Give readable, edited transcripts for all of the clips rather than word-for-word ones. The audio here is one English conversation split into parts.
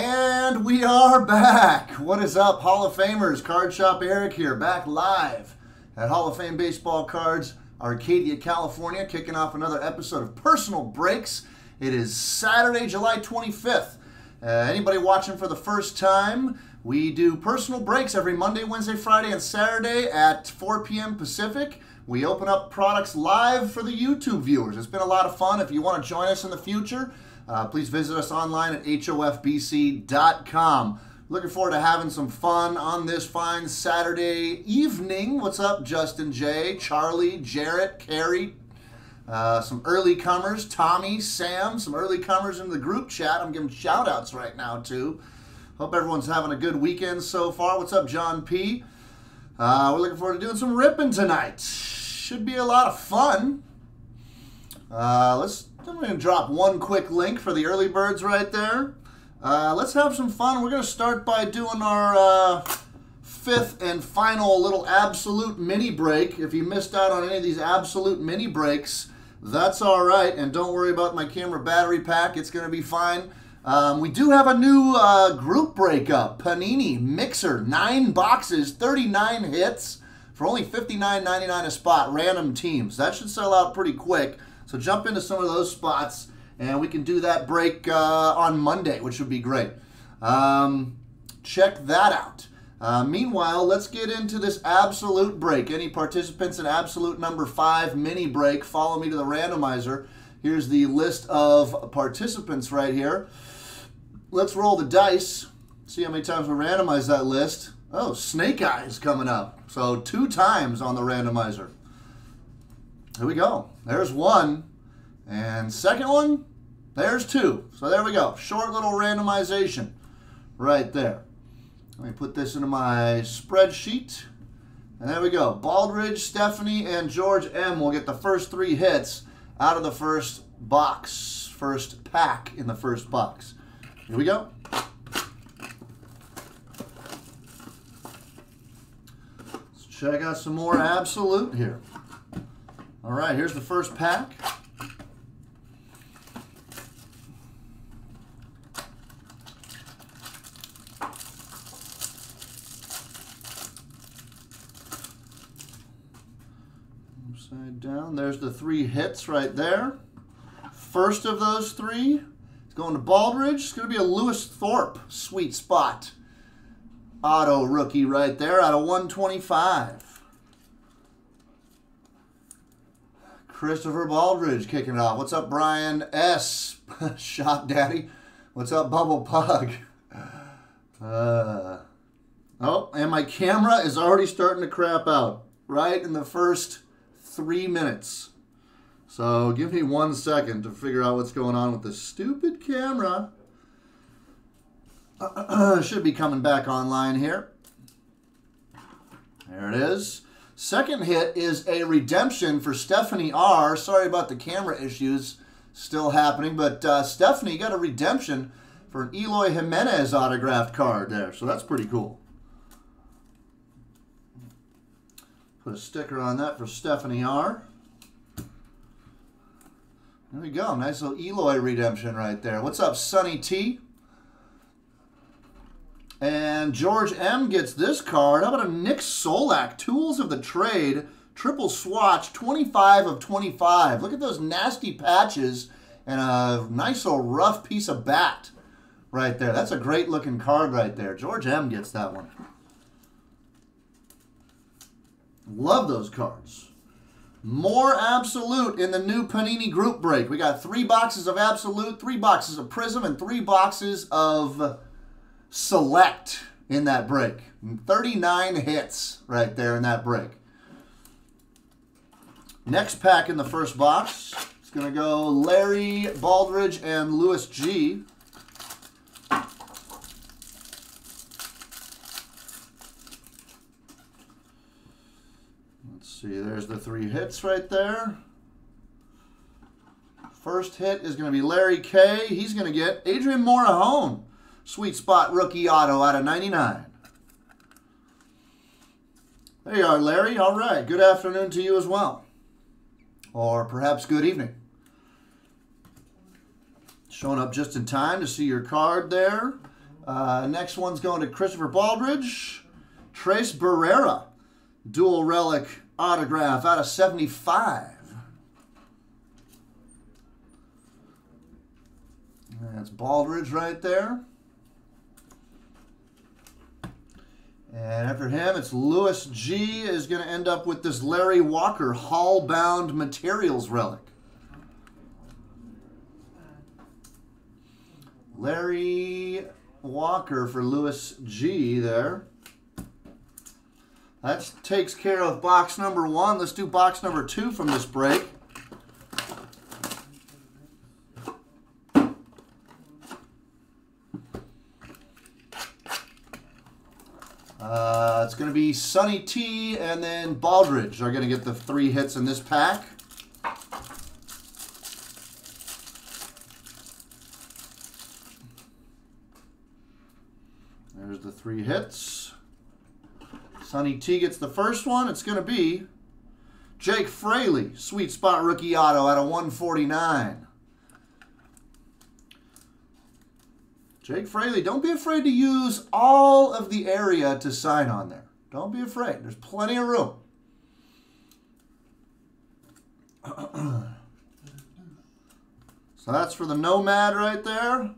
And we are back. What is up, Hall of Famers? Card Shop Eric here, back live at Hall of Fame Baseball Cards, Arcadia, California, kicking off another episode of Personal Breaks. It is Saturday, July 25th. Anybody watching for the first time, we do personal breaks every Monday, Wednesday, Friday, and Saturday at 4 p.m. Pacific. We open up products live for the YouTube viewers. It's been a lot of fun. If you want to join us in the future, please visit us online at hofbc.com. Looking forward to having some fun on this fine Saturday evening. What's up, Justin J., Charlie, Jarrett, Carrie, some early comers, Tommy, Sam, some early comers in the group chat. I'm giving shout-outs right now, too. Hope everyone's having a good weekend so far. What's up, John P.? We're looking forward to doing some ripping tonight. Should be a lot of fun. I'm going to drop one quick link for the early birds right there. Let's have some fun. We're going to start by doing our fifth and final little Absolute mini break. If you missed out on any of these Absolute mini breaks, that's all right. And don't worry about my camera battery pack. It's going to be fine. We do have a new group breakup. Panini Mixer, 9 boxes, 39 hits for only $59.99 a spot. Random teams. That should sell out pretty quick. So jump into some of those spots, and we can do that break on Monday, which would be great. Check that out. Meanwhile, let's get into this Absolute break. Any participants in Absolute number 5 mini break, follow me to the randomizer. Here's the list of participants right here. Let's roll the dice, see how many times we randomize that list. Oh, Snake Eyes coming up. So 2 times on the randomizer. Here we go. There's 1. And second one, there's 2. So there we go. Short little randomization right there. Let me put this into my spreadsheet. And there we go. Baldridge, Stephanie, and George M. will get the first 3 hits out of the first box. First pack in the first box. Here we go. Let's check out some more Absolute here. All right, here's the first pack. Upside down, there's the 3 hits right there. First of those 3. Going to Baldridge. It's going to be a Lewis Thorpe. Sweet spot. Auto rookie right there out of 125. Christopher Baldridge kicking it off. What's up, Brian S? Shop Daddy. What's up, Bubble Pug? Oh, and my camera is already starting to crap out right in the first 3 minutes. So give me 1 second to figure out what's going on with this stupid camera. Should be coming back online here. There it is. Second hit is a redemption for Stephanie R. Sorry about the camera issues still happening, but Stephanie got a redemption for an Eloy Jimenez autographed card there. So that's pretty cool. Put a sticker on that for Stephanie R. There we go. Nice little Eloy redemption right there. What's up, Sonny T? And George M gets this card. How about a Nick Solak? Tools of the Trade. Triple swatch. 25 of 25. Look at those nasty patches. And a nice little rough piece of bat right there. That's a great looking card right there. George M gets that one. Love those cards. More Absolute in the new Panini group break. We got 3 boxes of Absolute, 3 boxes of Prism, and 3 boxes of Select in that break. 39 hits right there in that break. Next pack in the first box. It's going to go Larry, Baldridge, and Lewis G. See, there's the 3 hits right there. First hit is going to be Larry K. He's going to get Adrian Morahone. Sweet spot rookie auto out of 99. There you are, Larry. All right. Good afternoon to you as well. Or perhaps good evening. Showing up just in time to see your card there. Next one's going to Christopher Baldridge. Trace Barrera, dual relic autograph out of 75. That's Baldridge right there. And after him, it's Lewis G. is going to end up with this Larry Walker Hall-bound materials relic. Larry Walker for Lewis G there. That takes care of box number one. Let's do box number two from this break. It's going to be Sonny T and then Baldridge are going to get the three hits in this pack. There's the three hits. Sonny T gets the first one. It's going to be Jake Fraley, sweet spot rookie auto out of 149. Jake Fraley, don't be afraid to use all of the area to sign on there. Don't be afraid. There's plenty of room. So that's for the Nomad right there.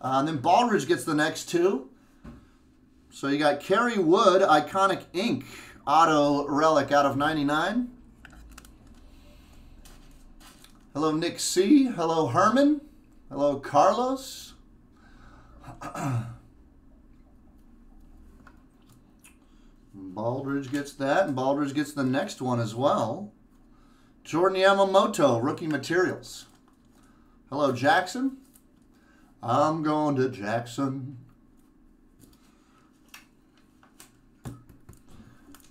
And then Baldridge gets the next two. So you got Kerry Wood, Iconic Ink, auto relic out of 99. Hello, Nick C. Hello, Herman. Hello, Carlos. Baldridge gets that, and Baldridge gets the next one as well. Jordan Yamamoto, rookie materials. Hello, Jackson. I'm going to Jackson.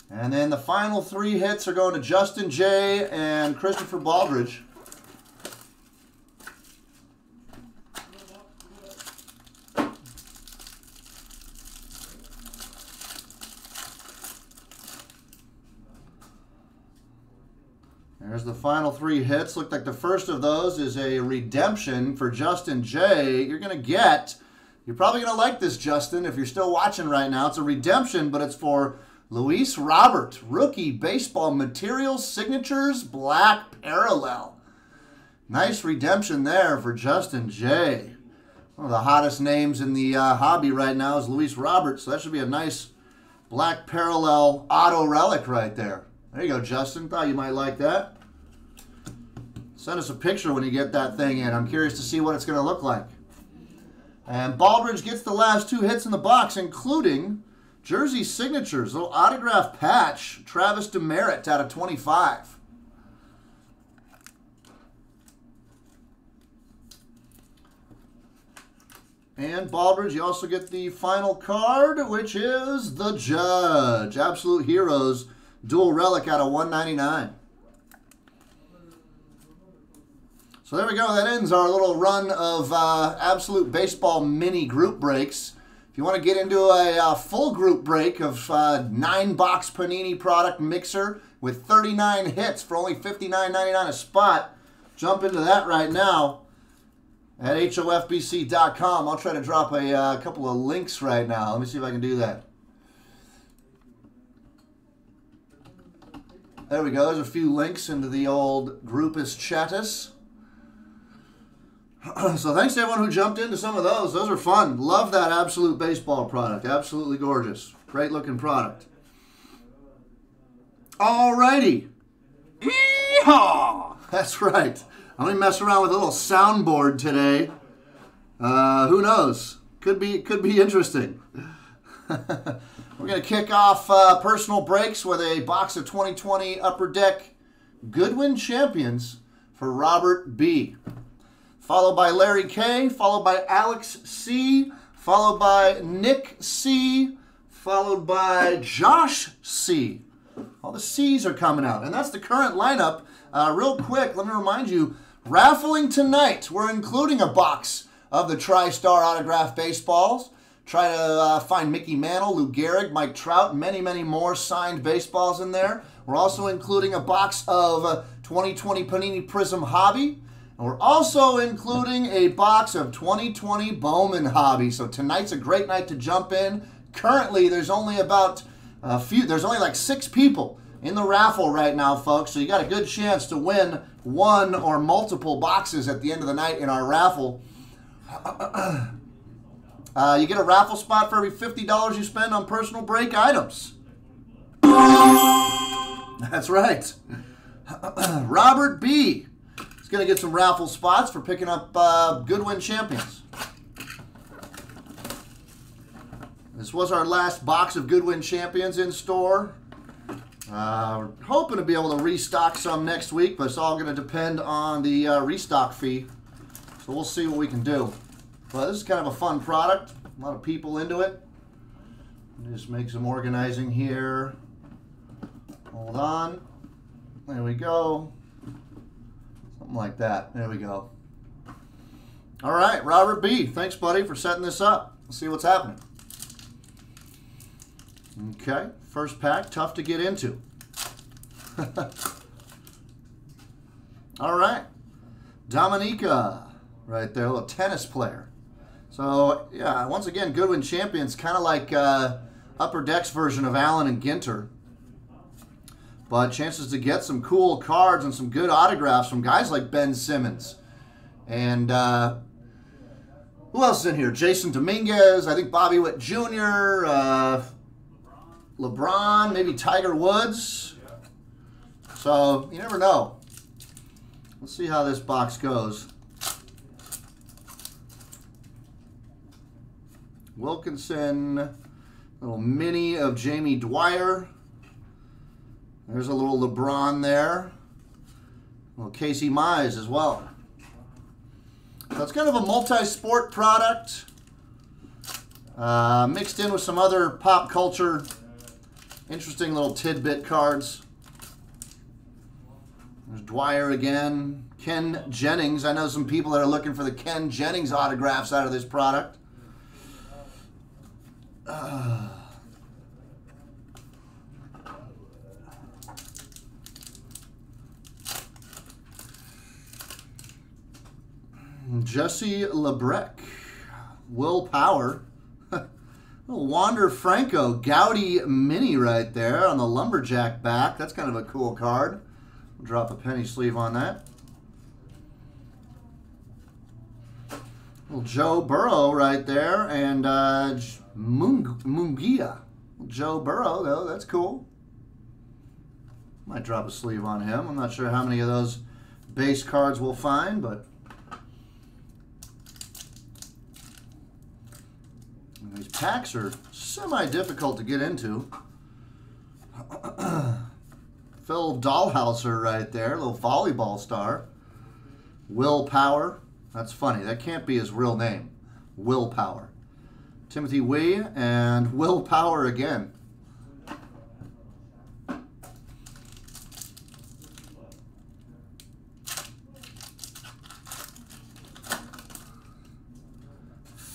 And then the final three hits are going to Justin J. and Christopher Baldridge. There's the final three hits. Looked like the first of those is a redemption for Justin J. You're going to get, you're probably going to like this, Justin, if you're still watching right now. It's a redemption, but it's for Luis Robert, rookie baseball materials, signatures, black parallel. Nice redemption there for Justin J. One of the hottest names in the hobby right now is Luis Robert, so that should be a nice black parallel auto relic right there. There you go, Justin. Thought you might like that. Send us a picture when you get that thing in. I'm curious to see what it's going to look like. And Baldridge gets the last two hits in the box, including jersey signatures, little autograph patch, Travis DeMeritt out of 25. And Baldridge, you also get the final card, which is the Judge. Absolute Heroes, dual relic out of 199. So there we go. That ends our little run of Absolute Baseball mini group breaks. If you want to get into a full group break of 9-box Panini product mixer with 39 hits for only $59.99 a spot, jump into that right now at hofbc.com. I'll try to drop a couple of links right now. Let me see if I can do that. There we go. There's a few links into the old Groupus Chatus. So thanks to everyone who jumped into some of those. Those are fun. Love that Absolute Baseball product. Absolutely gorgeous. Great looking product. Alrighty. Yeehaw! That's right. I'm going to mess around with a little soundboard today. Who knows? Could be interesting. We're going to kick off personal breaks with a box of 2020 Upper Deck Goodwin Champions for Robert B. Followed by Larry K. Followed by Alex C. Followed by Nick C. Followed by Josh C. All the C's are coming out. And that's the current lineup. Real quick, let me remind you, raffling tonight, we're including a box of the TriStar Autograph Baseballs. Try to find Mickey Mantle, Lou Gehrig, Mike Trout, many more signed baseballs in there. We're also including a box of 2020 Panini Prism Hobby. And we're also including a box of 2020 Bowman Hobby. So tonight's a great night to jump in. Currently, there's only about a few, there's only like 6 people in the raffle right now, folks. So you got a good chance to win one or multiple boxes at the end of the night in our raffle. You get a raffle spot for every $50 you spend on personal break items. That's right. Robert B. Going to get some raffle spots for picking up Goodwin Champions. This was our last box of Goodwin Champions in store. We're hoping to be able to restock some next week, but it's all going to depend on the restock fee. So we'll see what we can do. But this is kind of a fun product. A lot of people into it. Just make some organizing here. Hold on. There we go. Like that. There we go. All right, Robert B. Thanks, buddy, for setting this up. Let's see what's happening. Okay, first pack, tough to get into. All right, Dominica, right there, a little tennis player. So yeah, once again, Goodwin Champions, kind of like Upper Deck's version of Allen and Ginter. But chances to get some cool cards and some good autographs from guys like Ben Simmons. And who else is in here? Jason Dominguez, I think Bobby Witt Jr., LeBron, maybe Tiger Woods. So you never know. Let's see how this box goes. Wilkinson, little mini of Jamie Dwyer. There's a little LeBron there. Well, Casey Mize as well. So it's kind of a multi-sport product mixed in with some other pop culture, interesting little tidbit cards. There's Dwyer again. Ken Jennings. I know some people that are looking for the Ken Jennings autographs out of this product. Jesse LeBrec, Will Power, Wander Franco, Gaudy Mini right there on the Lumberjack back. That's kind of a cool card. We'll drop a penny sleeve on that. Little Joe Burrow right there, and Mungia. Joe Burrow, though, that's cool. Might drop a sleeve on him. I'm not sure how many of those base cards we'll find, but... These packs are semi-difficult to get into. Phil Dahlhauser right there, little volleyball star. Will Power. That's funny. That can't be his real name. Will Power. Timothy Wee and Will Power again.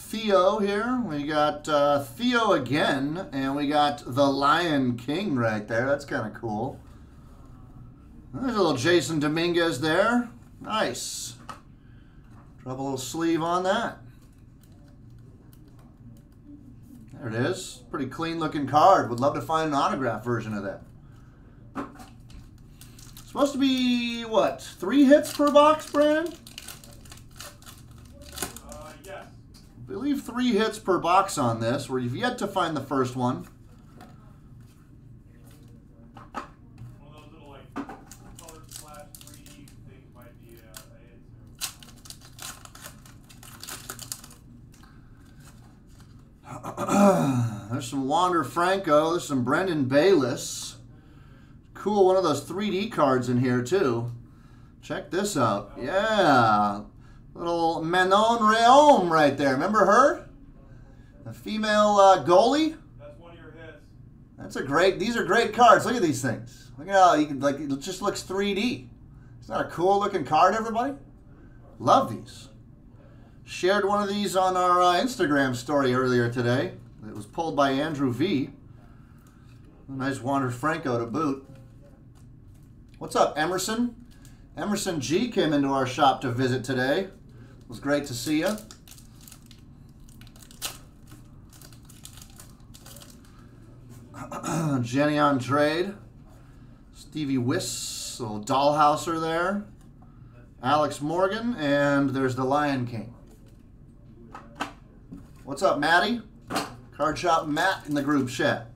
Theo here. We got Theo again, and we got the Lion King right there. That's kind of cool. There's a little Jason Dominguez there. Nice. Drop a little sleeve on that. There it is. Pretty clean looking card. Would love to find an autograph version of that. Supposed to be, what, 3 hits per box, Brandon? I believe 3 hits per box on this, where you've yet to find the first one. There's some Wander Franco, there's some Brendan Bayless. Cool, one of those 3D cards in here too. Check this out. Yeah. Little Manon Rheaume right there. Remember her? A female goalie. That's one of your hits. That's a great. These are great cards. Look at these things. Look at how you can, like, it just looks 3D. Isn't that a cool looking card, everybody? Love these. Shared one of these on our Instagram story earlier today. It was pulled by Andrew V. Nice Wander Franco to boot. What's up, Emerson? Emerson G came into our shop to visit today. It was great to see you. Jenny on trade. Stevie Wiss, a little dollhouser there. Alex Morgan, and there's the Lion King. What's up, Maddie? Card Shop Matt in the group chat.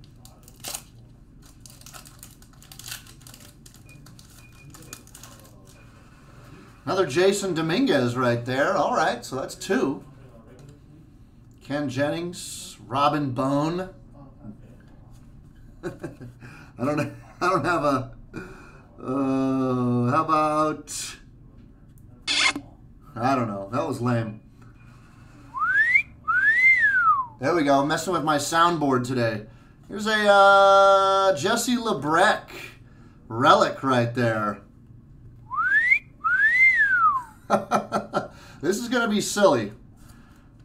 Another Jason Dominguez right there. All right, so that's two. Ken Jennings, Robin Bone. I don't have a. How about? I don't know. That was lame. There we go. Messing with my soundboard today. Here's a Jesse LeBrec relic right there. This is going to be silly.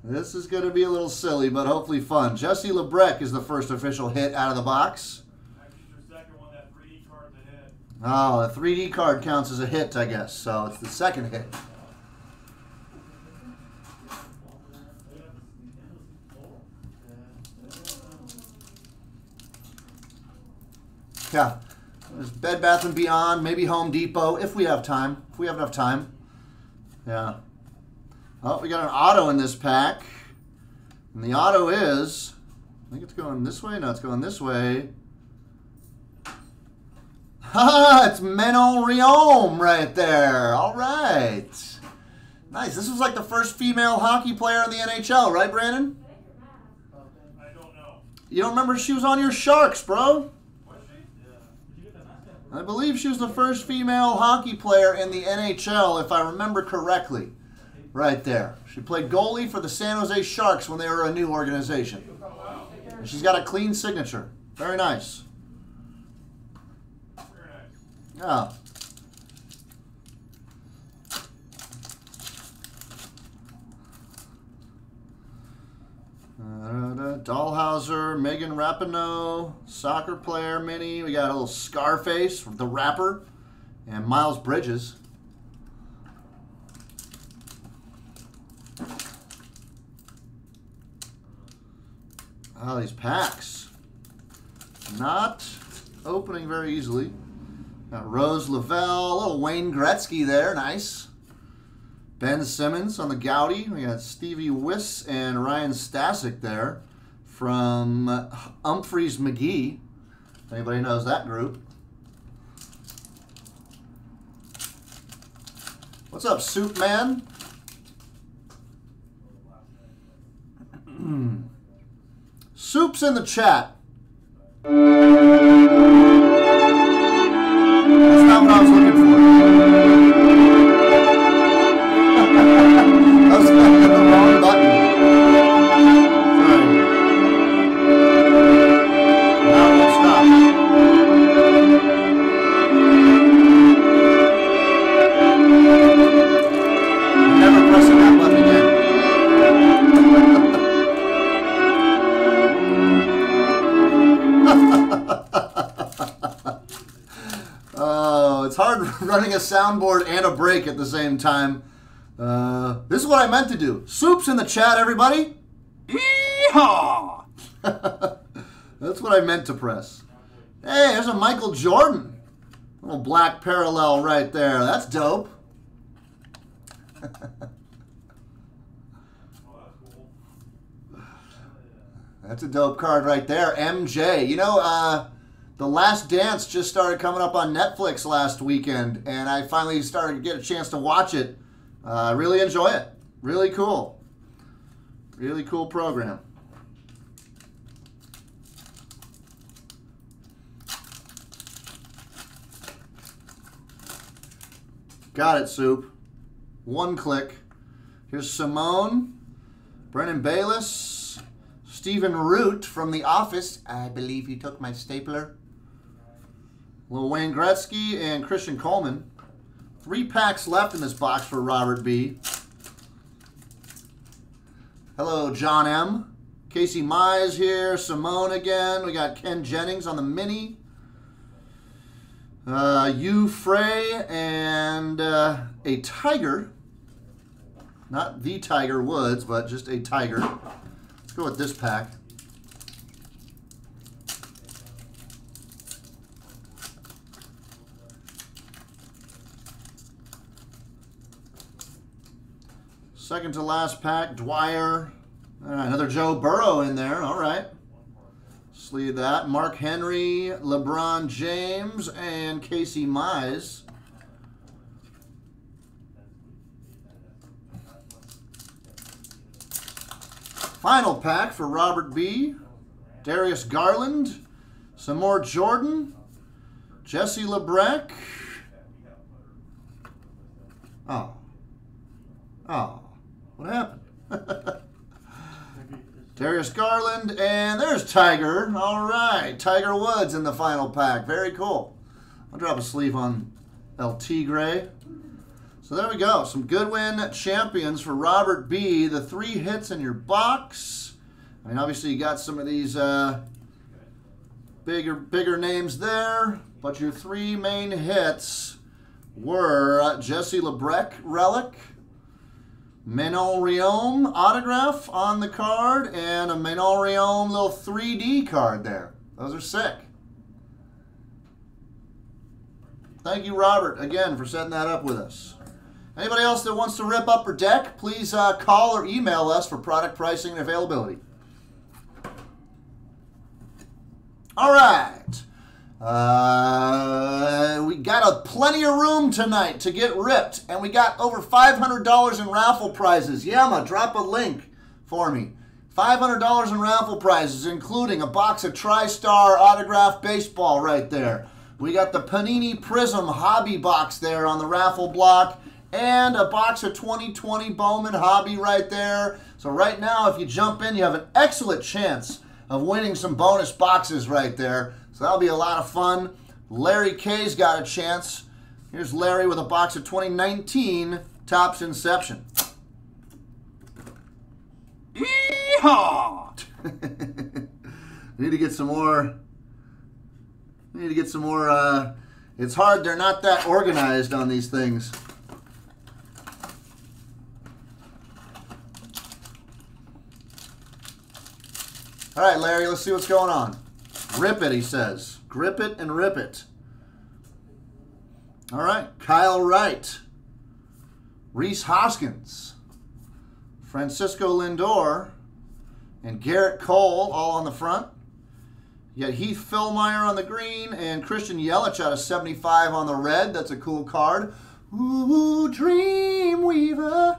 This is going to be a little silly, but hopefully fun. Jesse LeBrec is the first official hit out of the box. Oh, a 3D card counts as a hit, I guess. So it's the second hit. Yeah, there's Bed Bath & Beyond, maybe Home Depot, if we have time, if we have enough time. Yeah. Oh, we got an auto in this pack. And the auto is, I think it's going this way. No, it's going this way. Ha! It's Manon Rheaume right there. All right. Nice. This was like the first female hockey player in the NHL, right, Brandon? I don't know. You don't remember? She was on your Sharks, bro. I believe she was the first female hockey player in the NHL, if I remember correctly, right there. She played goalie for the San Jose Sharks when they were a new organization. And she's got a clean signature. Very nice. Yeah. Dahlhauser, Megan Rapinoe, soccer player mini. We got a little Scarface, the rapper, and Miles Bridges. Oh, these packs. Not opening very easily. Got Rose Lavelle, a little Wayne Gretzky there, nice. Ben Simmons on the Gaudy. We got Stevie Wiss and Ryan Stasek there from Humphreys McGee. If anybody knows that group. What's up, Soup Man? Soup's in the chat. That's not what I was looking for. I was looking at the wrong button. Sorry. Now it won't stop. I'm never pressing that button again. Oh, it's hard running a soundboard and a break at the same time. This is what I meant to do. Soup's in the chat, everybody. Yeehaw! That's what I meant to press. Hey, there's a Michael Jordan. A little black parallel right there. That's dope. That's a dope card right there. MJ. You know, The Last Dance just started coming up on Netflix last weekend, and I finally started to get a chance to watch it. I really enjoy it. Really cool. Really cool program. Got it, Soup. One click. Here's Simone, Brennan Bayless, Stephen Root from The Office. I believe he took my stapler. Lil Wayne Gretzky and Christian Coleman. 3 packs left in this box for Robert B. Hello, John M. Casey Mize here. Simone again. We got Ken Jennings on the mini. Yu Frey and a Tiger. Not the Tiger Woods, but just a Tiger. Let's go with this pack. Second to last pack, Dwyer. Another Joe Burrow in there. All right. Sleeve that. Mark Henry, LeBron James, and Casey Mize. Final pack for Robert B. Darius Garland. Some more Jordan. Jesse LeBrec. Oh. Oh. What happened? Darius Garland, and there's Tiger. All right, Tiger Woods in the final pack. Very cool. I'll drop a sleeve on El Tigre. So there we go. Some Goodwin champions for Robert B. The three hits in your box. I mean, obviously you got some of these bigger names there, but your three main hits were Jesse LeBrec relic, Manon Rheaume autograph on the card, and a Manon Rheaume little 3D card there. Those are sick. Thank you, Robert, again, for setting that up with us. Anybody else that wants to rip Upper Deck, please call or email us for product pricing and availability. All right. We got plenty of room tonight to get ripped, and we got over $500 in raffle prizes. Yama, drop a link for me. $500 in raffle prizes, including a box of TriStar autographed baseball right there. We got the Panini Prism hobby box there on the raffle block, and a box of 2020 Bowman hobby right there. So right now, if you jump in, you have an excellent chance of winning some bonus boxes right there. So that'll be a lot of fun. Larry K's got a chance. Here's Larry with a box of 2019 Topps Inception. Yeehaw! Need to get some more. It's hard. They're not that organized on these things. All right, Larry. Let's see what's going on. Rip it, he says. Grip it and rip it. All right. Kyle Wright. Reese Hoskins. Francisco Lindor. And Garrett Cole all on the front. You got Heath Fillmeyer on the green and Christian Yelich out of 75 on the red. That's a cool card. Ooh, Dream Weaver.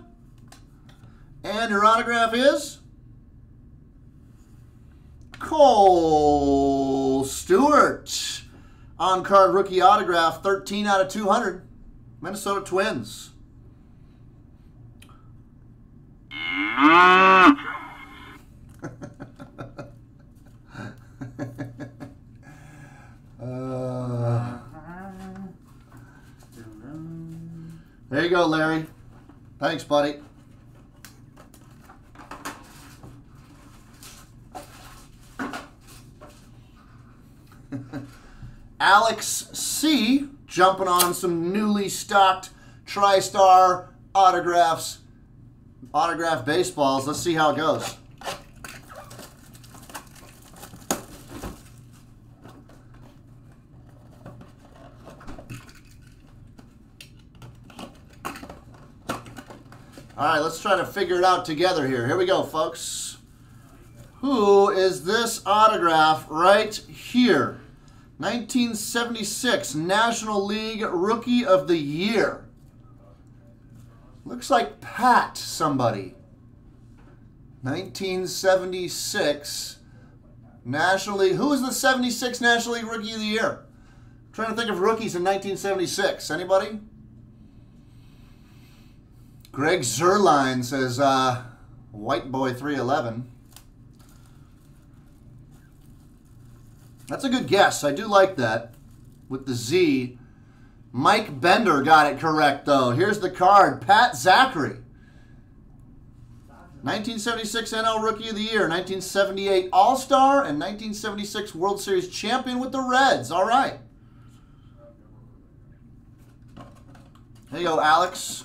And your autograph is? Cole Stewart, on-card rookie autograph, 13 out of 200, Minnesota Twins. There you go, Larry. Thanks, buddy. Alex C. jumping on some newly stocked TriStar autographed baseballs. Let's see how it goes. All right, let's try to figure it out together here. Here we go, folks. Who is this autograph right here? 1976 National League Rookie of the Year. Looks like Pat somebody. 1976 National League. Who is the 76 National League Rookie of the Year? I'm trying to think of rookies in 1976. Anybody? Greg Zerline says White Boy 311. That's a good guess. I do like that with the Z. Mike Bender got it correct, though. Here's the card. Pat Zachary. 1976 NL Rookie of the Year, 1978 All-Star, and 1976 World Series Champion with the Reds. All right. There you go, Alex.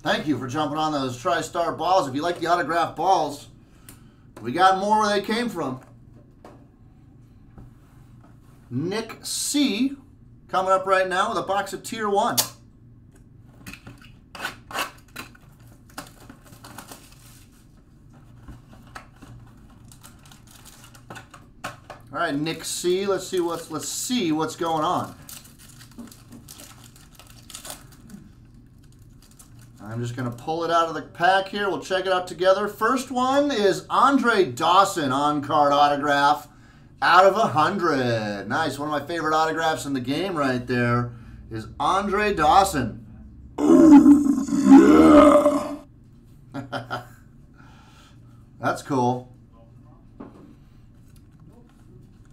Thank you for jumping on those Tri-Star balls. If you like the autographed balls, we got more where they came from. Nick C. coming up right now with a box of Tier 1. All right, Nick C. Let's see what's going on. I'm just going to pull it out of the pack here. We'll check it out together. First one is Andre Dawson on-card autograph out of 100. Nice. One of my favorite autographs in the game right there is Andre Dawson. That's cool.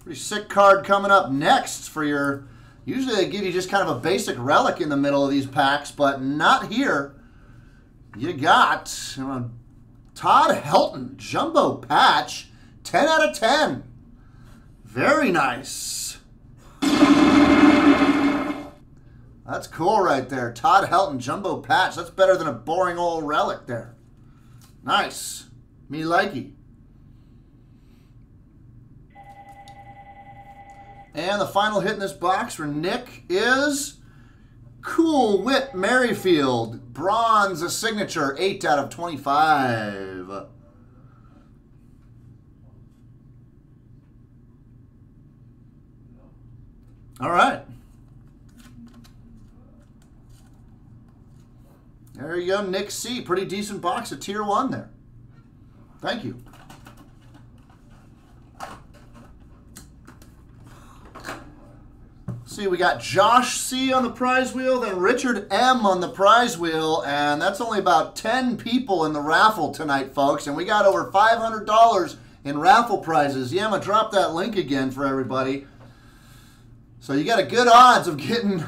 Pretty sick card coming up next for your... Usually they give you just kind of a basic relic in the middle of these packs, but not here. You got Todd Helton, Jumbo Patch, 10 out of 10. Very nice. That's cool right there. Todd Helton, Jumbo Patch. That's better than a boring old relic there. Nice. Me likey. And the final hit in this box for Nick is... Cool Whip Merrifield, bronze, a signature, 8 out of 25. All right. There you go, Nick C. Pretty decent box of Tier 1 there. Thank you. See, we got Josh C. on the prize wheel, then Richard M. on the prize wheel, and that's only about 10 people in the raffle tonight, folks, and we got over $500 in raffle prizes. Yeah, I'm going to drop that link again for everybody. So you got a good odds of getting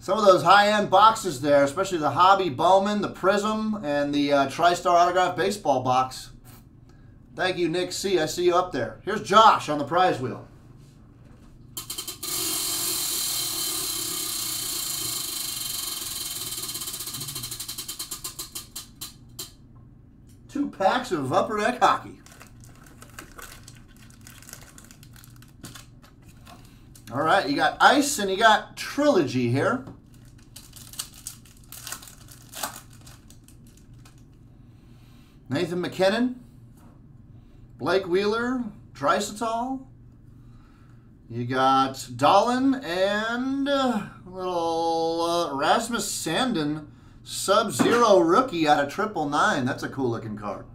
some of those high-end boxes there, especially the Hobby Bowman, the Prism, and the Tri-Star Autograph Baseball box. Thank you, Nick C. I see you up there. Here's Josh on the prize wheel. Two packs of Upper Deck Hockey. All right, you got Ice and you got Trilogy here. Nathan McKinnon, Blake Wheeler, Draisaitl. You got Dahlin and little Rasmus Sandin. Sub-Zero rookie out of 999. That's a cool-looking card.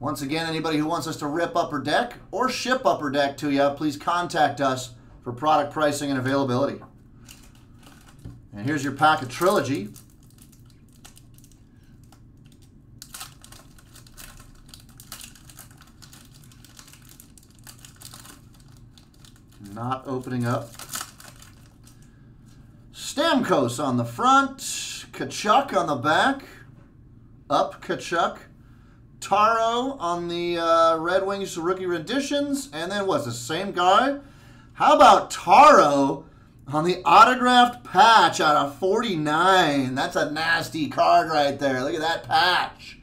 Once again, anybody who wants us to rip Upper Deck or ship Upper Deck to you, please contact us for product pricing and availability. And here's your pack of Trilogy. Not opening up. Stamkos on the front, Kachuk on the back, up Kachuk, Taro on the Red Wings rookie renditions, and then what's the same guy? How about Taro on the autographed patch out of 49? That's a nasty card right there. Look at that patch.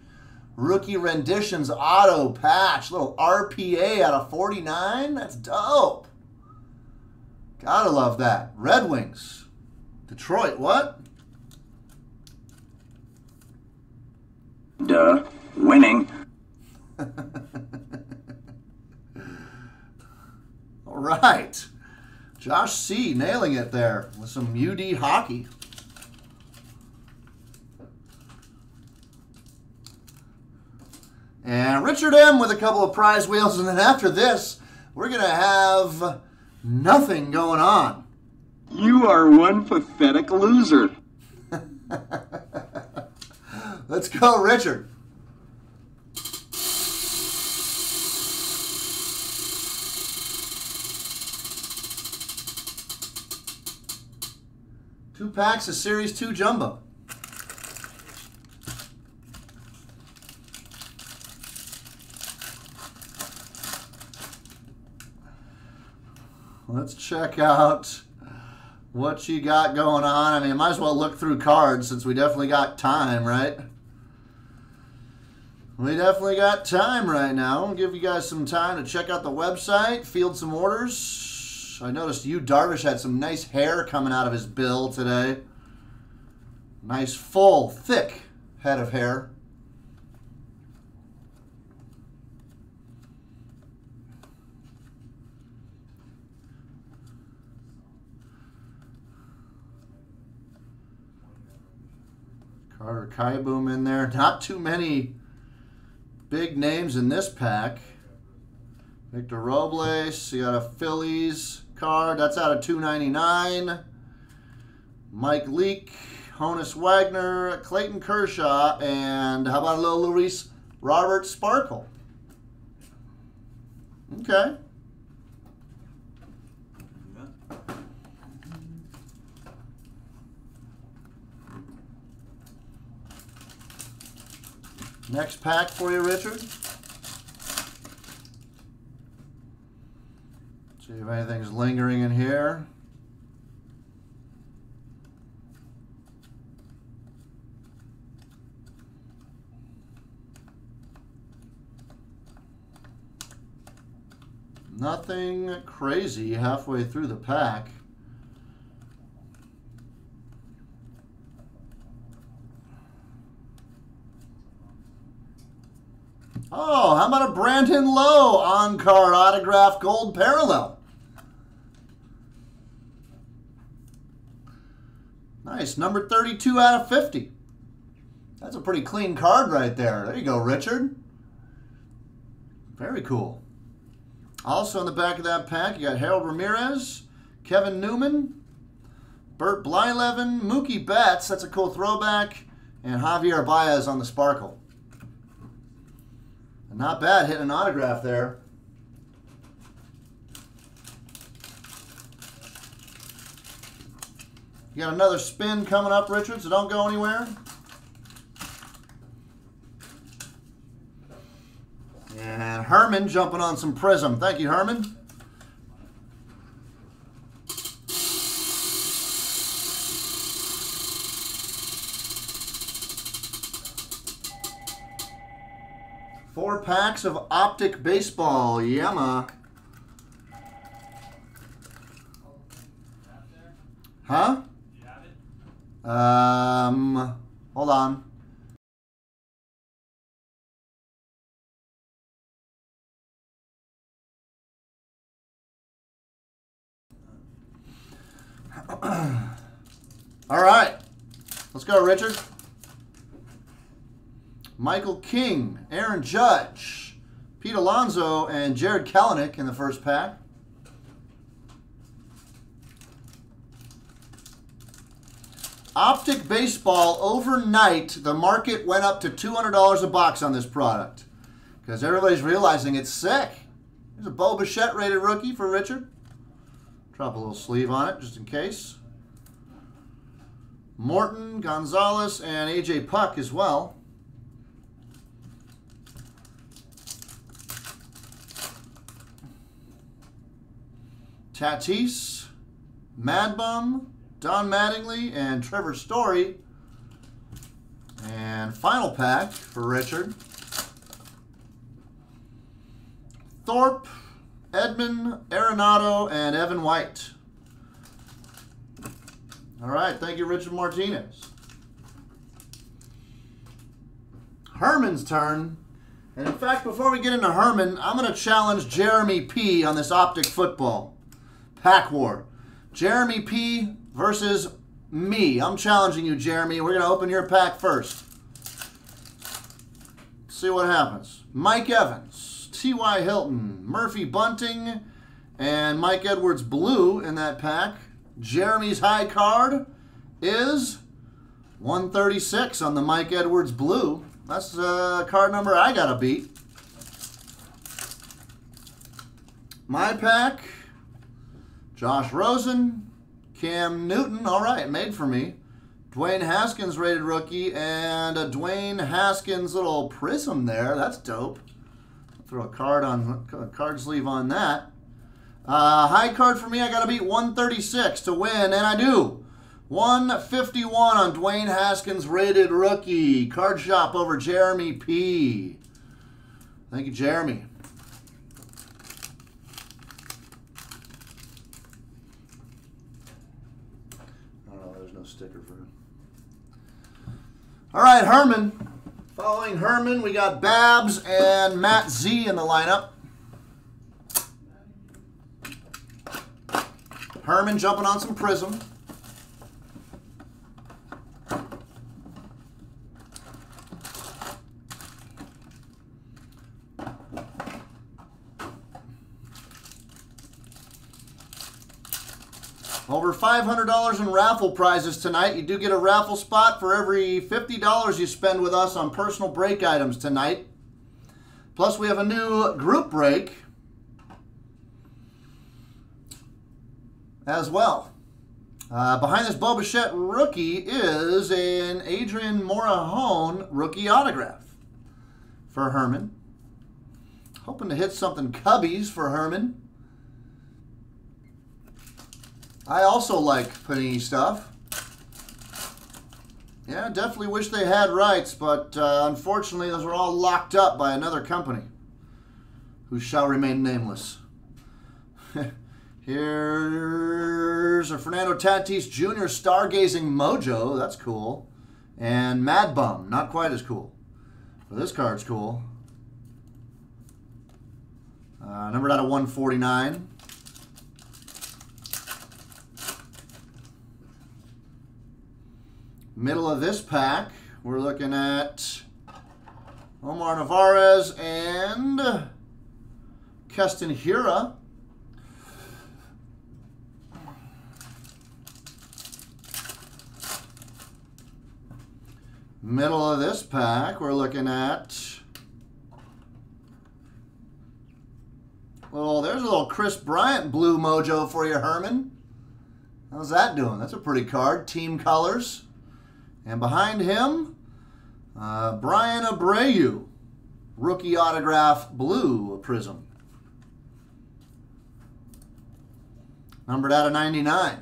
Rookie renditions auto patch, little RPA out of 49. That's dope. Gotta love that. Red Wings. Detroit, what? Duh. Winning. All right. Josh C. nailing it there with some UD hockey. And Richard M. with a couple of prize wheels. And then after this, we're going to have nothing going on. You are one pathetic loser. Let's go, Richard. Two packs of Series 2 Jumbo. Let's check out what you got going on. I mean, might as well look through cards since we definitely got time, right? We definitely got time right now. I'll give you guys some time to check out the website, field some orders. I noticed you, Darvish, had some nice hair coming out of his bill today. Nice, full, thick head of hair. Carter Kieboom in there. Not too many big names in this pack. Victor Robles, you got a Phillies card. That's out of 299. Mike Leake, Honus Wagner, Clayton Kershaw, and how about a little Luis Robert Sparkle? Okay. Next pack for you, Richard. See if anything's lingering in here. Nothing crazy halfway through the pack. Oh, how about a Brandon Lowe on-card autograph gold parallel? Nice, number 32 out of 50. That's a pretty clean card right there. There you go, Richard. Very cool. Also in the back of that pack, you got Harold Ramirez, Kevin Newman, Bert Blyleven, Mookie Betts, that's a cool throwback, and Javier Baez on the Sparkle. Not bad hitting an autograph there. You got another spin coming up, Richard, so don't go anywhere. And Herman jumping on some Prism. Thank you, Herman. Four packs of Optic Baseball, Yama. Huh? Hold on. All right, let's go, Richard. Michael King, Aaron Judge, Pete Alonso, and Jared Kalanick in the first pack. Optic Baseball, overnight, the market went up to $200 a box on this product because everybody's realizing it's sick. There's a Bo Bichette rated rookie for Richard. Drop a little sleeve on it just in case. Morton, Gonzalez, and A.J. Puck as well. Tatis, Mad Bum, Don Mattingly, and Trevor Story. And final pack for Richard. Thorpe, Edman, Arenado, and Evan White. All right, thank you, Richard Martinez. Herman's turn. And in fact, before we get into Herman, I'm going to challenge Jeremy P. on this Optic Football Pack War. Jeremy P. versus me. I'm challenging you, Jeremy. We're going to open your pack first. See what happens. Mike Evans, T.Y. Hilton, Murphy Bunting, and Mike Edwards Blue in that pack. Jeremy's high card is 136 on the Mike Edwards Blue. That's card number I got to beat. My pack... Josh Rosen, Cam Newton, all right, made for me. Dwayne Haskins rated rookie, and a Dwayne Haskins little prism there. That's dope. Throw a card sleeve on that. High card for me, I got to beat 136 to win, and I do. 151 on Dwayne Haskins, rated rookie. Card shop over Jeremy P. Thank you, Jeremy. Oh, there's no sticker for him. All right, Herman. Following Herman, we got Babs and Matt Z in the lineup. Herman jumping on some Prism. Over $500 in raffle prizes tonight. You do get a raffle spot for every $50 you spend with us on personal break items tonight. Plus, we have a new group break as well. Behind this Bo Bichette rookie is an Adrian Morahone rookie autograph for Herman. Hoping to hit something Cubbies for Herman. I also like Panini stuff. Yeah, definitely wish they had rights, but unfortunately those were all locked up by another company who shall remain nameless. Here's a Fernando Tatis Jr. Stargazing Mojo. That's cool. And Mad Bum. Not quite as cool. But this card's cool. Numbered out of 149. Middle of this pack, we're looking at Omar Narvaez and Keston Hiura. Middle of this pack, we're looking at, well, there's a little Chris Bryant blue mojo for you, Herman. How's that doing? That's a pretty card. Team colors. And behind him, Brian Abreu, rookie autograph blue Prism. Numbered out of 99.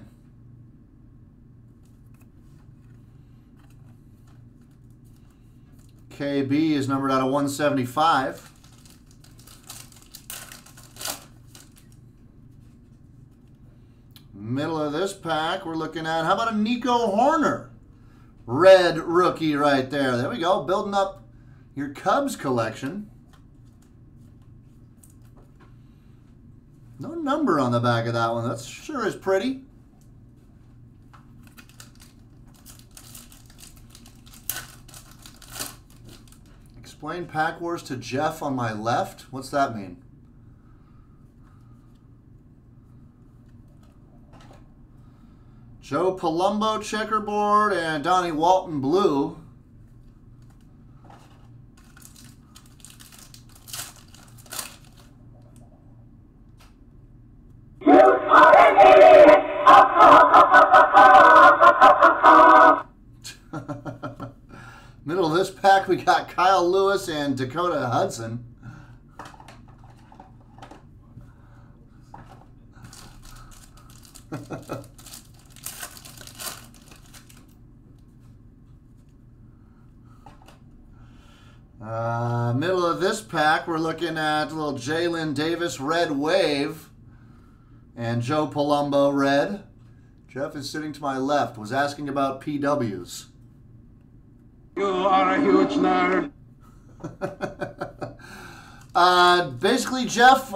KB is numbered out of 175. Middle of this pack, we're looking at, how about a Nico Horner? Red rookie right there. There we go. Building up your Cubs collection. No number on the back of that one. That sure is pretty. Explain Pack Wars to Jeff on my left. What's that mean? Joe Palumbo checkerboard and Donnie Walton blue. Middle of this pack, we got Kyle Lewis and Dakota Hudson. Middle of this pack, we're looking at a little Jalen Davis red wave and Joe Palumbo red. Jeff is sitting to my left, was asking about PWs. You are a huge nerd. Basically, Jeff,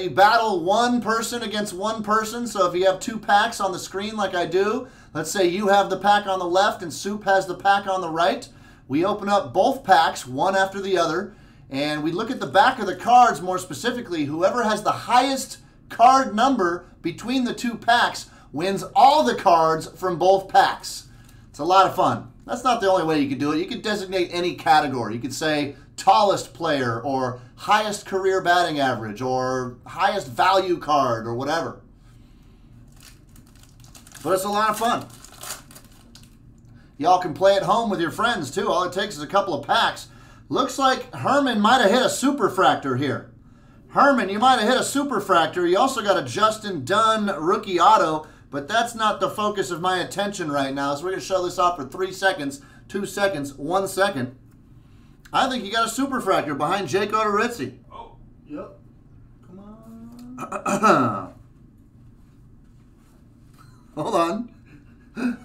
you battle one person against one person. So if you have two packs on the screen like I do, let's say you have the pack on the left and Soup has the pack on the right. We open up both packs, one after the other, and we look at the back of the cards more specifically. Whoever has the highest card number between the two packs wins all the cards from both packs. It's a lot of fun. That's not the only way you could do it. You could designate any category. You could say tallest player or highest career batting average or highest value card or whatever. But it's a lot of fun. Y'all can play at home with your friends too. All it takes is a couple of packs. Looks like Herman might have hit a superfractor here. Herman, you might have hit a superfractor. You also got a Justin Dunn rookie auto, but that's not the focus of my attention right now. So we're going to show this off for 3 seconds, 2 seconds, 1 second. I think you got a superfractor behind Jake Odorizzi. Oh, yep. Come on. Hold on. And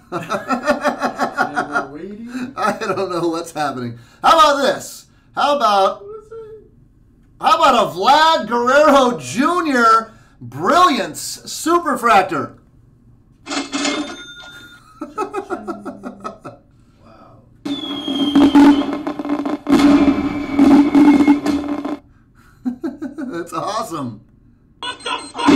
we're waiting. I don't know what's happening. How about this? How about a Vlad Guerrero Jr. Brilliance Superfractor? Wow. That's awesome. What the fuck?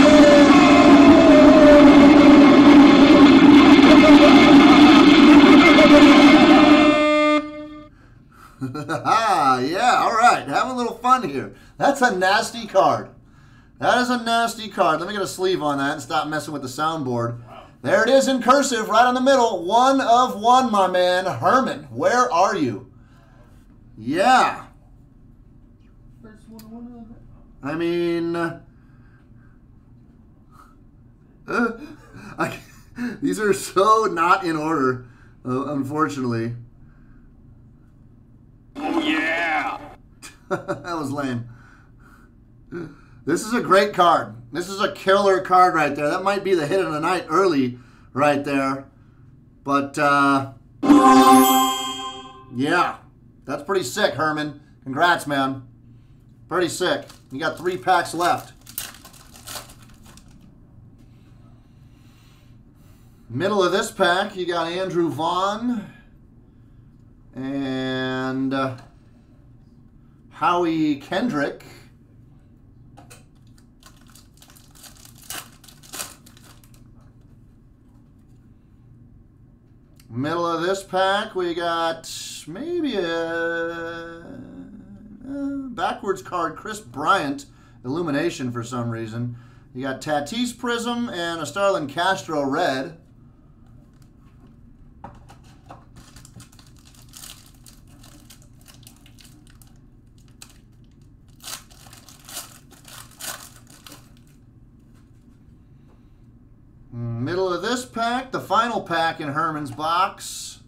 Ah, yeah, all right. Have a little fun here. That's a nasty card. That is a nasty card. Let me get a sleeve on that and stop messing with the soundboard. Wow. There it is in cursive, right in the middle. 1 of 1, my man. Herman, where are you? Yeah. I mean, these are so not in order, unfortunately. Oh, yeah. That was lame. This is a great card. This is a killer card right there. That might be the hit of the night early right there. But, yeah. That's pretty sick, Herman. Congrats, man. Pretty sick. You got 3 packs left. Middle of this pack, you got Andrew Vaughn and Howie Kendrick. Middle of this pack, we got maybe a backwards card, Chris Bryant, Illumination for some reason. You got Tatis Prism and a Starlin Castro Red. Middle of this pack, the final pack in Herman's box,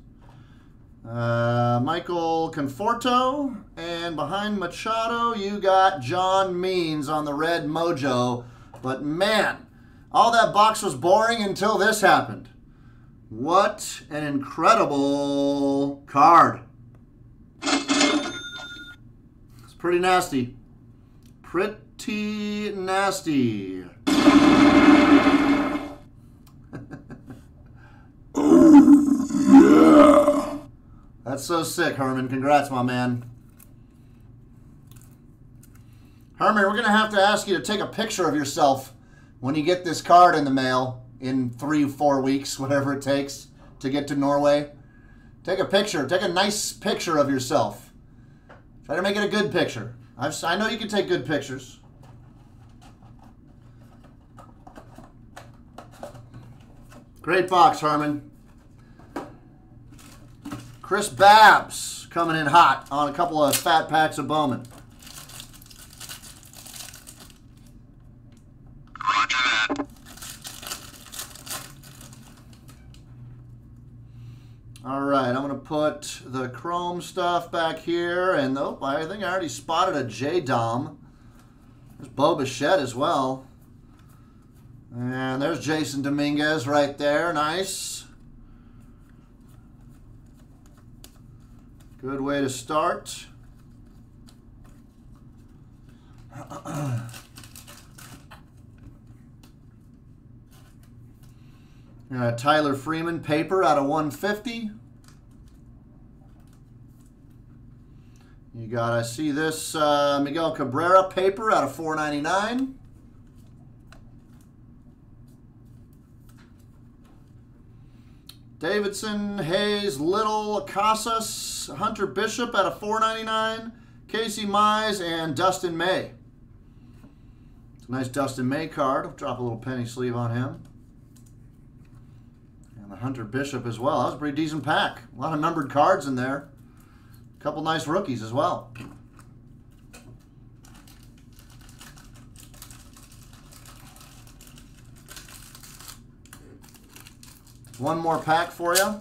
Michael Conforto, and behind Machado, you got John Means on the red mojo. But man, all that box was boring until this happened. What an incredible card. It's pretty nasty. Pretty nasty. Yeah. That's so sick, Herman. Congrats, my man. Herman, we're going to have to ask you to take a picture of yourself when you get this card in the mail in 3 or 4 weeks, whatever it takes to get to Norway. Take a picture. Take a nice picture of yourself. Try to make it a good picture. I know you can take good pictures. Great box, Herman. Chris Babbs coming in hot on a couple of fat packs of Bowman. Roger that. All right, I'm going to put the chrome stuff back here. And oh, I think I already spotted a J-Dom. There's Bo Bichette as well. And there's Jason Dominguez right there. Nice. Good way to start. Tyler Freeman, paper out of 150. You got, I see this Miguel Cabrera, paper out of 499. Davidson, Hayes, Little, Casas, Hunter Bishop at a 499, Casey Mize, and Dustin May. It's a nice Dustin May card. I'll drop a little penny sleeve on him. And the Hunter Bishop as well. That was a pretty decent pack. A lot of numbered cards in there. A couple nice rookies as well. One more pack for you.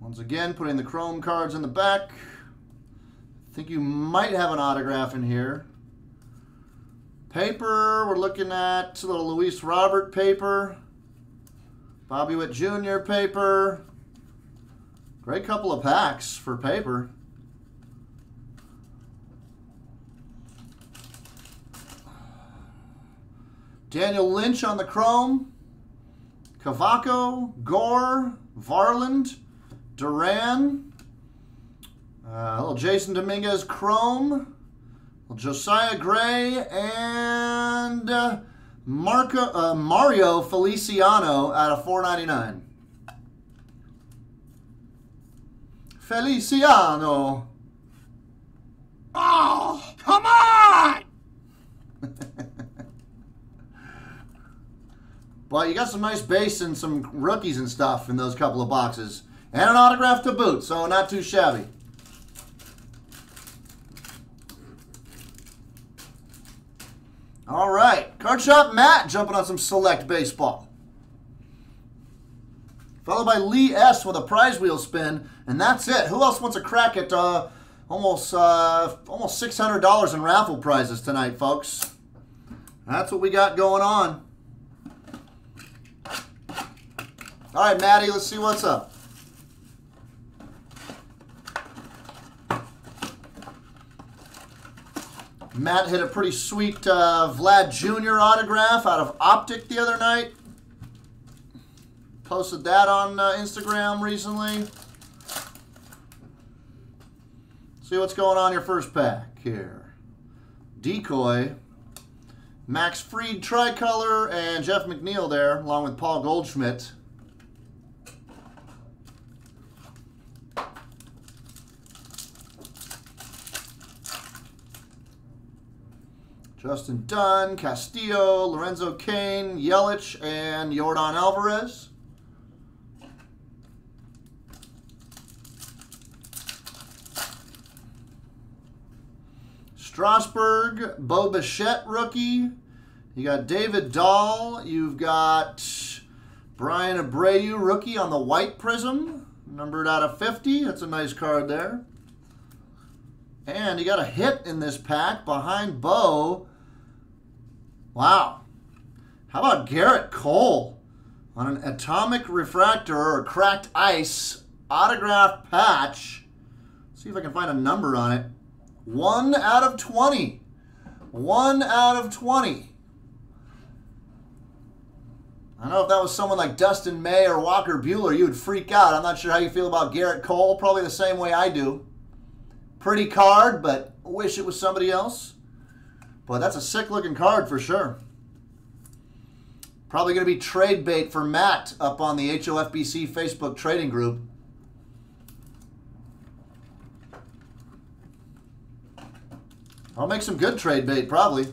Once again, putting the chrome cards in the back. I think you might have an autograph in here. Paper, we're looking at a little Luis Robert paper. Bobby Witt Jr. paper. Great couple of packs for paper. Daniel Lynch on the chrome. Cavaco, Gore, Varland, Duran. Little Jason Dominguez chrome. Little Josiah Gray and Mario Feliciano out of $4.99. Feliciano. Oh, come on! Well, you got some nice base and some rookies and stuff in those couple of boxes. And an autograph to boot, so not too shabby. All right. Card Shop Matt jumping on some Select baseball. Followed by Lee S. with a prize wheel spin. And that's it. Who else wants a crack at almost $600 in raffle prizes tonight, folks? That's what we got going on. All right, Maddie, let's see what's up. Matt hit a pretty sweet Vlad Jr. autograph out of Optic the other night. Posted that on Instagram recently. See what's going on in your first pack here. Decoy. Max Fried Tricolor and Jeff McNeil there, along with Paul Goldschmidt. Justin Dunn, Castillo, Lorenzo Cain, Yelich, and Yordan Alvarez. Strasburg, Bo Bichette rookie. You got David Dahl. You've got Brian Abreu rookie on the white prism. Numbered out of 50. That's a nice card there. And you got a hit in this pack behind Bo. Wow. How about Garrett Cole on an atomic refractor or cracked ice autograph patch? Let's see if I can find a number on it. 1 out of 20. 1 out of 20. I don't know if that was someone like Dustin May or Walker Buehler, you would freak out. I'm not sure how you feel about Garrett Cole. Probably the same way I do. Pretty card, but wish it was somebody else. But that's a sick-looking card for sure. Probably going to be trade bait for Matt up on the HOFBC Facebook trading group. I'll make some good trade bait, probably.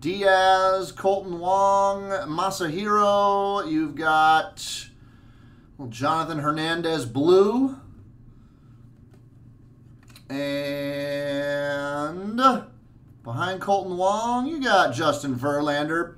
Diaz, Colton Wong, Masahiro. You've got Jonathan Hernandez blue. And behind Colton Wong, you got Justin Verlander.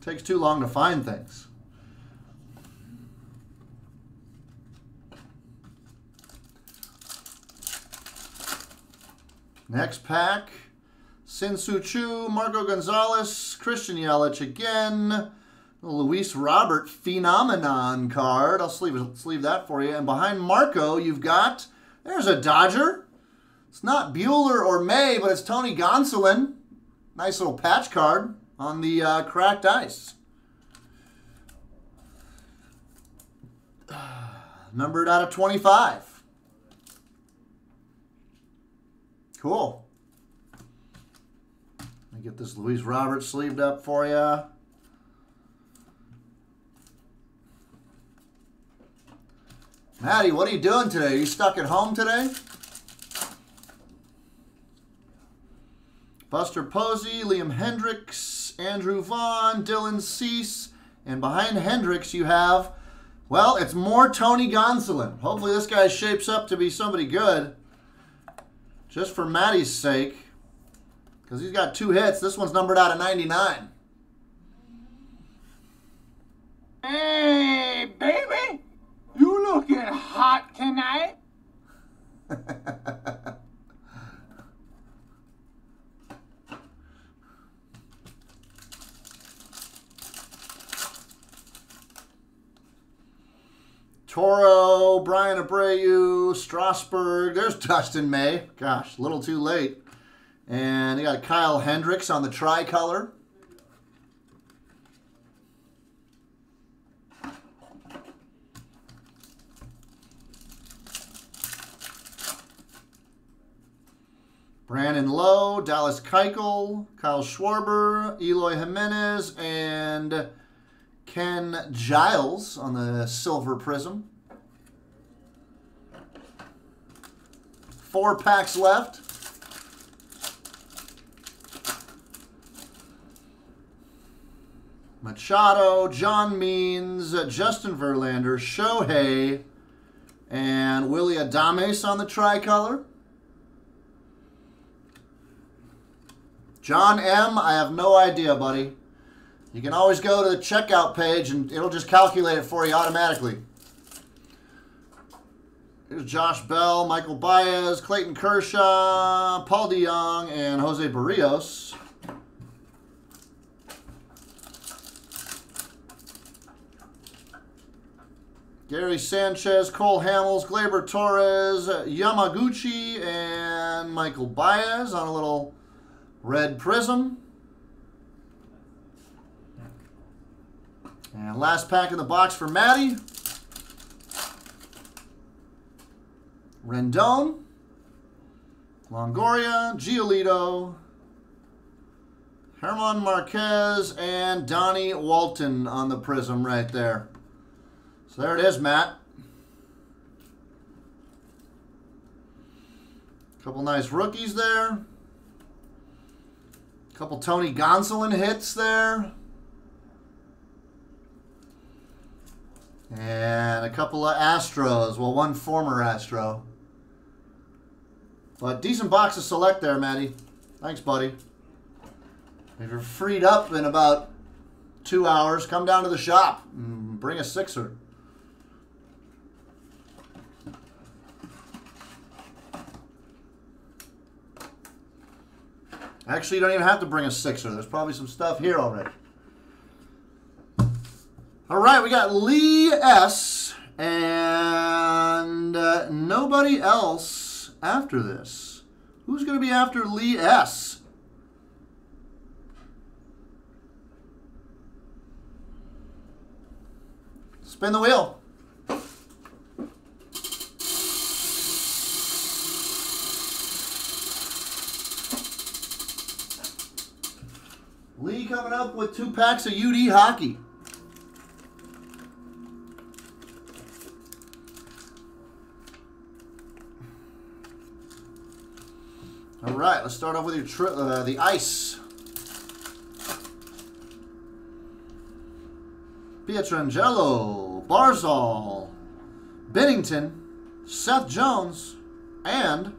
Takes too long to find things. Next pack, Sin-Soo Choo, Marco Gonzalez, Christian Yelich again, Luis Robert Phenomenon card. I'll sleeve that for you. And behind Marco, you've got, there's a Dodger. It's not Buehler or May, but it's Tony Gonsolin. Nice little patch card on the cracked ice. Numbered out of 25. Cool. Let me get this Luis Robert sleeved up for you. Maddie, what are you doing today? Are you stuck at home today? Buster Posey, Liam Hendricks, Andrew Vaughn, Dylan Cease, and behind Hendricks you have, well, it's more Tony Gonsolin. Hopefully this guy shapes up to be somebody good, just for Matty's sake, because he's got 2 hits. This one's numbered out of 99. Hey, baby, you looking hot tonight. Toro, Brian Abreu, Strasburg. There's Dustin May. Gosh, a little too late. And you got Kyle Hendricks on the tricolor. Brandon Lowe, Dallas Keuchel, Kyle Schwarber, Eloy Jimenez, and Ken Giles on the silver prism. 4 packs left. Machado, John Means, Justin Verlander, Shohei, and Willy Adames on the tricolor. John M., I have no idea, buddy. You can always go to the checkout page and it'll just calculate it for you automatically. Here's Josh Bell, Michael Baez, Clayton Kershaw, Paul DeYoung, and Jose Barrios. Gary Sanchez, Cole Hamels, Gleyber Torres, Yamaguchi, and Michael Baez on a little red prism. And last pack in the box for Matty. Rendon, Longoria, Giolito, Herman Marquez, and Donnie Walton on the prism right there. So there it is, Matt. A couple nice rookies there. A couple Tony Gonsolin hits there. And a couple of Astros. Well, one former Astro. But decent box of Select there, Matty. Thanks, buddy. If you're freed up in about 2 hours, come down to the shop and bring a sixer. Actually, you don't even have to bring a sixer. There's probably some stuff here already. All right, we got Lee S. and nobody else after this. Who's going to be after Lee S.? Spin the wheel. Lee coming up with 2 packs of UD hockey. All right, let's start off with your the ice. Pietrangelo, Barzal, Binnington, Seth Jones, and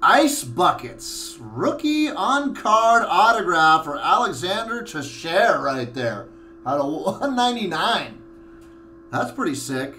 ice buckets. Rookie on card autograph for Alexander Teixeira right there, out of 199. That's pretty sick.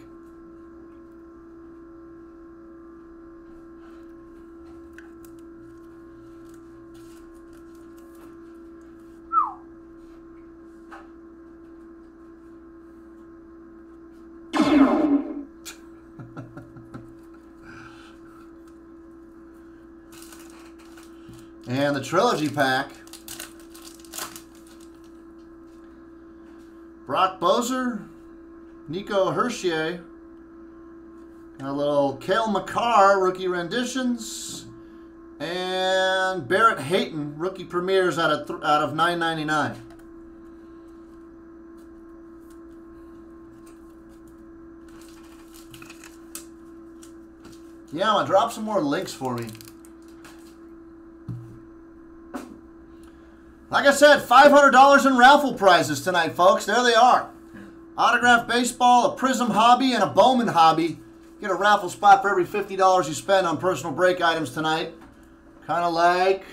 And the trilogy pack. Brock Boser, Nico Hershier, and a little Cale Makar rookie renditions, and Barrett Hayton rookie premieres out of 999. Yeah, drop some more links for me. Like I said, $500 in raffle prizes tonight, folks. There they are. Autographed baseball, a Prism Hobby, and a Bowman Hobby. Get a raffle spot for every $50 you spend on personal break items tonight. Kind of like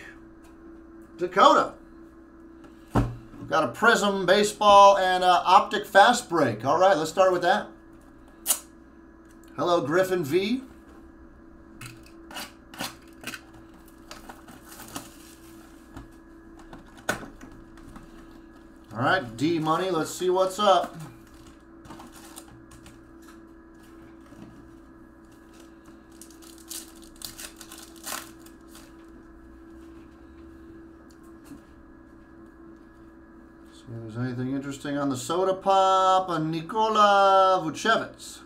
Dakota. Got a Prism, baseball, and Optic Fast Break. All right, let's start with that. Hello, Griffin V. All right, D Money, let's see what's up. Is there anything interesting on the soda pop? And Nikola Vucevic.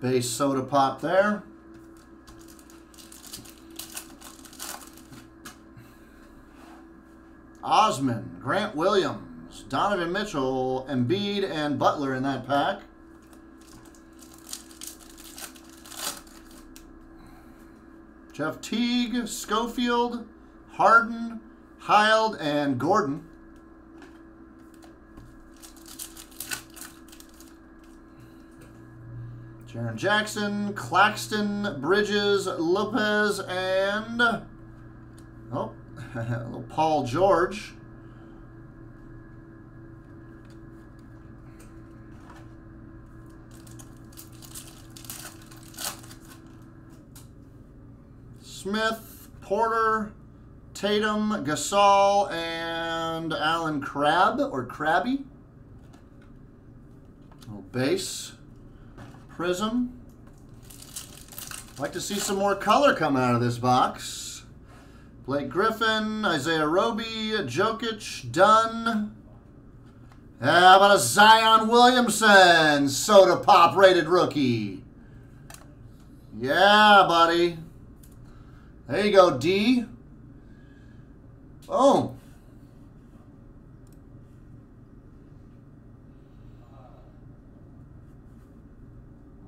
Base soda pop there. Osman, Grant Williams, Donovan Mitchell, Embiid, and Butler in that pack. Jeff Teague, Schofield, Harden, Hild, and Gordon. Jaren Jackson, Claxton, Bridges, Lopez, and oh, little Paul George. Smith, Porter, Tatum, Gasol, and Alan Crabb, or Crabby. Little base. Prism. I'd like to see some more color come out of this box. Blake Griffin, Isaiah Roby, Jokic, Dunn. How about a Zion Williamson soda pop rated rookie? Yeah, buddy. There you go, D. Oh.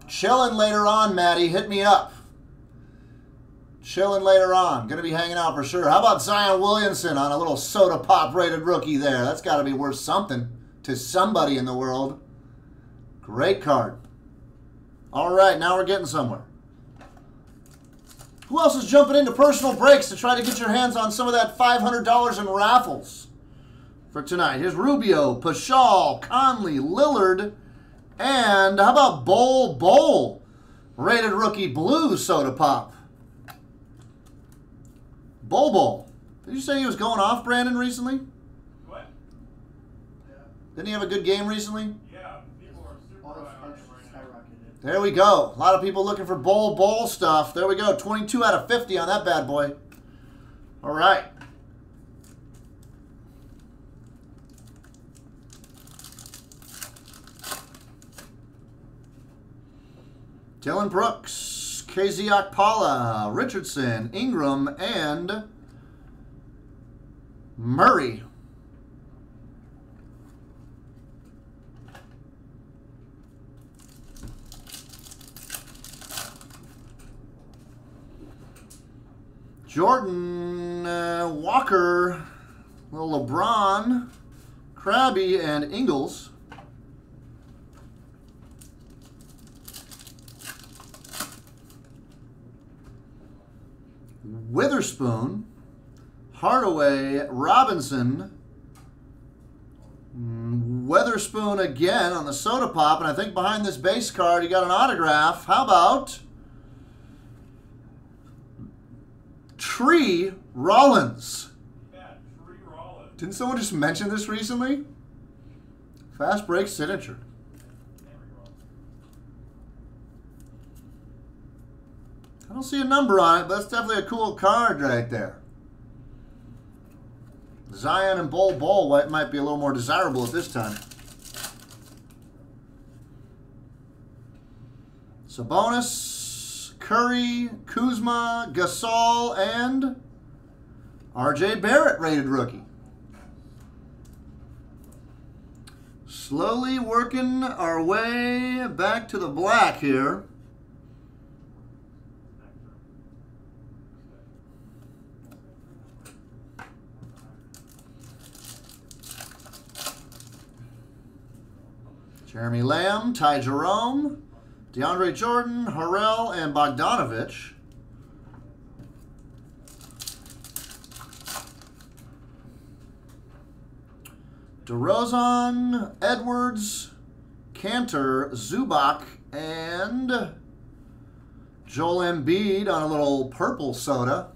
Chilling later on, Maddie. Hit me up. Chilling later on. Going to be hanging out for sure. How about Zion Williamson on a little soda pop rated rookie there? That's got to be worth something to somebody in the world. Great card. All right, now we're getting somewhere. Who else is jumping into personal breaks to try to get your hands on some of that $500 in raffles for tonight? Here's Rubio, Pashal, Conley, Lillard, and how about Bol Bol? Rated rookie blue soda pop. Bol Bol. Did you say he was going off, Brandon, recently? What? Yeah. Didn't he have a good game recently? Yeah. People are super high on him right now. There we go. A lot of people looking for Bol Bol stuff. There we go. 22 out of 50 on that bad boy. All right. Dylan Brooks, KZ Okpala, Richardson, Ingram, and Murray. Jordan, Walker, little LeBron, Krabby, and Ingles. Witherspoon, Hardaway, Robinson, Witherspoon again on the soda pop, and I think behind this base card, you got an autograph. How about Tree Rollins? Yeah, Tree Rollins. Didn't someone just mention this recently? Fast break signature. I don't see a number on it, but that's definitely a cool card right there. Zion and Bol Bol might be a little more desirable at this time. Sabonis, Curry, Kuzma, Gasol, and RJ Barrett, rated rookie. Slowly working our way back to the black here. Jeremy Lamb, Ty Jerome, DeAndre Jordan, Harrell, and Bogdanovich. DeRozan, Edwards, Cantor, Zubac, and Joel Embiid on a little purple soda.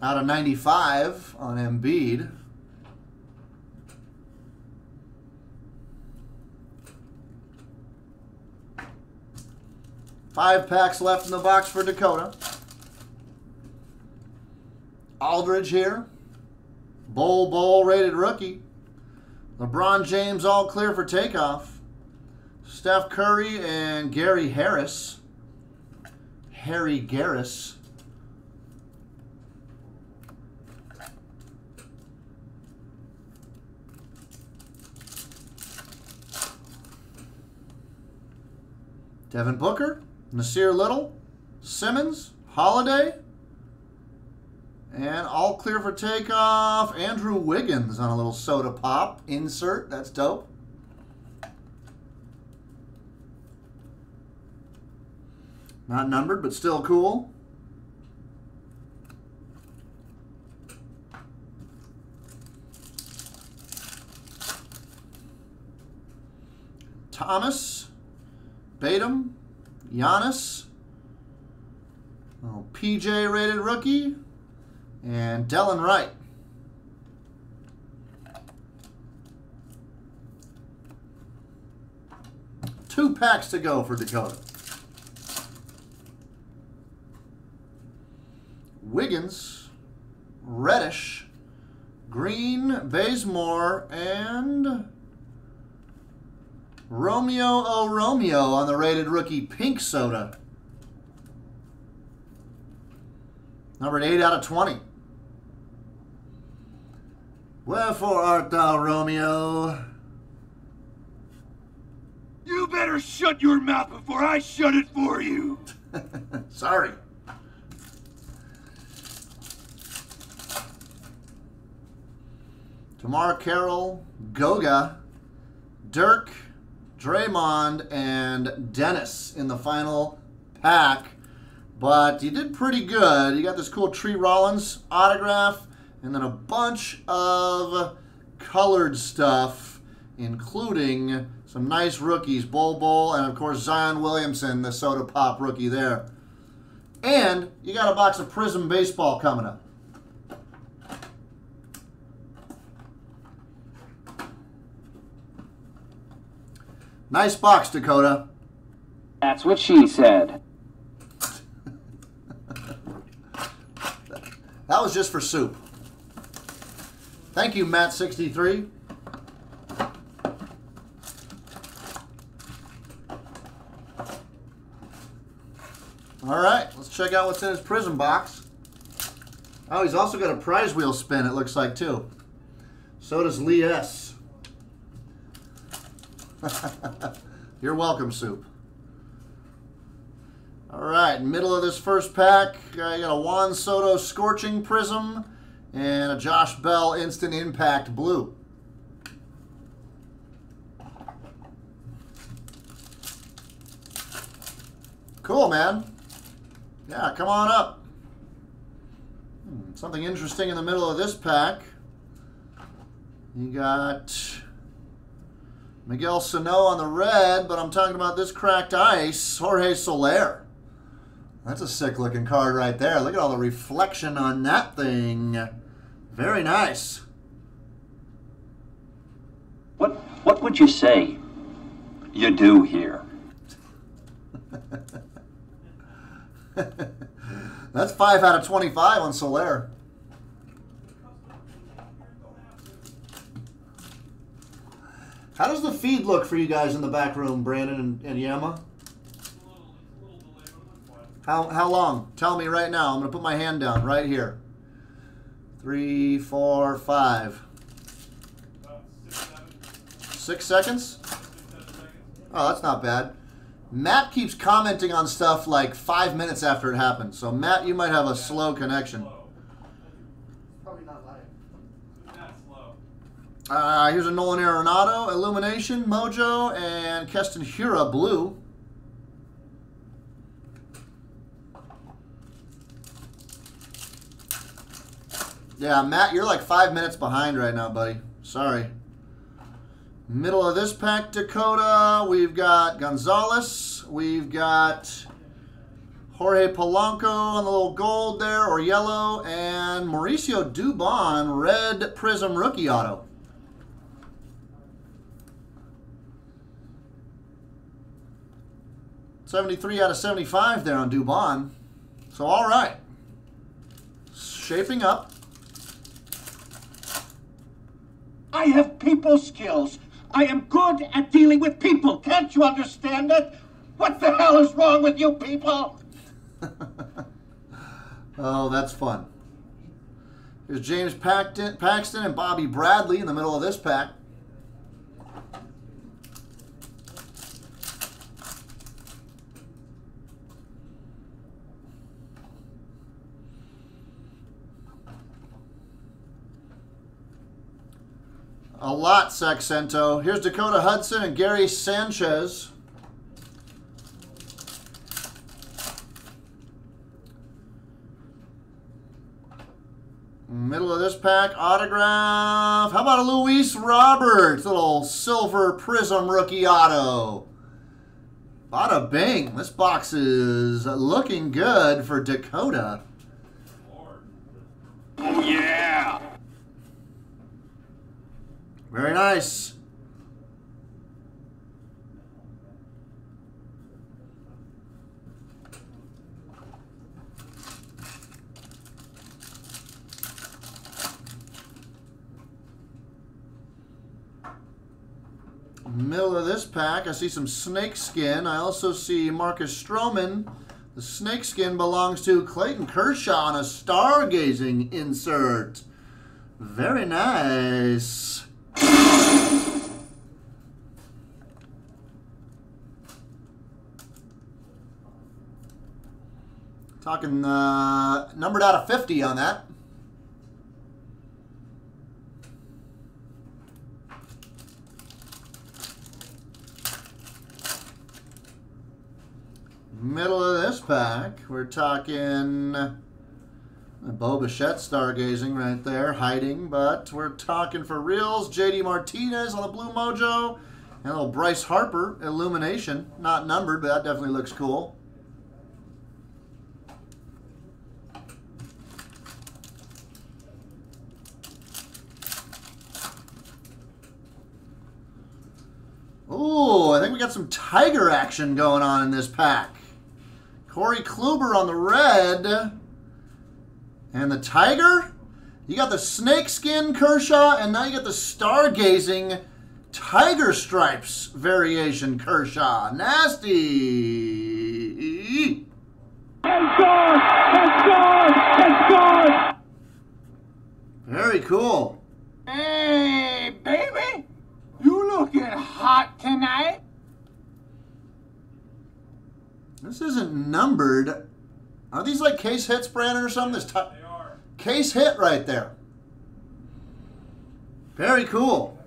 Out of 95 on Embiid. Five packs left in the box for Dakota. Aldridge here. Bowl Bowl rated rookie. LeBron James all clear for takeoff. Steph Curry and Gary Harris. Harry Garris. Devin Booker, Nasir Little, Simmons, Holiday, and all clear for takeoff. Andrew Wiggins on a little soda pop insert. That's dope. Not numbered, but still cool. Thomas, Batum, Giannis, little PJ rated rookie, and Delon Wright. Two packs to go for Dakota. Wiggins, Reddish, Green, Bazemore, and Romeo O. Romeo on the rated rookie pink soda. Numbered 8 out of 20. Wherefore art thou, Romeo? You better shut your mouth before I shut it for you. Sorry. Tamar Carroll, Goga, Dirk, Draymond, and Dennis in the final pack. But you did pretty good. You got this cool Tree Rollins autograph and then a bunch of colored stuff, including some nice rookies, Bol Bol, and of course Zion Williamson, the soda pop rookie there. And you got a box of Prism Baseball coming up. Nice box, Dakota. That's what she said. That was just for soup. Thank you, Matt63. All right, let's check out what's in his Prism box. Oh, he's also got a prize wheel spin, it looks like, too. So does Lee S. You're welcome, Soup. All right, middle of this first pack, you got a Juan Soto Scorching Prism and a Josh Bell Instant Impact Blue. Cool, man. Yeah, come on up. Something interesting in the middle of this pack. You got Miguel Sano on the red, but I'm talking about this cracked ice, Jorge Soler. That's a sick-looking card right there. Look at all the reflection on that thing. Very nice. What would you say you do here? That's 5 out of 25 on Soler. How does the feed look for you guys in the back room, Brandon and Yama? How long? Tell me right now. I'm going to put my hand down right here. 3, 4, 5. 6 seconds? Oh, that's not bad. Matt keeps commenting on stuff like 5 minutes after it happened. So, Matt, you might have a slow connection. Probably not live. Here's a Nolan Arenado, Illumination, Mojo, and Keston Hura Blue. Yeah, Matt, you're like 5 minutes behind right now, buddy. Sorry. Middle of this pack, Dakota, we've got Gonzalez. We've got Jorge Polanco on the little gold there, or yellow. And Mauricio Dubon, red Prism rookie auto. /73 out of 75 there on Dubon. So all right. Shaping up. I have people skills. I am good at dealing with people. Can't you understand it? What the hell is wrong with you people? Oh, that's fun. There's James Paxton and Bobby Bradley in the middle of this pack. A lot, Saxento. Here's Dakota Hudson and Gary Sanchez. Middle of this pack, autograph. How about a Luis Robert? Little silver Prism rookie auto. Bada bing. This box is looking good for Dakota. Oh, yeah. Very nice. Middle of this pack, I see some snakeskin. I also see Marcus Stroman. The snakeskin belongs to Clayton Kershaw on a stargazing insert. Very nice. Talking numbered out of 50 on that. Middle of this pack, we're talking Bo Bichette stargazing right there, hiding, but we're talking for reals. JD Martinez on the Blue Mojo, and a little Bryce Harper Illumination. Not numbered, but that definitely looks cool. Ooh, I think we got some Tiger action going on in this pack. Corey Kluber on the red. And the Tiger? You got the snakeskin Kershaw, and now you got the stargazing Tiger Stripes variation Kershaw. Nasty! And gone! And gone! And gone! Very cool. Hey, baby! You looking hot tonight? This isn't numbered. Are these like case hits, Brandon, or something? This they are. Case hit right there. Very cool.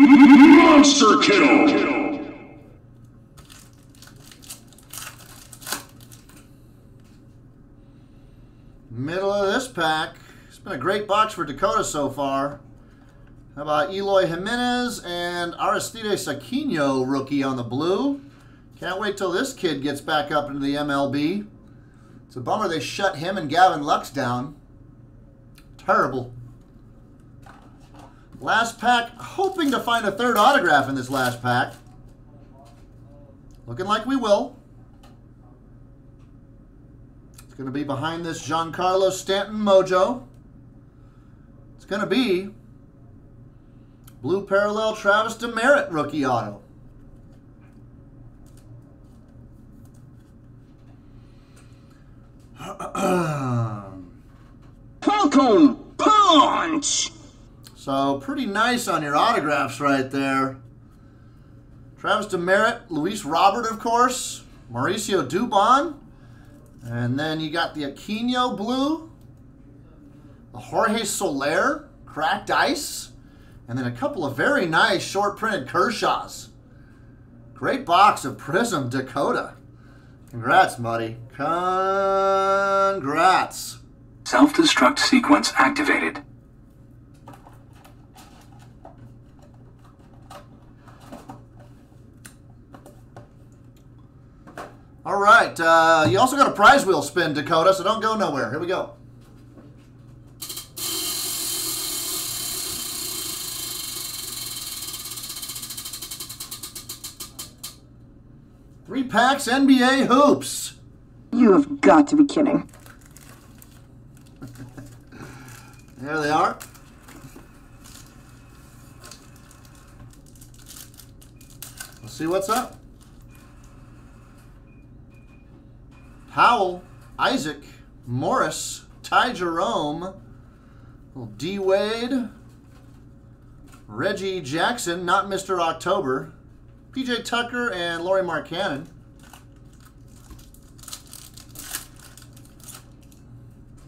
Monster Kiddo. Middle of this pack. It's been a great box for Dakota so far. How about Eloy Jimenez and Aristides Aquino rookie on the blue? Can't wait till this kid gets back up into the MLB. It's a bummer they shut him and Gavin Lux down. Terrible. Last pack, hoping to find a third autograph in this last pack. Looking like we will. It's going to be behind this Giancarlo Stanton Mojo. It's going to be Blue Parallel Travis DeMeritt rookie auto. Falcon Punch! So pretty nice on your autographs right there. Travis DeMeritt, Luis Robert, of course, Mauricio Dubon, And then you got the Aquino blue, the Jorge Soler cracked ice, and then a couple of very nice short printed Kershaws. Great box of Prism Dakota. Congrats, Muddy. Congrats. Self-destruct sequence activated. All right, you also got a prize wheel spin, Dakota, so don't go nowhere. Here we go. Three packs, NBA hoops. You have got to be kidding. There they are. Let's see what's up. Howell, Isaac, Morris, Ty Jerome, D. Wade, Reggie Jackson, not Mr. October, PJ Tucker, and Laurie Markkanen.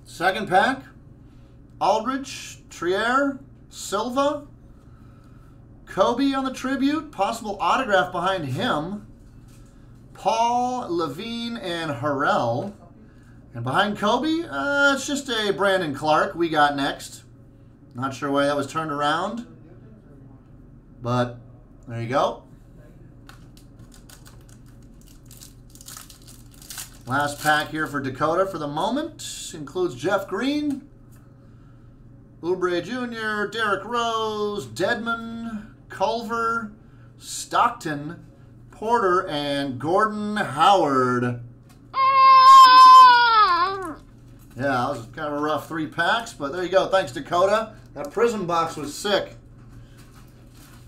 Second pack, Aldridge, Trier, Silva, Kobe on the tribute, possible autograph behind him. Paul, Levine, and Harrell. And behind Kobe, it's just a Brandon Clark we got next. Not sure why that was turned around, but there you go. Last pack here for Dakota for the moment. Includes Jeff Green, Oubre Jr., Derrick Rose, Dedmon, Culver, Stockton, Porter, and Gordon Howard. Yeah, that was kind of a rough three packs, but there you go. Thanks, Dakota. That Prism box was sick.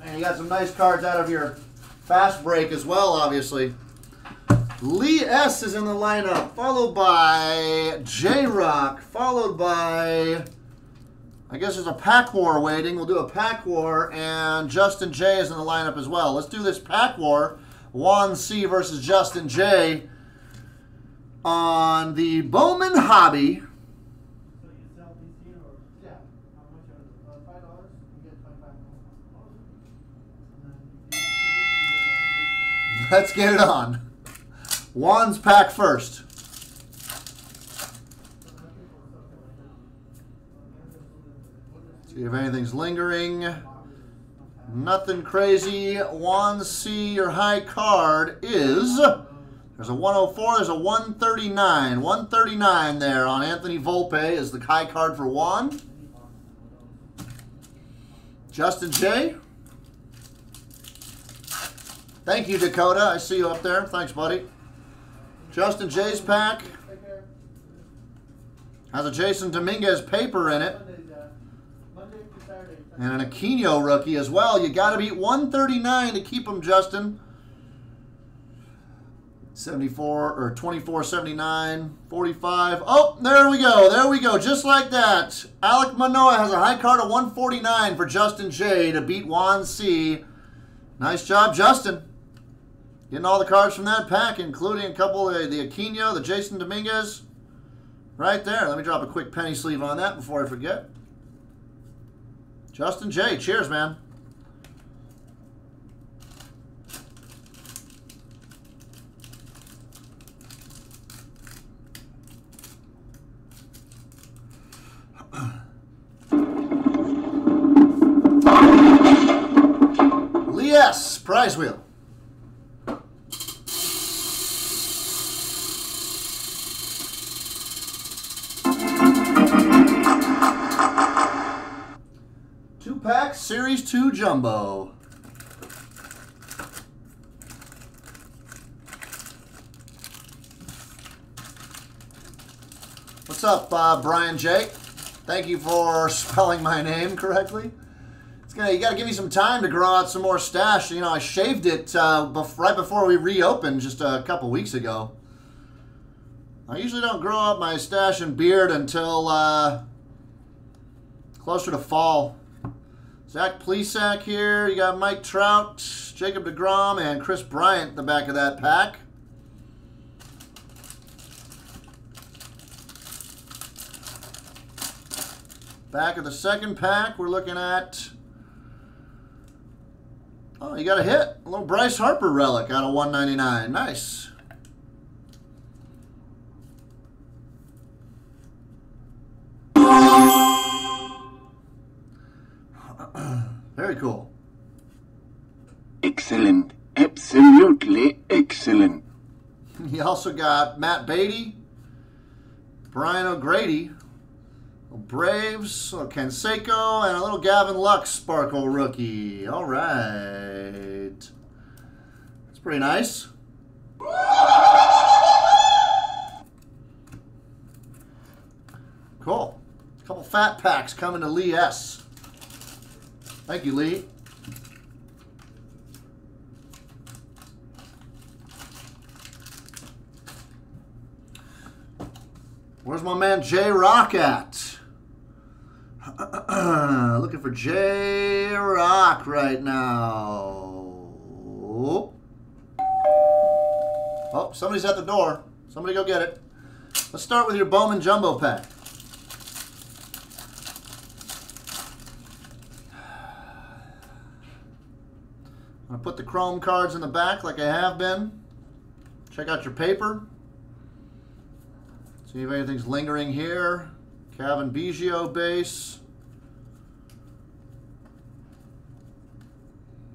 And you got some nice cards out of your fast break as well, obviously. Lee S. is in the lineup, followed by J-Rock, followed by, I guess there's a pack war waiting. We'll do a pack war, and Justin J is in the lineup as well. Let's do this pack war. Juan C versus Justin J on the Bowman Hobby. So you sell these here, or yeah, how much are the $5? You get $25. Let's get it on. Juan's pack first. See if anything's lingering. Nothing crazy. 1C, your high card is, there's a 104, there's a 139. 139 there on Anthony Volpe is the high card for Juan. Justin J. Thank you, Dakota. I see you up there. Thanks, buddy. Justin J's pack has a Jason Dominguez paper in it. And an Aquino rookie as well. You got to beat 139 to keep him, Justin. 74 or 24, 79, 45. Oh, there we go. There we go. Just like that. Alec Manoah has a high card of 149 for Justin J to beat Juan C. Nice job, Justin. Getting all the cards from that pack, including a couple of the Aquino, the Jason Dominguez. Right there. Let me drop a quick penny sleeve on that before I forget. Justin J, cheers, man. Lee S, prize wheel. Pack Series 2 Jumbo. What's up, Brian Jake? Thank you for spelling my name correctly. It's gonna, you got to give me some time to grow out some more stash. You know, I shaved it right before we reopened just a couple weeks ago. I usually don't grow out my stash and beard until closer to fall. Zach Plesac here. You got Mike Trout, Jacob deGrom, and Chris Bryant at the back of that pack. Back of the second pack, we're looking at... Oh, you got a hit. A little Bryce Harper relic out of 199. Nice. Very cool. Excellent. Absolutely excellent. You also got Matt Beatty, Brian O'Grady, Braves, Ken Seiko, and a little Gavin Lux Sparkle rookie. All right. That's pretty nice. Cool. A couple fat packs coming to Lee S. Thank you, Lee. Where's my man J Rock at? Looking for J Rock right now. Oh, somebody's at the door. Somebody go get it. Let's start with your Bowman Jumbo pack. I'm going to put the chrome cards in the back like I have been. Check out your paper. See if anything's lingering here. Kevin Biggio base.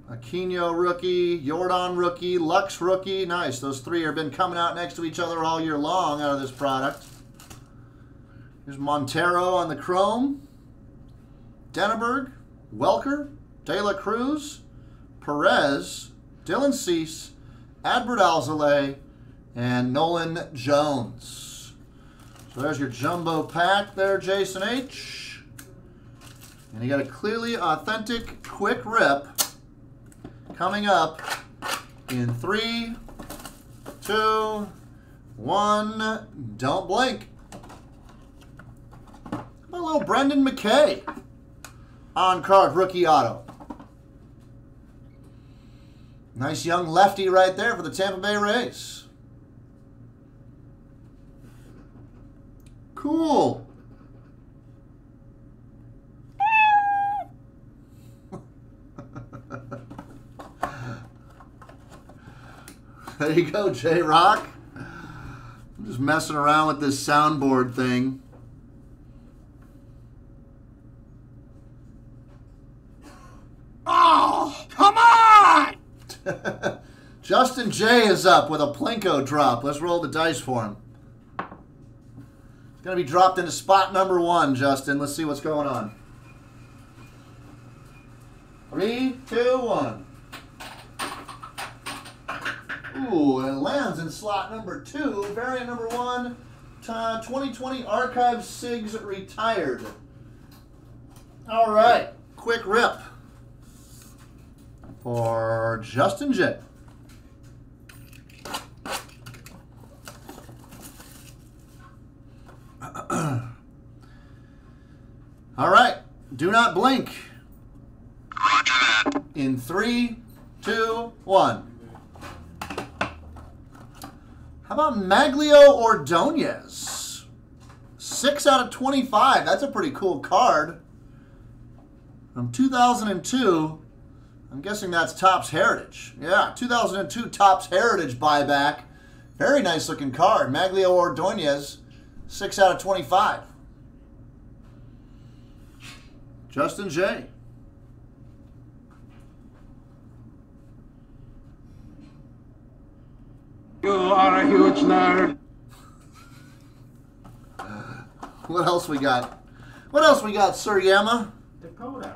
Aquino rookie. Jordan rookie. Lux rookie. Nice. Those three have been coming out next to each other all year long out of this product. Here's Montero on the chrome. Denneberg. Welker. De La Cruz. Perez, Dylan Cease, Adbert Alzolay, and Nolan Jones. So there's your jumbo pack there, Jason H. And you got a clearly authentic quick rip coming up in 3, 2, 1. Don't blink. My little Brendan McKay on card rookie auto. Nice young lefty right there for the Tampa Bay Rays. Cool. There you go, J-Rock. I'm just messing around with this soundboard thing. Oh, come on! Justin J is up with a Plinko drop. Let's roll the dice for him. It's going to be dropped into spot number 1, Justin. Let's see what's going on. 3, 2, 1. Ooh, and it lands in slot number 2. Variant number 1, 2020 Archive Sigs retired. All right, quick rip. For Justin J. All right. Do not blink. Roger that. In 3, 2, 1. How about Maglio Ordonez? 6 out of 25. That's a pretty cool card. From 2002. I'm guessing that's Topps Heritage. Yeah, 2002 Topps Heritage buyback. Very nice looking card. Maglio Ordonez, 6 out of 25. Justin J. You are a huge nerd. What else we got? What else we got, Sir Yama? Dakota.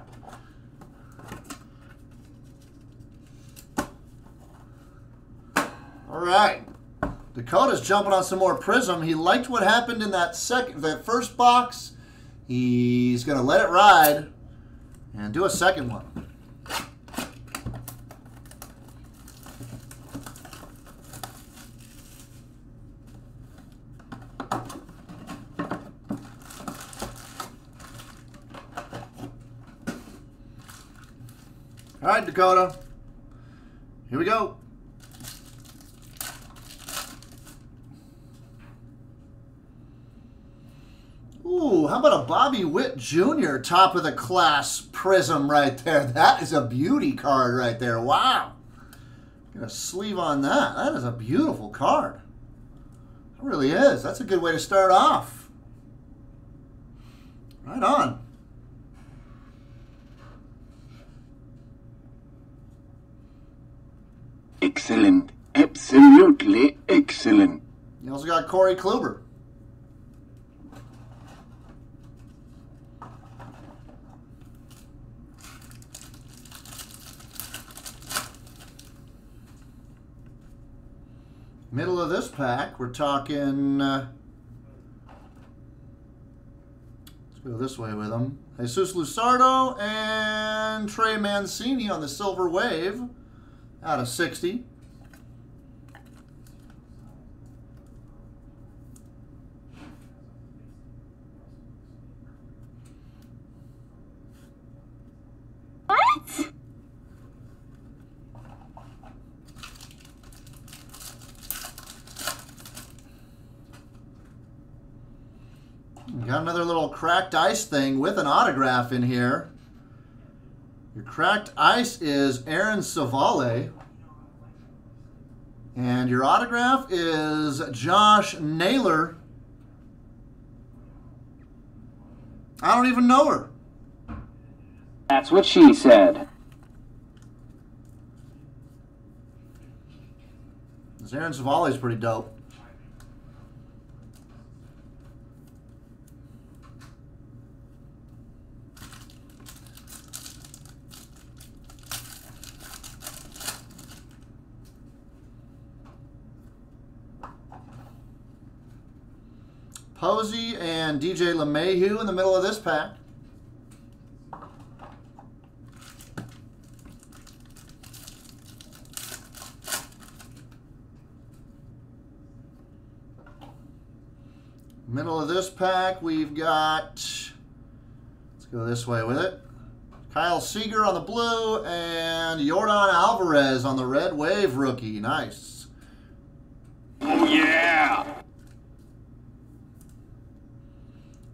All right, Dakota's jumping on some more Prism. He liked what happened in that first box. He's gonna let it ride and do a second one. All right, Dakota. Here we go. Ooh, how about a Bobby Witt Jr. top of the class prism right there? That is a beauty card right there. Wow. Get a sleeve on that. That is a beautiful card. It really is. That's a good way to start off. Right on. Excellent. Absolutely excellent. You also got Corey Kluber. Middle of this pack, we're talking, let's go this way with them. Jesus Luzardo and Trey Mancini on the Silver Wave out of 60. Got another little cracked ice thing with an autograph in here. Your cracked ice is Aaron Savale. And your autograph is Josh Naylor. I don't even know her. That's what she said. This Aaron Savale is pretty dope. Posey and DJ LeMahieu in the middle of this pack. Middle of this pack, we've got, let's go this way with it. Kyle Seager on the blue and Yordan Alvarez on the Red Wave rookie. Nice. Oh, yeah.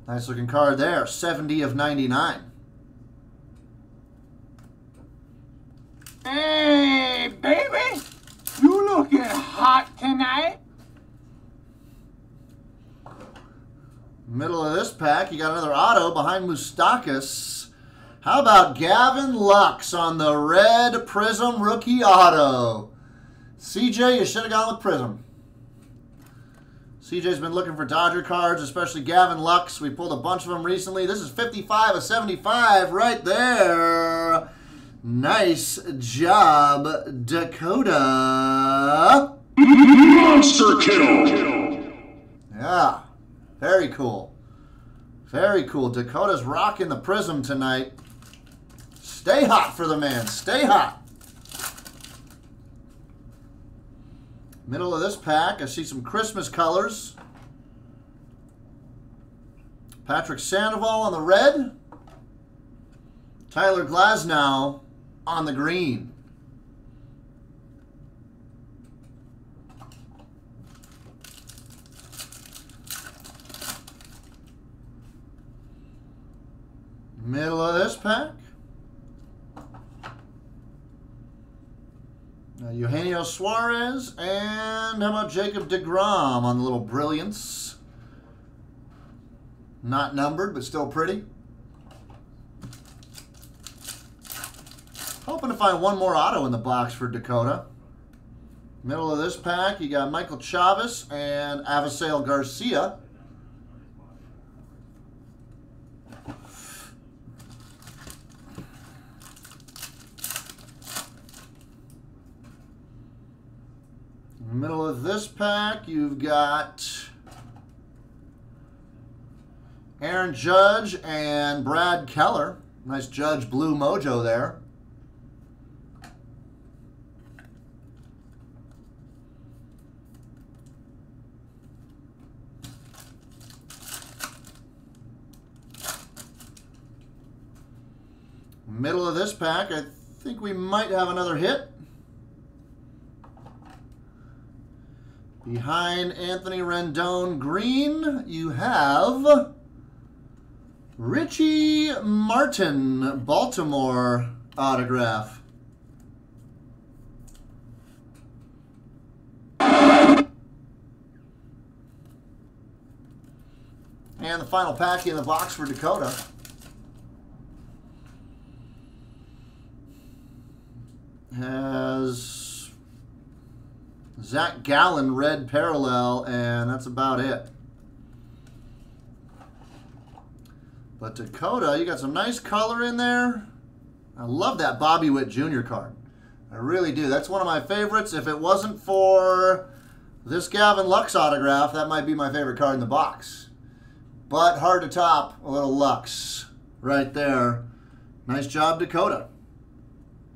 Nice looking card there, 70 of 99. Hey, baby, you looking hot tonight. Middle of this pack, you got another auto behind Moustakas. How about Gavin Lux on the red Prism rookie auto? CJ, you should have gone with Prism. CJ's been looking for Dodger cards, especially Gavin Lux. We pulled a bunch of them recently. This is 55 of 75 right there. Nice job, Dakota. Monster kill. Yeah, very cool. Very cool. Dakota's rocking the Prism tonight. Stay hot for the man. Stay hot. Middle of this pack, I see some Christmas colors. Patrick Sandoval on the red. Tyler Glasnow on the green. Middle of this pack. Eugenio Suarez, and how about Jacob deGrom on the little brilliance? Not numbered, but still pretty. Hoping to find one more auto in the box for Dakota. Middle of this pack, you got Michael Chavis and Avisail Garcia. Middle of this pack, you've got Aaron Judge and Brad Keller. Nice Judge blue mojo there. Middle of this pack, I think we might have another hit. Behind Anthony Rendon Green, you have Richie Martin, Baltimore autograph. And the final pack in the box for Dakota. Has Zach Gallen red parallel, and that's about it. But Dakota, you got some nice color in there. I love that Bobby Witt Jr. card. I really do. That's one of my favorites. If it wasn't for this Gavin Lux autograph, that might be my favorite card in the box. But hard to top a little Lux right there. Nice job, Dakota.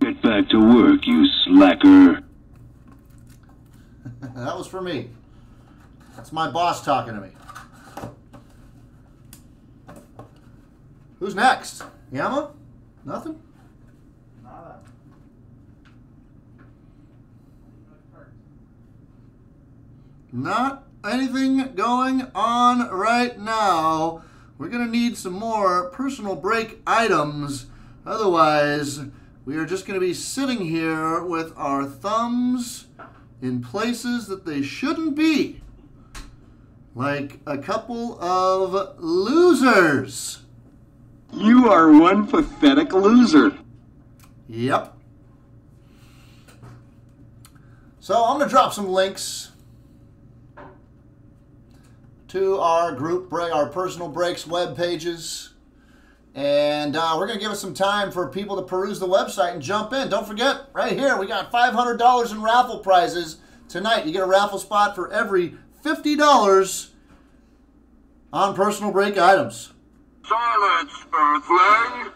Get back to work, you slacker. That was for me. That's my boss talking to me. Who's next? Yama? Nothing? Nada. Not anything going on right now. We're going to need some more personal break items. Otherwise, we are just going to be sitting here with our thumbs in places that they shouldn't be. Like a couple of losers. You are one pathetic loser. Yep. So I'm going to drop some links to our group break, our personal breaks web pages. And we're going to give it some time for people to peruse the website and jump in. Don't forget, right here, we got $500 in raffle prizes tonight. You get a raffle spot for every $50 on personal break items. Silence, Earthling!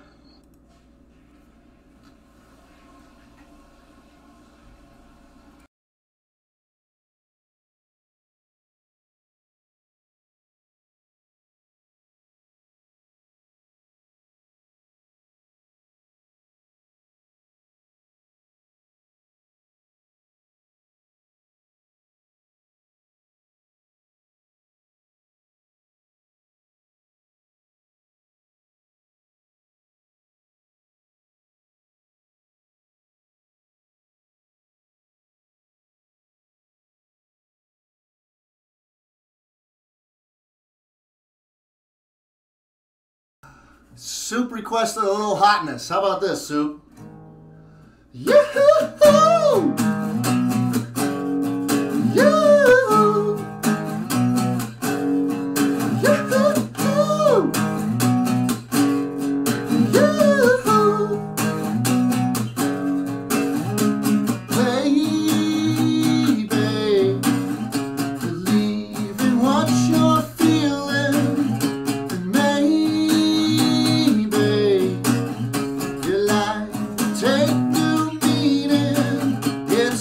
Soup requested a little hotness. How about this, Soup? Yoo-hoo-hoo! Yoo-hoo! Yoo-hoo-hoo! Yoo-hoo! Baby, believe in what you're feeling. Take new meaning, it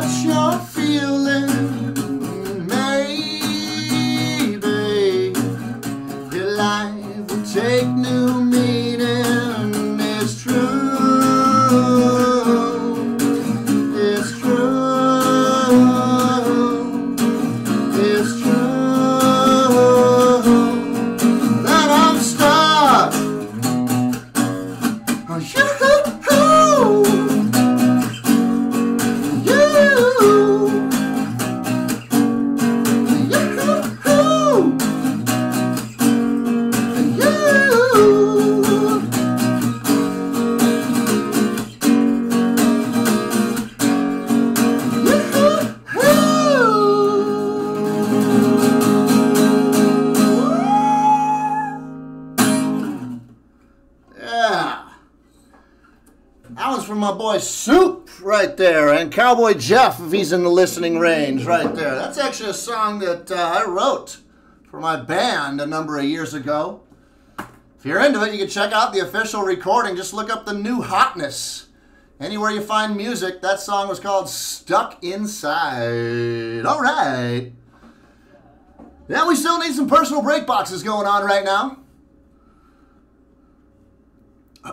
what you're feeling. Maybe your life will take new meaning. It's true. It's true. It's true. That I'm stuck. Are you? My boy Soup right there, and Cowboy Jeff, if he's in the listening range, right there. That's actually a song that I wrote for my band a number of years ago. If you're into it, you can check out the official recording. Just look up The New Hotness. Anywhere you find music, that song was called Stuck Inside. All right. Now we still need some personal break boxes going on right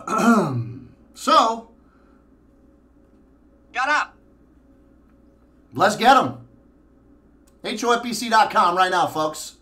now. So... Shut up. Let's get them. hofbc.com right now, folks.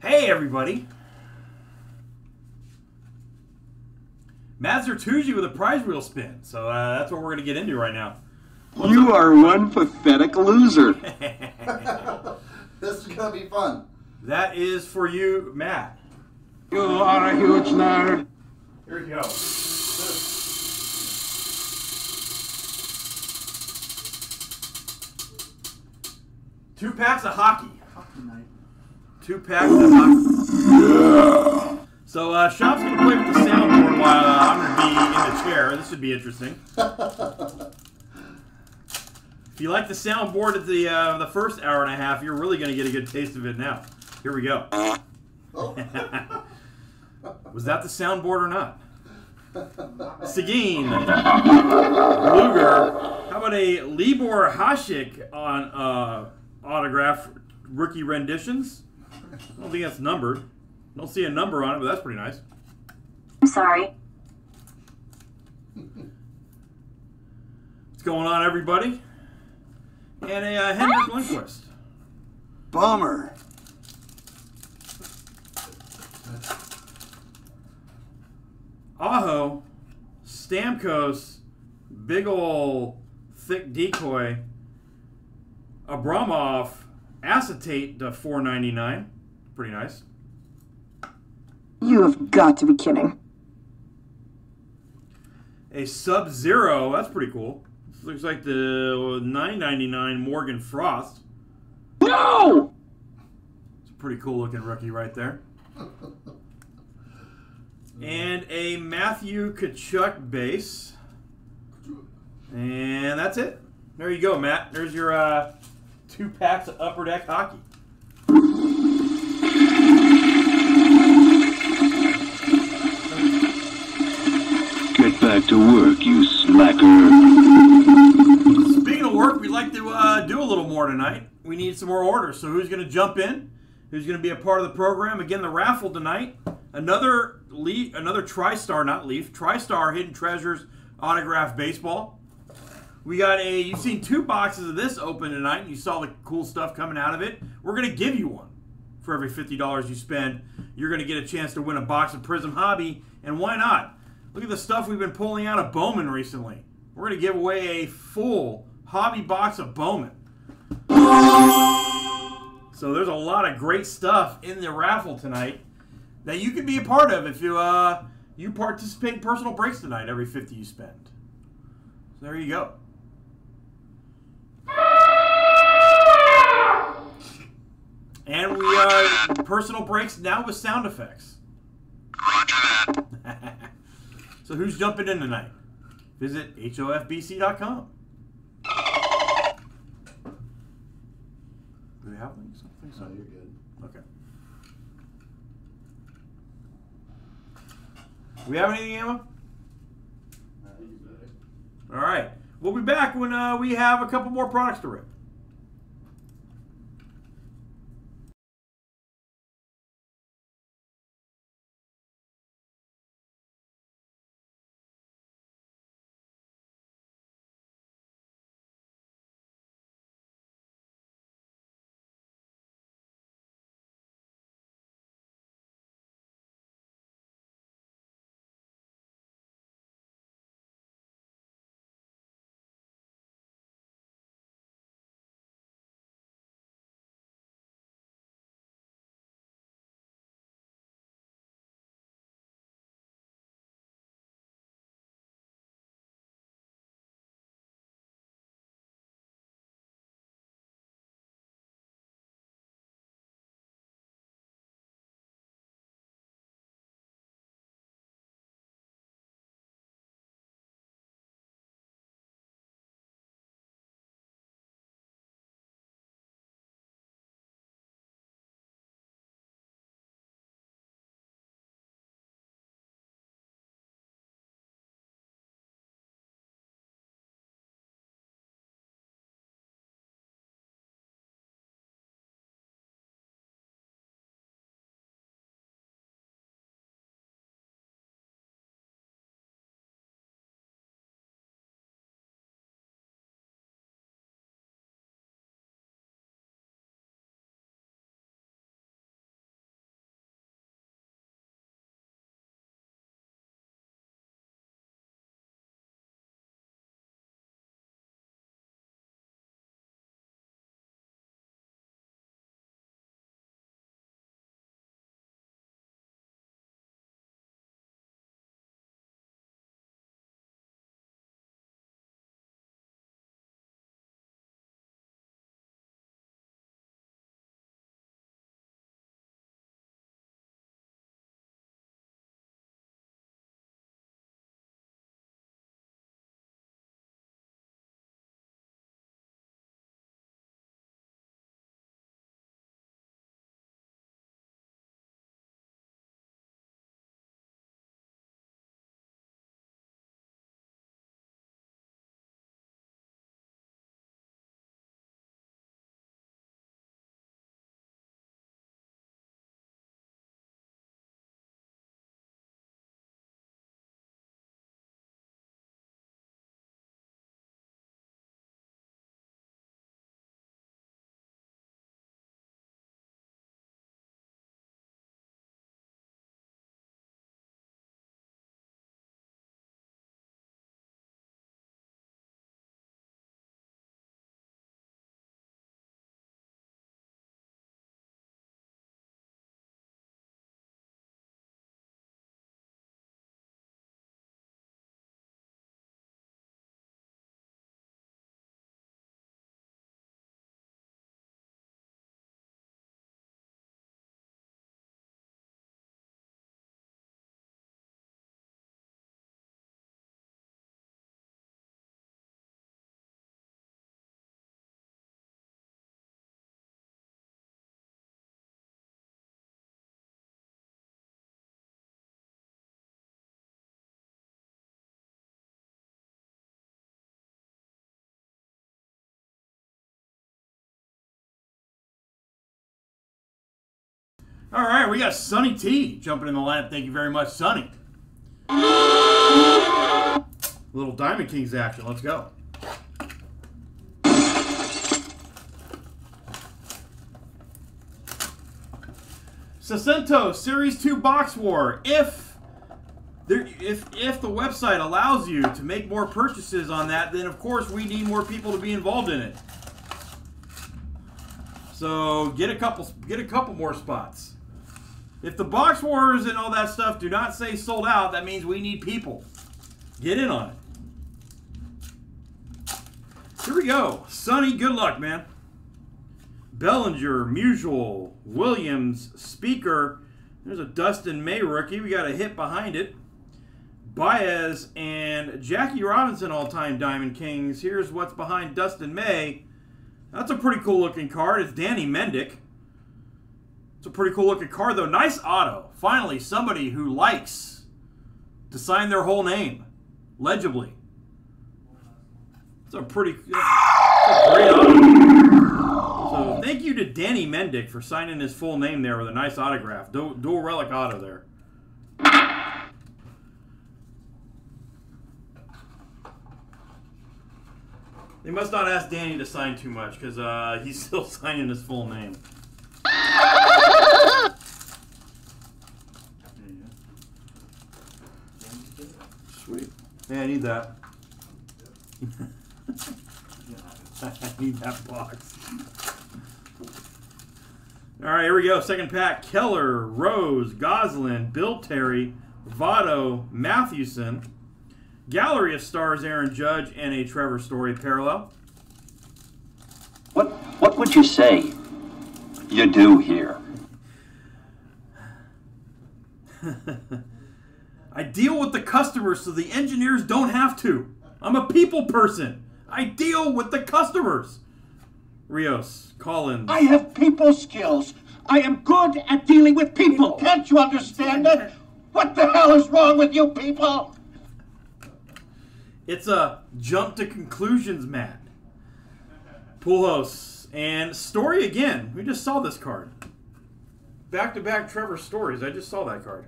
Hey everybody! Matt Zertucci with a prize reel spin, so that's what we're going to get into right now. What's you up? Are one pathetic loser. This is going to be fun. That is for you, Matt. You are a huge nerd. Here we go. Two packs of hockey. Hockey night. Two packs of hockey. So Shop's going to play with the soundboard while I'm going to be in the chair. This should be interesting. If you like the soundboard at the first hour and a half, you're really going to get a good taste of it now. Here we go. Oh. Was that the soundboard or not? Seguin. Luger. How about a Libor Hasek on... autograph rookie renditions. I don't think that's numbered. Don't see a number on it, but that's pretty nice. I'm sorry. What's going on, everybody? And a Henrik Lundqvist. Bummer. Aho, Stamkos, big ol' thick decoy, Abramov, acetate to $4.99. Pretty nice. You have got to be kidding. A Sub-Zero, that's pretty cool. This looks like the $9.99 Morgan Frost. No! It's a pretty cool looking rookie right there. And a Matthew Tkachuk base. And that's it. There you go, Matt. There's your two packs of Upper Deck Hockey. Get back to work, you slacker. Speaking of work, we'd like to do a little more tonight. We need some more orders. So who's going to jump in? Who's going to be a part of the program? Again, the raffle tonight. Another TriStar, not Leaf, TriStar Hidden Treasures autographed baseball. We got a, you've seen two boxes of this open tonight, and you saw the cool stuff coming out of it. We're going to give you one. For every $50 you spend, you're going to get a chance to win a box of Prism Hobby, and why not? Look at the stuff we've been pulling out of Bowman recently. We're going to give away a full hobby box of Bowman. So there's a lot of great stuff in the raffle tonight that you can be a part of if you, you participate in personal breaks tonight, every $50 you spend. So there you go. And we are personal breaks now with sound effects. Roger that. So who's jumping in tonight? Visit hofbc.com. Do they have links? I think so. No, you're good. Okay. We have anything, Emma? No, you're good. All right. We'll be back when we have a couple more products to rip. All right, we got Sonny T jumping in the lineup. Thank you very much, Sonny. Little Diamond Kings action. Let's go. Sacento Series 2 Box War. If the website allows you to make more purchases on that, then of course we need more people to be involved in it. So get a couple more spots. If the box wars and all that stuff do not say sold out, that means we need people. Get in on it. Here we go. Sonny, good luck, man. Bellinger, Musial, Williams, Speaker. There's a Dustin May rookie. We got a hit behind it. Baez and Jackie Robinson all-time Diamond Kings. Here's what's behind Dustin May. That's a pretty cool-looking card. It's Danny Mendick. It's a pretty cool-looking card, though. Nice auto. Finally, somebody who likes to sign their whole name legibly. It's a pretty great auto. So thank you to Danny Mendick for signing his full name there with a nice autograph. Dual relic auto there. They must not ask Danny to sign too much because he's still signing his full name. Sweet. Hey, I need that. I need that box. All right, here we go. Second pack. Keller, Rose, Goslin, Bill Terry, Votto, Mathewson. Gallery of Stars, Aaron Judge, and a Trevor Story parallel. What would you say you do here? I deal with the customers so the engineers don't have to. I'm a people person. I deal with the customers. Rios, Collins. I have people skills. I am good at dealing with people. Can't you understand that? What the hell is wrong with you people? It's a jump to conclusions, Matt. Pujols and Story again. We just saw this card. Back-to-back Trevor Stories. I just saw that card.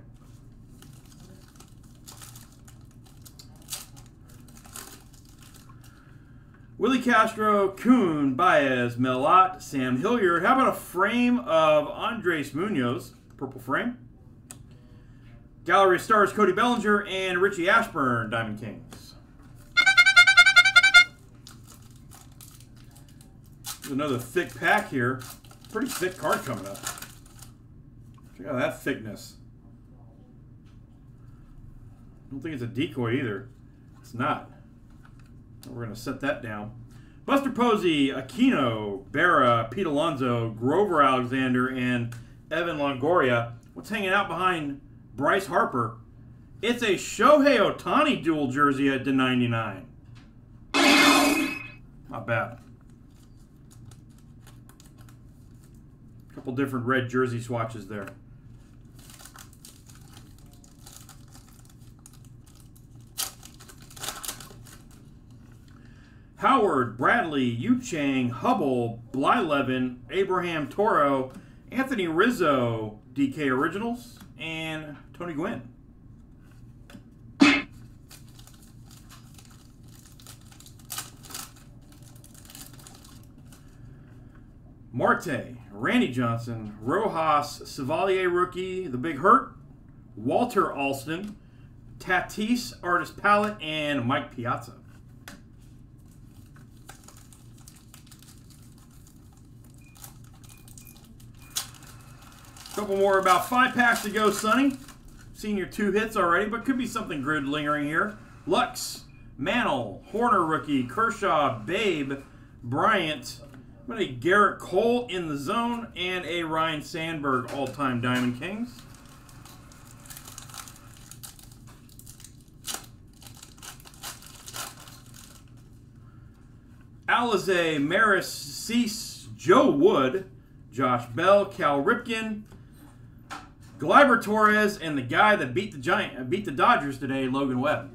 Willie Castro, Kuhn, Baez, Melot, Sam Hilliard. How about a frame of Andres Munoz? Purple frame. Gallery of Stars, Cody Bellinger, and Richie Ashburn, Diamond Kings. Another thick pack here. Pretty thick card coming up. Check out that thickness. I don't think it's a decoy either. It's not. We're going to set that down. Buster Posey, Aquino, Berra, Pete Alonso, Grover Alexander, and Evan Longoria. What's hanging out behind Bryce Harper? It's a Shohei Ohtani dual jersey at /99. Not bad. Couple different red jersey swatches there. Howard, Bradley, Yu Chang, Hubble, Blylevin, Abraham Toro, Anthony Rizzo, DK Originals, and Tony Gwynn. Marte, Randy Johnson, Rojas, Savalier rookie, The Big Hurt, Walter Alston, Tatis, Artist Palette, and Mike Piazza. A couple more, about 5 packs to go, Sonny. Seen your 2 hits already, but could be something good lingering here. Lux, Mantle, Horner rookie, Kershaw, Babe, Bryant, I'm going to Garrett Cole in the zone and a Ryan Sandberg all-time Diamond Kings. Alizé, Maris, Cease, Joe Wood, Josh Bell, Cal Ripken, Gleyber Torres, and the guy that beat the Dodgers today, Logan Webb.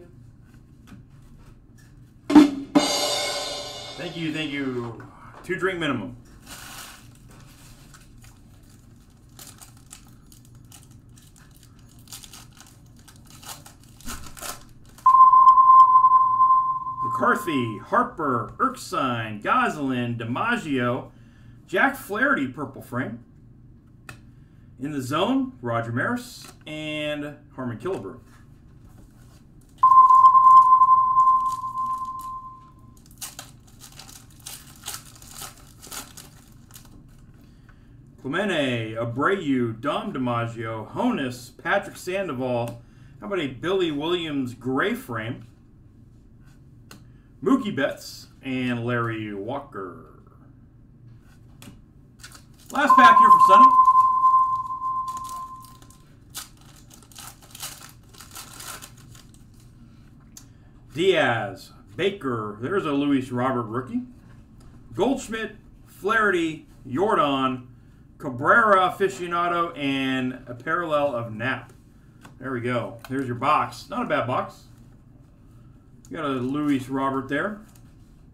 Thank you, thank you. 2 drink minimum. Murphy, Harper, Erskine, Goslin, DiMaggio, Jack Flaherty, purple frame. In the zone, Roger Maris and Harmon Killebrew. Clemente, Abreu, Dom DiMaggio, Honus, Patrick Sandoval. How about a Billy Williams gray frame? Mookie Betts and Larry Walker. Last pack here for Sonny. Diaz, Baker, there's a Luis Robert rookie. Goldschmidt, Flaherty, Jordan, Cabrera aficionado, and a parallel of Knapp. There we go. There's your box. Not a bad box. You got a Luis Robert there.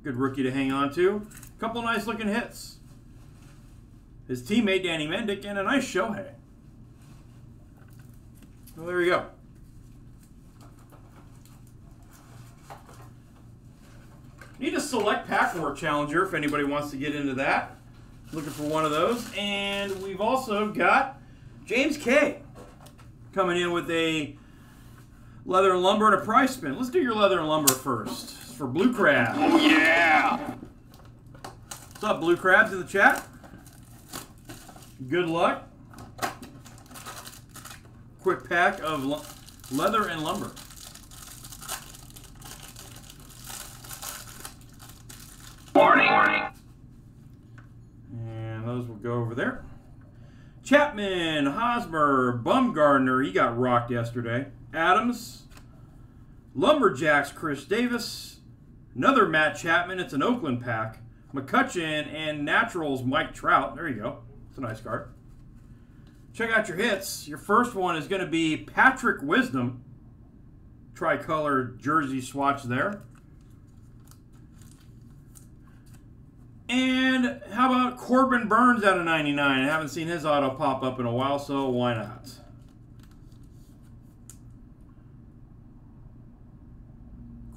Good rookie to hang on to. A couple nice looking hits. His teammate Danny Mendick and a nice Shohei. Well, there you go. Need a select pack war challenger if anybody wants to get into that. Looking for one of those. And we've also got James K coming in with a leather and lumber and a prize spin. Let's do your leather and lumber first. It's for Blue Crab. Oh, yeah! What's up, Blue Crabs in the chat? Good luck. Quick pack of leather and lumber. Warning. And those will go over there. Chapman, Hosmer, Bumgarner, he got rocked yesterday. Adams, Lumberjacks, Chris Davis, another Matt Chapman, it's an Oakland pack. McCutchen and Naturals, Mike Trout. There you go. It's a nice card. Check out your hits. Your first one is going to be Patrick Wisdom. Tricolor jersey swatch there. And how about Corbin Burns out of 99? I haven't seen his auto pop up in a while, so why not?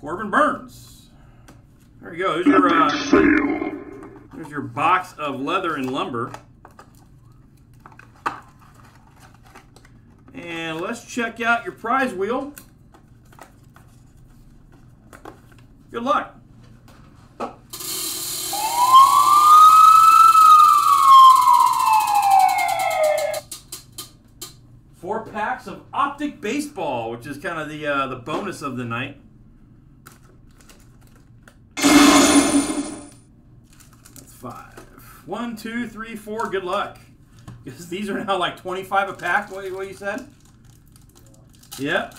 Corbin Burns. There you go. There's your box of leather and lumber. And let's check out your prize wheel. Good luck. Packs of Optic Baseball, which is kind of the bonus of the night. That's 5. 1, 2, 3, 4. Good luck. Because these are now like 25 a pack. What you said? Yep.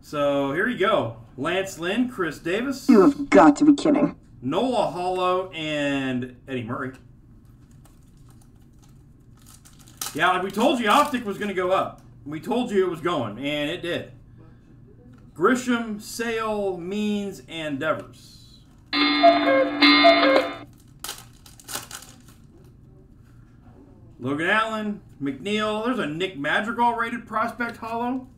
So here you go. Lance Lynn, Chris Davis. You have got to be kidding. Nola Hollow and Eddie Murray. Yeah, like we told you Optic was going to go up. We told you it was going, and it did. Grisham, Sale, Means, and Devers. Logan Allen, McNeil. There's a Nick Madrigal rated Prospect Hollow.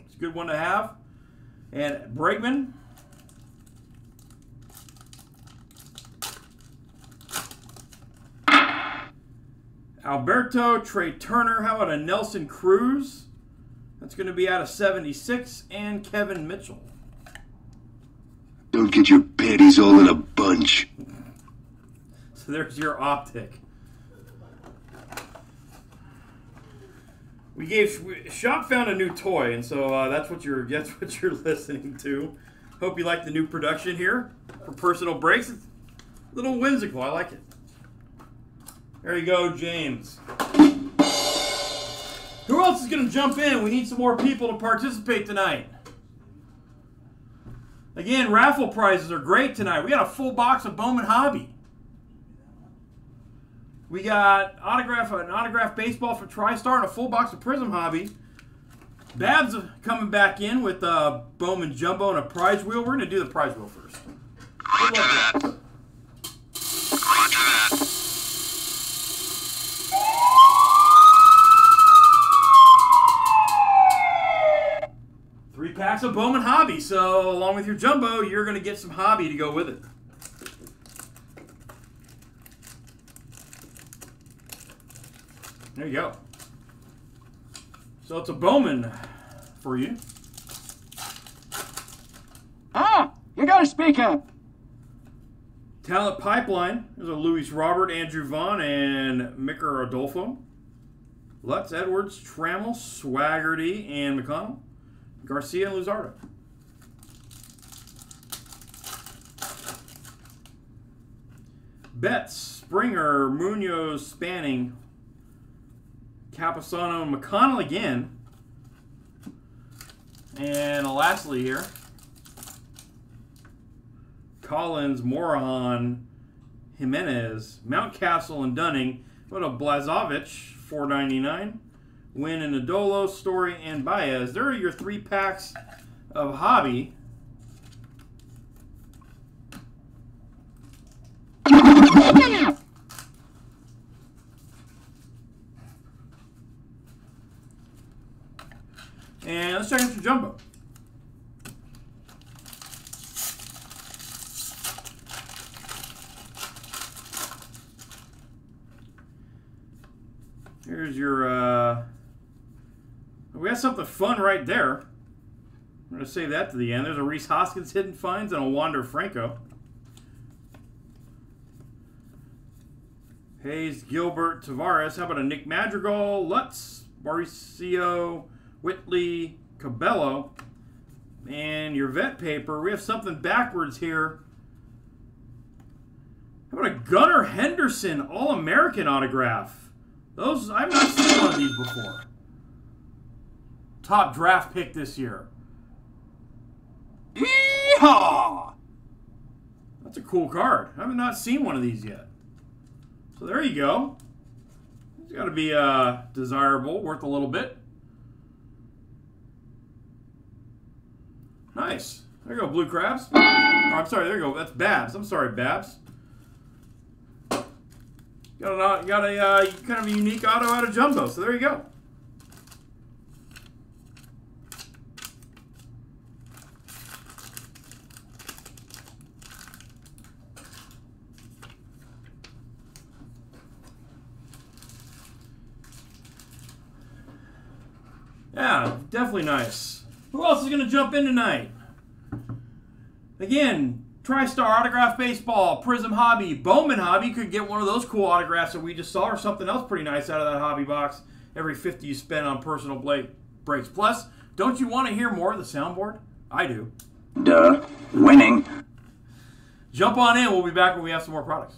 It's a good one to have. And Bregman. Alberto, Trey Turner. How about a Nelson Cruz? That's going to be out of 76. And Kevin Mitchell. Don't get your panties all in a bunch. So there's your Optic. Shop found a new toy, and so that's what you're listening to. Hope you like the new production here for personal breaks. It's a little whimsical. I like it. There you go, James. Who else is going to jump in? We need some more people to participate tonight. Again, raffle prizes are great tonight. We got a full box of Bowman Hobby. We got an autograph baseball for TriStar and a full box of Prism Hobby. Babs coming back in with Bowman Jumbo and a prize wheel. We're going to do the prize wheel first. Good luck, guys. So along with your jumbo, you're going to get some hobby to go with it. There you go. So it's a Bowman for you. Ah, you got to speak up. Talent Pipeline. There's a Luis Robert, Andrew Vaughn, and Micker Adolfo. Lutz, Edwards, Trammell, Swaggerty, and McConnell. Garcia and Luzardo. Betts, Springer, Munoz, Spanning, Capisano, McConnell again. And lastly here, Collins, Morahone, Jimenez, Mountcastle, and Dunning. What a Blazovich, $4.99. Wynn and Adolo, Story, and Baez. There are your three packs of hobby. And let's check out your jumbo. Here's your, we got something fun right there. I'm going to save that to the end. There's a Reese Hoskins Hidden Finds and a Wander Franco. Hayes, Gilbert, Tavares. How about a Nick Madrigal, Lutz, Mauricio, Whitley, Cabello, and your vet paper. We have something backwards here. How about a Gunnar Henderson All-American autograph? Those, I've not seen one of these before. Top draft pick this year. Yeehaw! That's a cool card. I have not seen one of these yet. So there you go. It's got to be desirable, worth a little bit. Nice. There you go, Blue Crabs. Oh, I'm sorry, there you go. That's Babs. I'm sorry, Babs. Got a kind of a unique auto out of jumbo. So there you go. Yeah, definitely nice. Who else is going to jump in tonight? Again, TriStar, Autograph Baseball, Prism Hobby, Bowman Hobby. You could get one of those cool autographs that we just saw or something else pretty nice out of that hobby box. Every 50 you spend on personal breaks. Plus, don't you want to hear more of the soundboard? I do. Duh. Winning. Jump on in. We'll be back when we have some more products.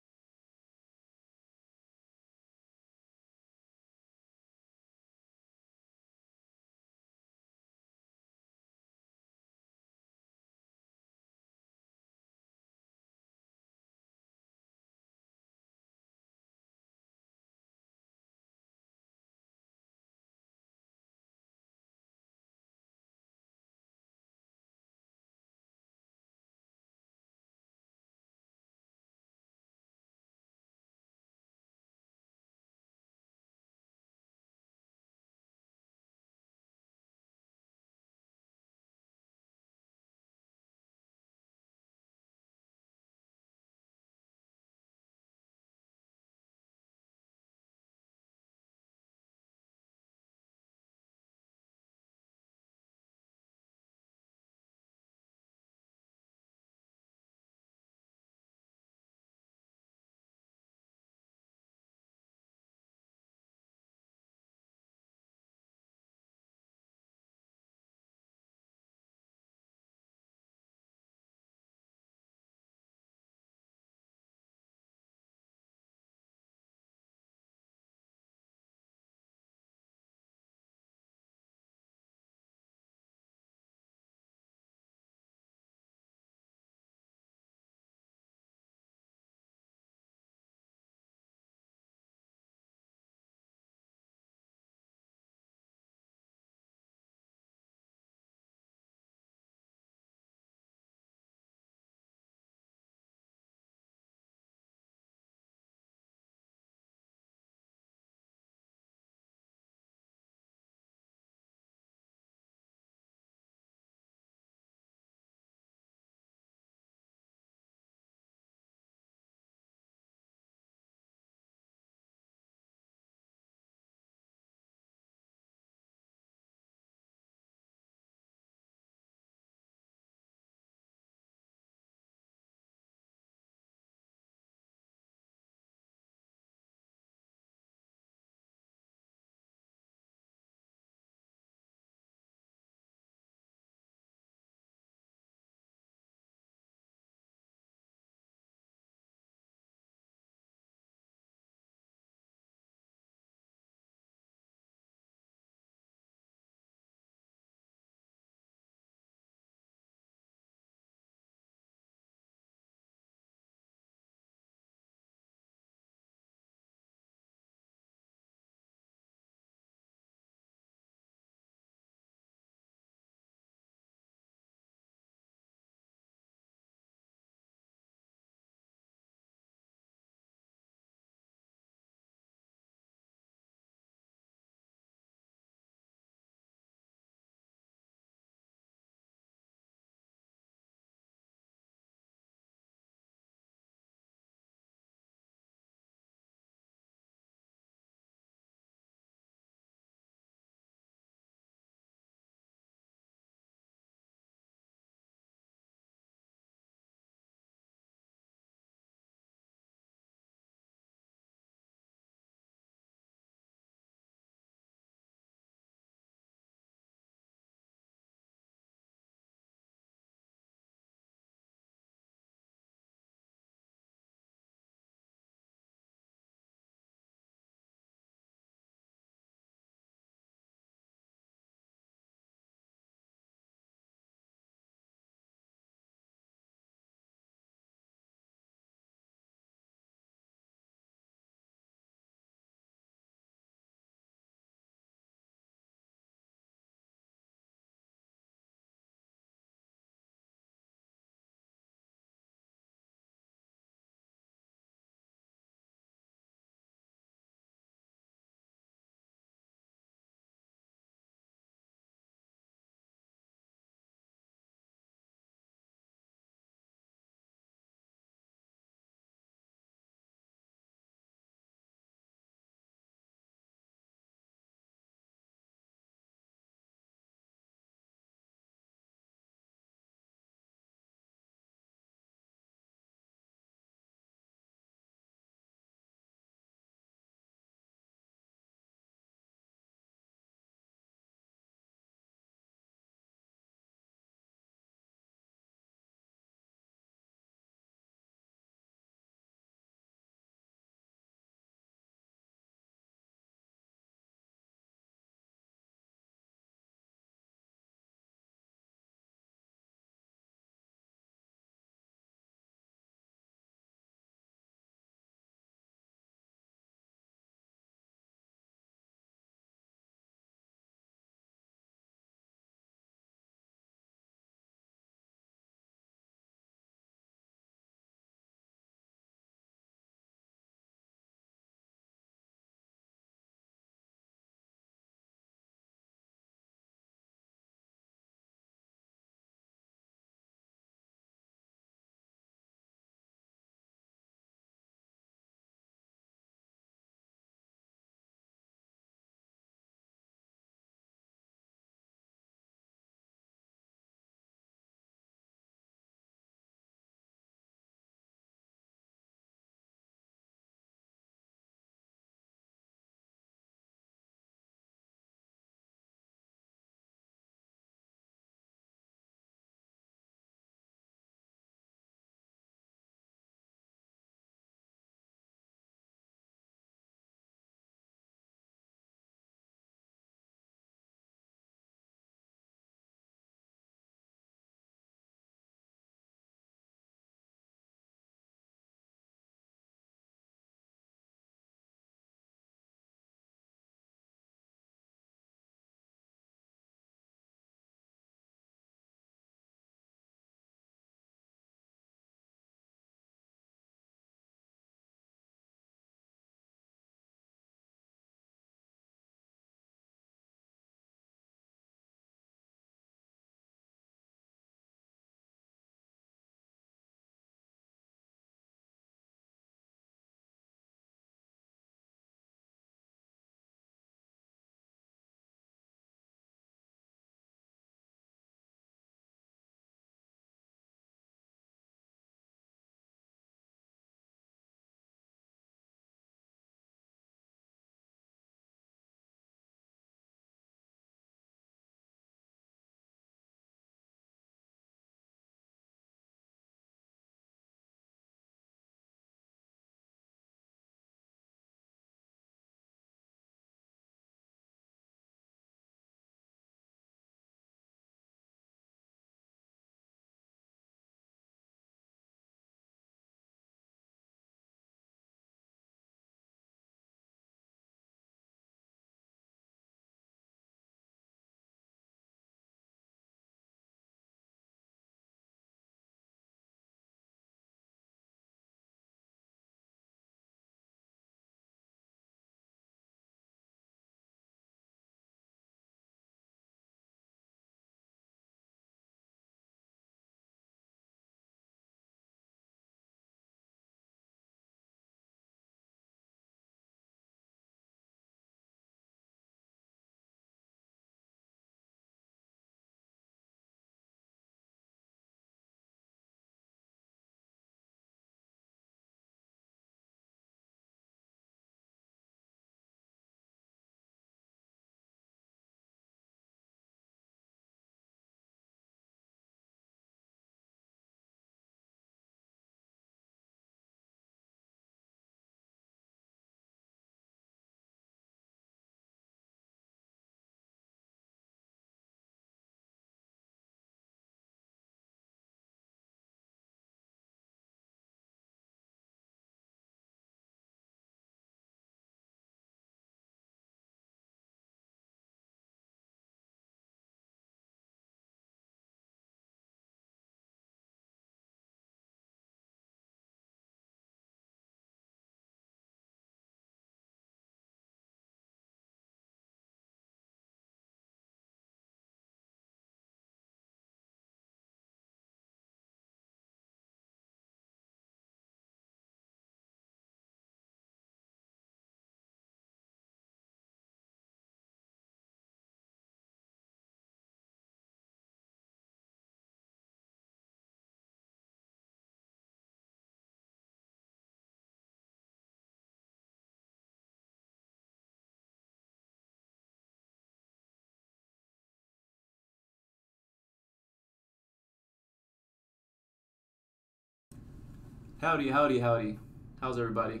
Howdy, howdy, howdy. How's everybody?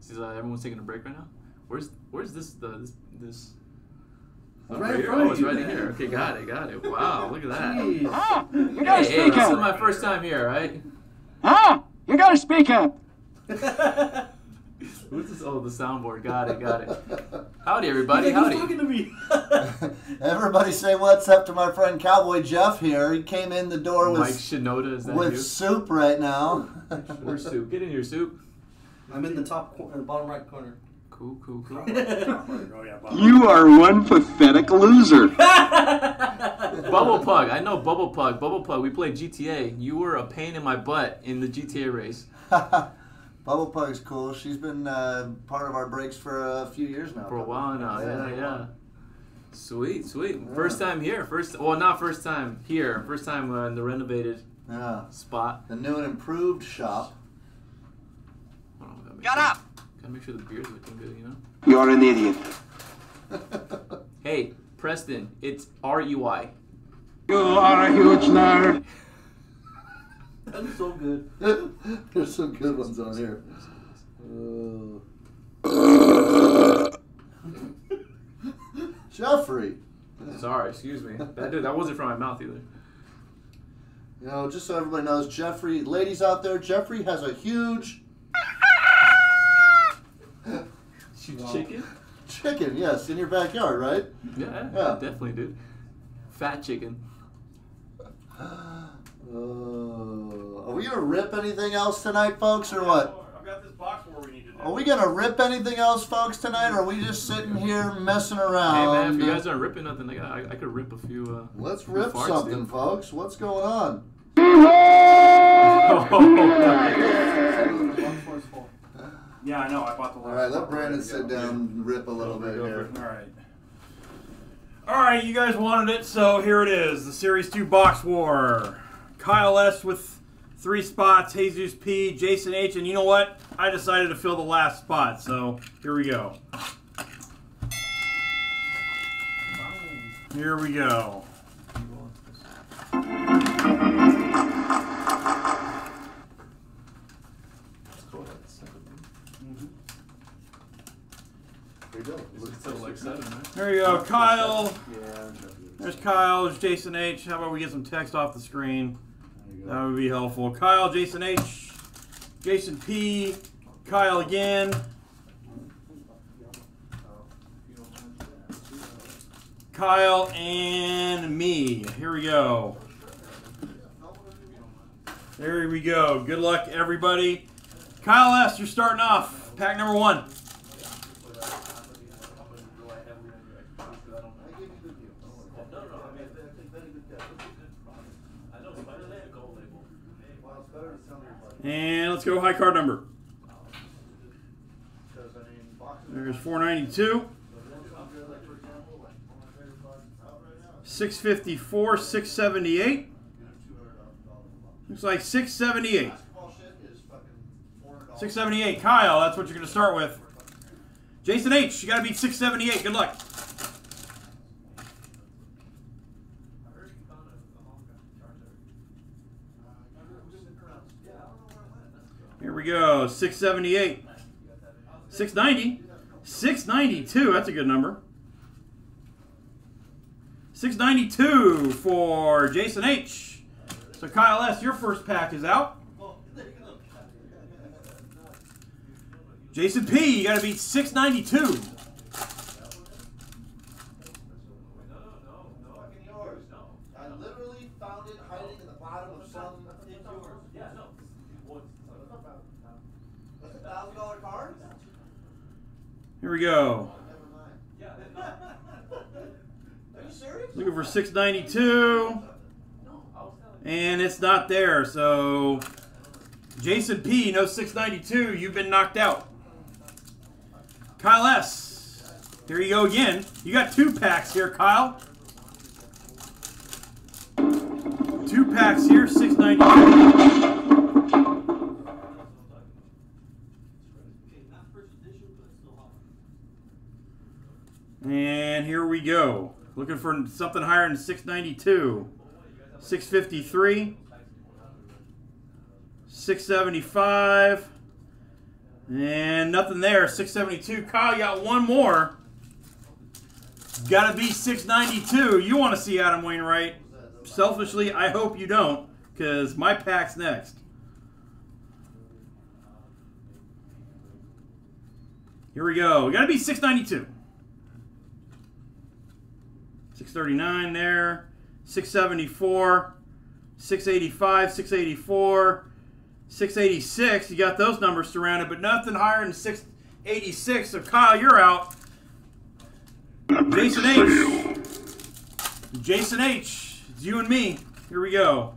Seems like everyone's taking a break right now. Where's this? Oh, right here. Oh, it's right here. Okay, got it. Wow, look at that. Jeez. Ah, you gotta speak up. This is my first time here, right? Ah, you gotta speak up. Who's this? Oh, the soundboard. Got it. Howdy, everybody. Howdy. Talking to me. Everybody say what's up to my friend Cowboy Jeff here. He came in the door with Mike Shinoda. Is that with you? Soup right now. Where's Soup? Get in here, Soup. I'm in the top corner, bottom right corner. Cool. You are one pathetic loser. Bubble Pug. I know Bubble Pug. Bubble Pug, we played GTA. You were a pain in my butt in the GTA race. Bubble Pug's cool. She's been part of our breaks for a few years now. For a while now. Yeah. Sweet. Yeah. First time here. Well, not first time here. First time in the renovated spot. The new and improved shop. Got up! Gotta make sure the beer's looking good, you know? You're an idiot. Hey, Preston, it's R-E-Y. You are a huge nerd. That's so good. There's some good ones on here. Jeffrey. Sorry, excuse me. That wasn't from my mouth either. You know, just so everybody knows, Jeffrey, ladies out there, Jeffrey has a huge... Chicken? Chicken, yes, in your backyard, right? Yeah, definitely, dude. Fat chicken. Are we gonna rip anything else tonight, folks, or what? I've got this box where we need to do. Are we gonna rip anything else, folks, tonight, or are we just sitting here messing around? Hey, man, if you guys aren't ripping nothing, I could rip a few. Let's rip something, dude. Folks. What's going on? Oh, yeah, I know. I bought the last one. All right, let Brandon sit down and rip a little bit here. All right, you guys wanted it, so here it is. The Series 2 Box War. Kyle S. with 3 spots, Jesus P., Jason H., and you know what? I decided to fill the last spot, so here we go. Here we go. There you go, Kyle. There's Kyle. There's Jason H. How about we get some text off the screen? That would be helpful. Kyle, Jason H, Jason P, Kyle again. Kyle and me. Here we go. There we go. Good luck, everybody. Kyle S, you're starting off. Pack number 1. And let's go high card number. There's 492. 654, 678. Looks like 678. 678, Kyle, that's what you're going to start with. Jason H, you got to beat 678. Good luck. Here we go, 678, 690, 692, that's a good number. 692 for Jason H. So Kyle S., your first pack is out. Jason P., you got to beat 692. Here we go. Looking for 692. And it's not there, so Jason P, no 692. You've been knocked out. Kyle S, here you go again. You got 2 packs here, Kyle. 2 packs here, 692. And here we go. Looking for something higher than 692. 653. 675. And nothing there. 672. Kyle, you got one more. Got to be 692. You want to see Adam Wainwright. Selfishly, I hope you don't, because my pack's next. Here we go. Got to be 692. 639 there. 674. 685. 684. 686, you got those numbers surrounded, but nothing higher than 686, so Kyle, you're out. Jason H. Jason H. It's you and me. Here we go.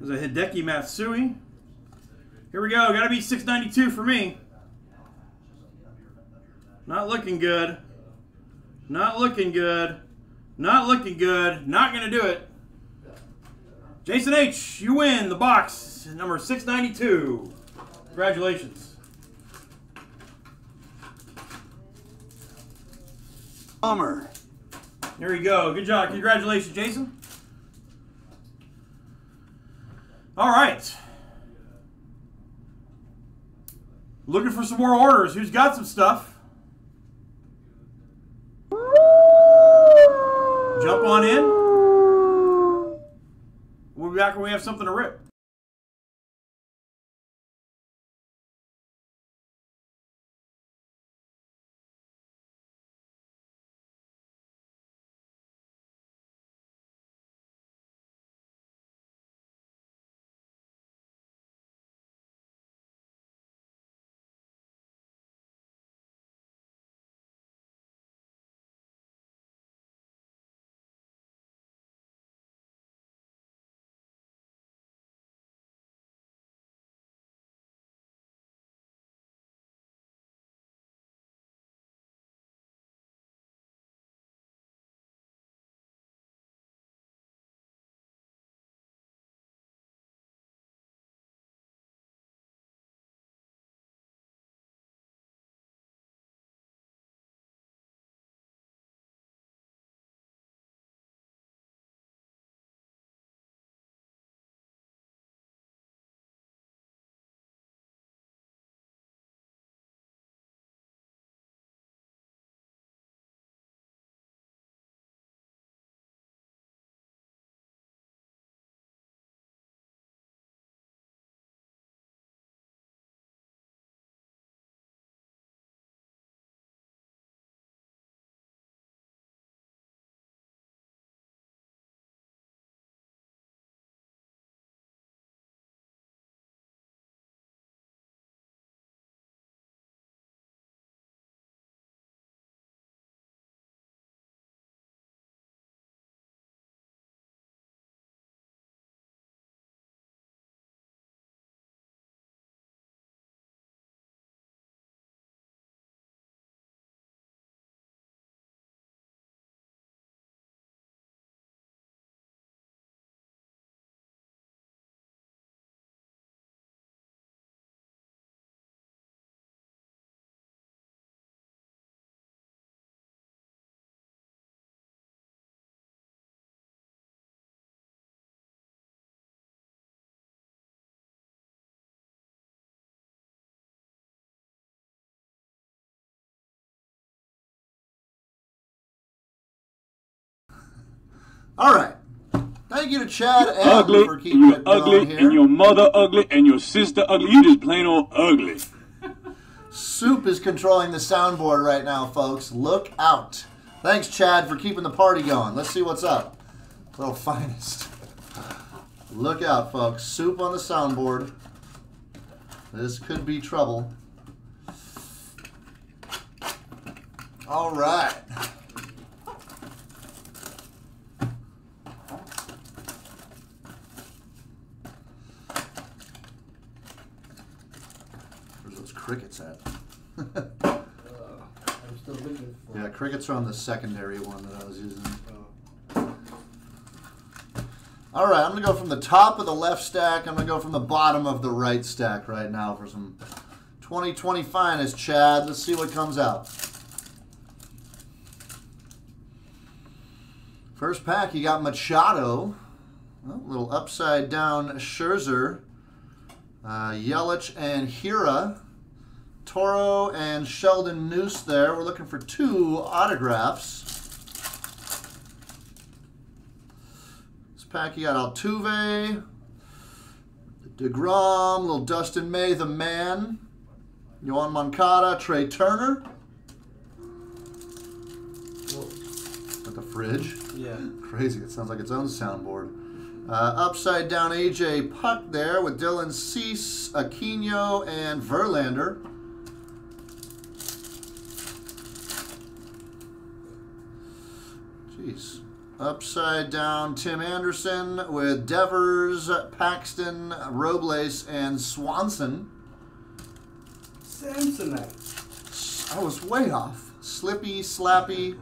There's a Hideki Matsui. Here we go. Got to be 692 for me. Not looking good. Not looking good. Not looking good. Not going to do it. Jason H., you win the box, number 692. Congratulations. Bummer. There you go. Good job. Congratulations, Jason. All right. Looking for some more orders. Who's got some stuff? Jump on in. We'll be back when we have something to rip. All right. Thank you to Chad and ugly, for keeping you're it ugly, here. And your mother ugly, and your sister ugly. You just plain old ugly. Soup is controlling the soundboard right now, folks. Look out. Thanks, Chad, for keeping the party going. Let's see what's up. Little finest. Look out, folks. Soup on the soundboard. This could be trouble. All right. Crickets at. I'm still looking for. Yeah, crickets are on the secondary one that I was using. Oh. All right, I'm gonna go from the top of the left stack. I'm gonna go from the bottom of the right stack right now for some 2020 finest, Chad. Let's see what comes out. First pack, you got Machado. Well, a little upside down Scherzer. Yelich and Hira. Toro and Sheldon Noose there. We're looking for two autographs. This pack, you got Altuve. DeGrom, little Dustin May, the man. Yohan Moncada, Trey Turner. Whoa. At the fridge. Yeah. Crazy. It sounds like its own soundboard. Upside down AJ Puck there with Dylan Cease, Aquino, and Verlander. Jeez. Upside down Tim Anderson with Devers, Paxton, Robles, and Swanson. Samsonite. I was way off. Slippy, Slappy.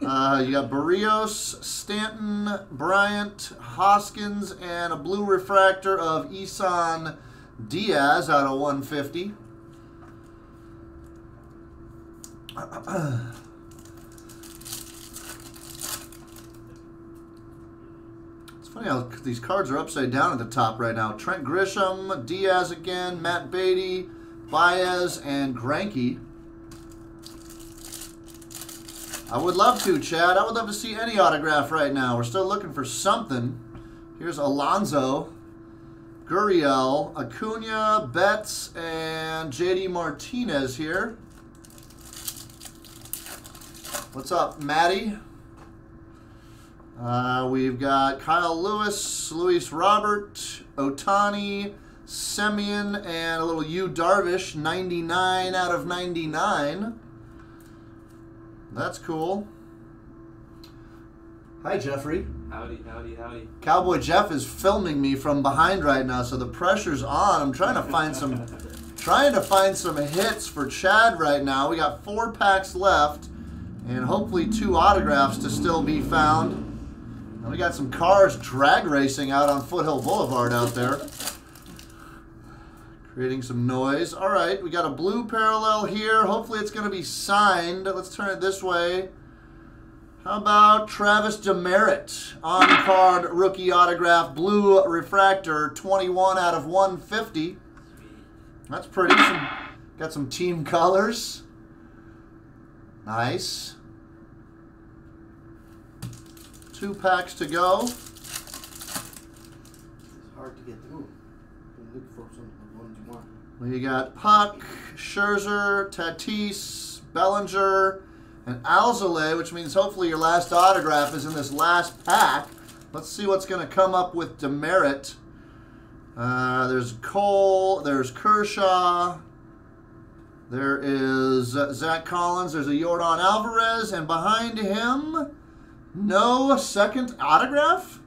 You got Barrios, Stanton, Bryant, Hoskins, and a blue refractor of Isan Diaz out of 150. It's funny how these cards are upside down at the top right now. Trent Grisham, Diaz again, Matt Beatty, Baez, and Greinke. I would love to, Chad. I would love to see any autograph right now. We're still looking for something. Here's Alonso, Gurriel, Acuna, Betts, and JD Martinez here. What's up, Matty? We've got Kyle Lewis, Luis Robert, Otani, Semien, and a little Yu Darvish, 99 out of 99. That's cool. Hi, Jeffrey. Howdy, howdy, howdy. Cowboy Jeff is filming me from behind right now, so the pressure's on. I'm trying to find some, hits for Chad right now. We got 4 packs left, and hopefully 2 autographs to still be found. And we got some cars drag racing out on Foothill Boulevard out there, creating some noise. All right, we got a blue parallel here. Hopefully it's going to be signed. Let's turn it this way. How about Travis DeMeritt? On-card rookie autograph, blue refractor, 21 out of 150. That's pretty. Got some team colors. Nice. 2 packs to go. It's hard to get through. Look for something. You got Puck, Scherzer, Tatis, Bellinger, and Alzolay, which means hopefully your last autograph is in this last pack. Let's see what's going to come up with DeMeritt. There's Cole, there's Kershaw, there is Zach Collins, there's a Yordan Alvarez, and behind him, no second autograph?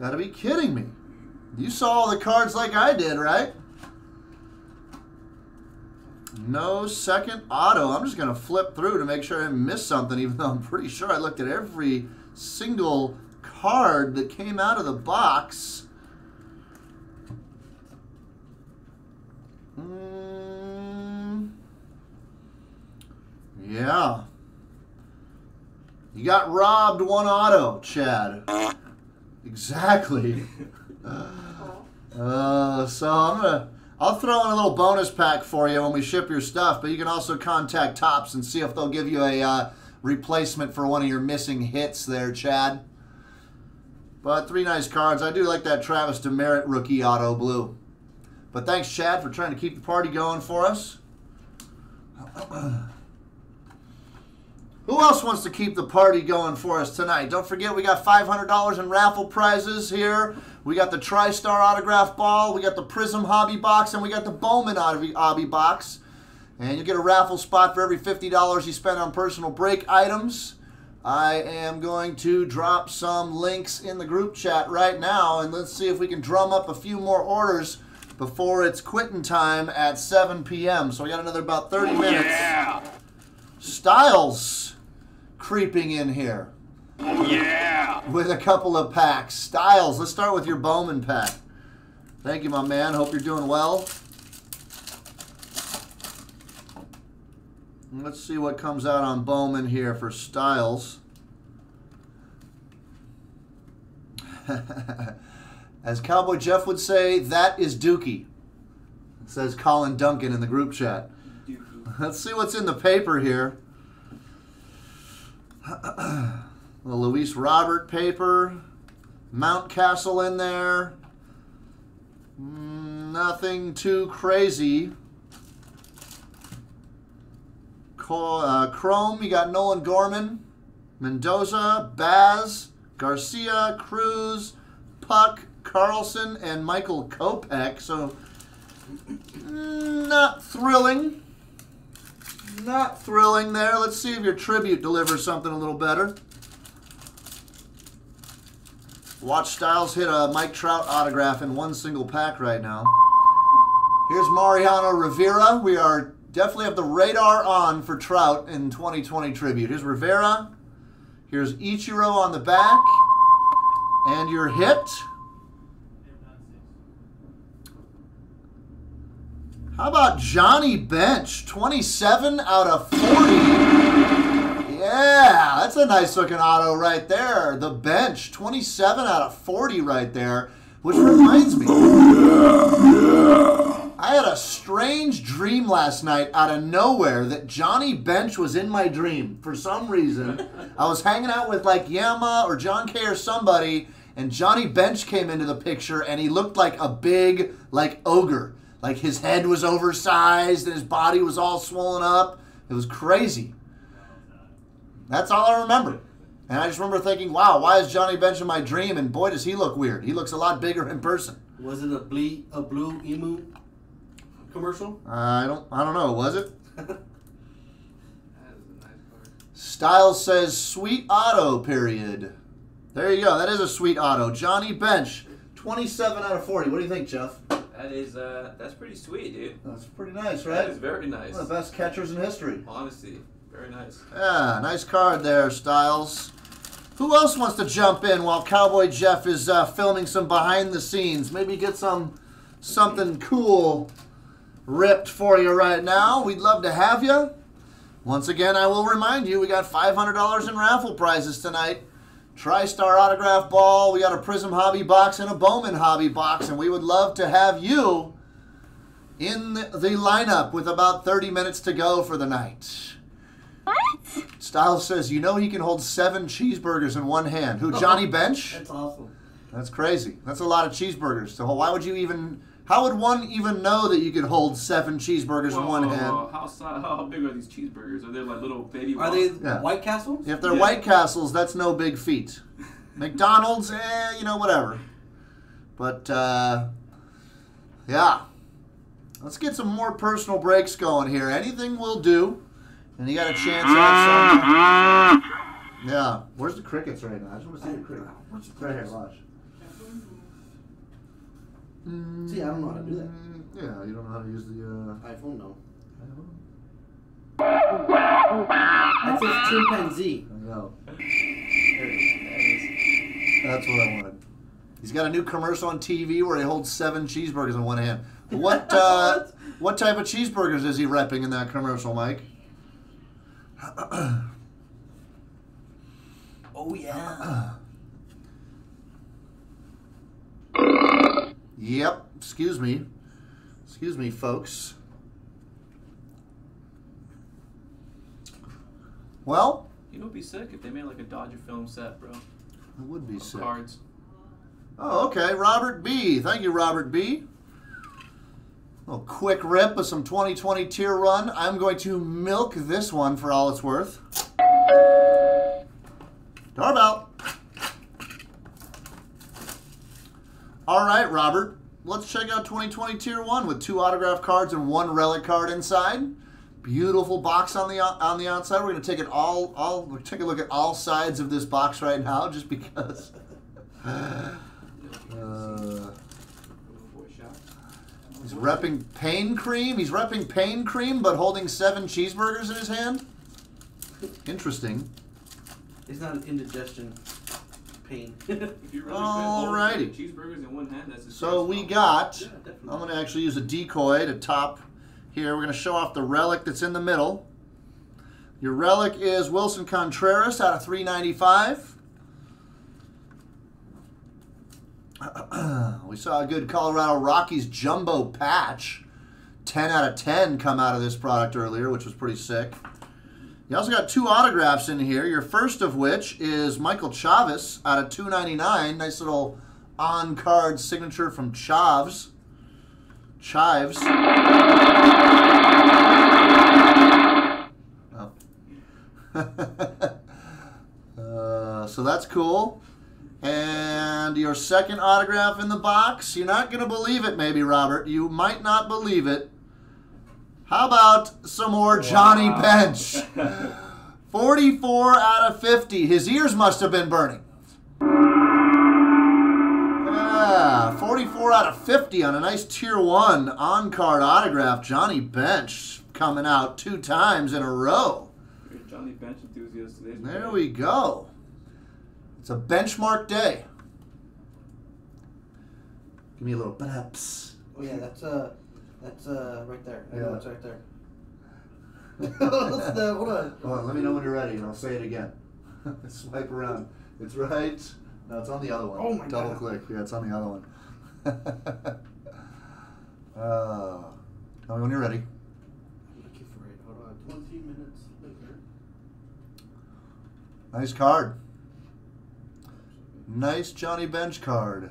Gotta be kidding me. You saw all the cards like I did, right? No second auto. I'm just going to flip through to make sure I didn't miss something, even though I'm pretty sure I looked at every single card that came out of the box. Yeah. You got robbed 1 auto, Chad. Exactly. So I'm going to... I'll throw in a little bonus pack for you when we ship your stuff, but you can also contact Topps and see if they'll give you a replacement for one of your missing hits there, Chad. But 3 nice cards. I do like that Travis DeMeritt rookie auto blue. But thanks, Chad, for trying to keep the party going for us. Who else wants to keep the party going for us tonight? Don't forget, we got $500 in raffle prizes here. We got the TriStar autograph ball, we got the Prism hobby box, and we got the Bowman hobby box. And you'll get a raffle spot for every $50 you spend on personal break items. I am going to drop some links in the group chat right now, and let's see if we can drum up a few more orders before it's quitting time at 7 p.m. So we got another about 30 minutes. Yeah. Styles creeping in here. Yeah! With a couple of packs. Styles, let's start with your Bowman pack. Thank you, my man. Hope you're doing well. Let's see what comes out on Bowman here for Styles. As Cowboy Jeff would say, that is Dookie, says Colin Duncan in the group chat. Dookie. Let's see what's in the paper here. The Luis Robert paper. Mountcastle in there. Nothing too crazy. Chrome, you got Nolan Gorman, Mendoza, Baz, Garcia, Cruz, Puck, Carlson, and Michael Kopech. So, not thrilling. Not thrilling there. Let's see if your tribute delivers something a little better. Watch Styles hit a Mike Trout autograph in one single pack right now. Here's Mariano Rivera. We are definitely have the radar on for Trout in 2020 tribute. Here's Rivera. Here's Ichiro on the back. And your hit. How about Johnny Bench? 27 out of 40. Yeah, that's a nice looking auto right there. The Bench, 27 out of 40 right there, which reminds me. I had a strange dream last night out of nowhere that Johnny Bench was in my dream. For some reason, I was hanging out with like Yama or John K or somebody, and Johnny Bench came into the picture, and he looked like a big, like, ogre. Like his head was oversized and his body was all swollen up. It was crazy. That's all I remember. And I just remember thinking, wow, why is Johnny Bench in my dream? And boy, does he look weird. He looks a lot bigger in person. Was it a blue emu commercial? I don't know. Was it? That is a nice part. Styles says, sweet auto, period. There you go. That is a sweet auto. Johnny Bench, 27 out of 40. What do you think, Jeff? That is, that's pretty sweet, dude. That's pretty nice, right? That is very nice. One of the best catchers in history. Honestly. Very nice. Yeah, nice card there, Styles. Who else wants to jump in while Cowboy Jeff is filming some behind the scenes? Maybe get something cool ripped for you right now. We'd love to have you. Once again, I will remind you, we got $500 in raffle prizes tonight. TriStar autograph ball. We got a Prism Hobby box and a Bowman Hobby box, and we would love to have you in the lineup with about 30 minutes to go for the night. What? Styles says, you know he can hold 7 cheeseburgers in one hand. Who, Johnny Bench? That's awesome. That's crazy. That's a lot of cheeseburgers. So why would you even, how would one even know that you could hold 7 cheeseburgers in one hand? How big are these cheeseburgers? Are they like little baby ones? Are they White Castles? If they're White Castles, that's no big feat. McDonald's, you know, whatever. But, yeah. Let's get some more personal breaks going here. Anything will do. And you got a chance on some. Yeah. Where's the crickets right now? I just want to see the crickets. Where's the crickets? Right here, watch. See, I don't know how to do that. Yeah, you don't know how to use the... iPhone, no. That says chimpanzee. I know. There it is. That's what I wanted. He's got a new commercial on TV where he holds 7 cheeseburgers in one hand. What, what type of cheeseburgers is he repping in that commercial, Mike? Oh, yeah. Yep. Excuse me. Excuse me, folks. Well? You would be sick if they made like a Dodger film set, bro. I would be sick. Cards. Oh, okay. Robert B. Thank you, Robert B. A little quick rip of some 2020 tier run. I'm going to milk this one for all it's worth. Doorbell. All right, Robert. Let's check out 2020 tier 1 with 2 autograph cards and 1 relic card inside. Beautiful box on the outside. We're going to take it we'll take a look at all sides of this box right now, just because. He's repping pain cream. He's repping pain cream, but holding 7 cheeseburgers in his hand. Interesting. It's not an indigestion pain. Alrighty. Cheeseburgers in one hand. That's so we got. Yeah, I'm going to actually use a decoy to top here. We're going to show off the relic that's in the middle. Your relic is Wilson Contreras out of 395. We saw a good Colorado Rockies jumbo patch. 10 out of 10 come out of this product earlier, which was pretty sick. You also got two autographs in here, your first of which is Michael Chaves out of 299. Nice little on-card signature from Chaves. Chives. Oh. So that's cool. And your second autograph in the box. You're not going to believe it, maybe, Robert. You might not believe it. How about some more Johnny Bench? 44 out of 50. His ears must have been burning. Yeah, 44 out of 50 on a nice Tier 1 on-card autograph. Johnny Bench coming out 2 times in a row. Great Johnny Bench enthusiast today. There we go. It's a benchmark day. Give me a little perhaps. Oh yeah, that's right there. I know it's right there. Hold on. Hold on, let me know when you're ready and I'll say it again. Swipe around. It's right. No, it's on the other one. Oh my God. Double click. Yeah, it's on the other one. Tell me when you're ready. I'm looking for it. Hold on. 20 minutes later. Nice card. Nice Johnny Bench card.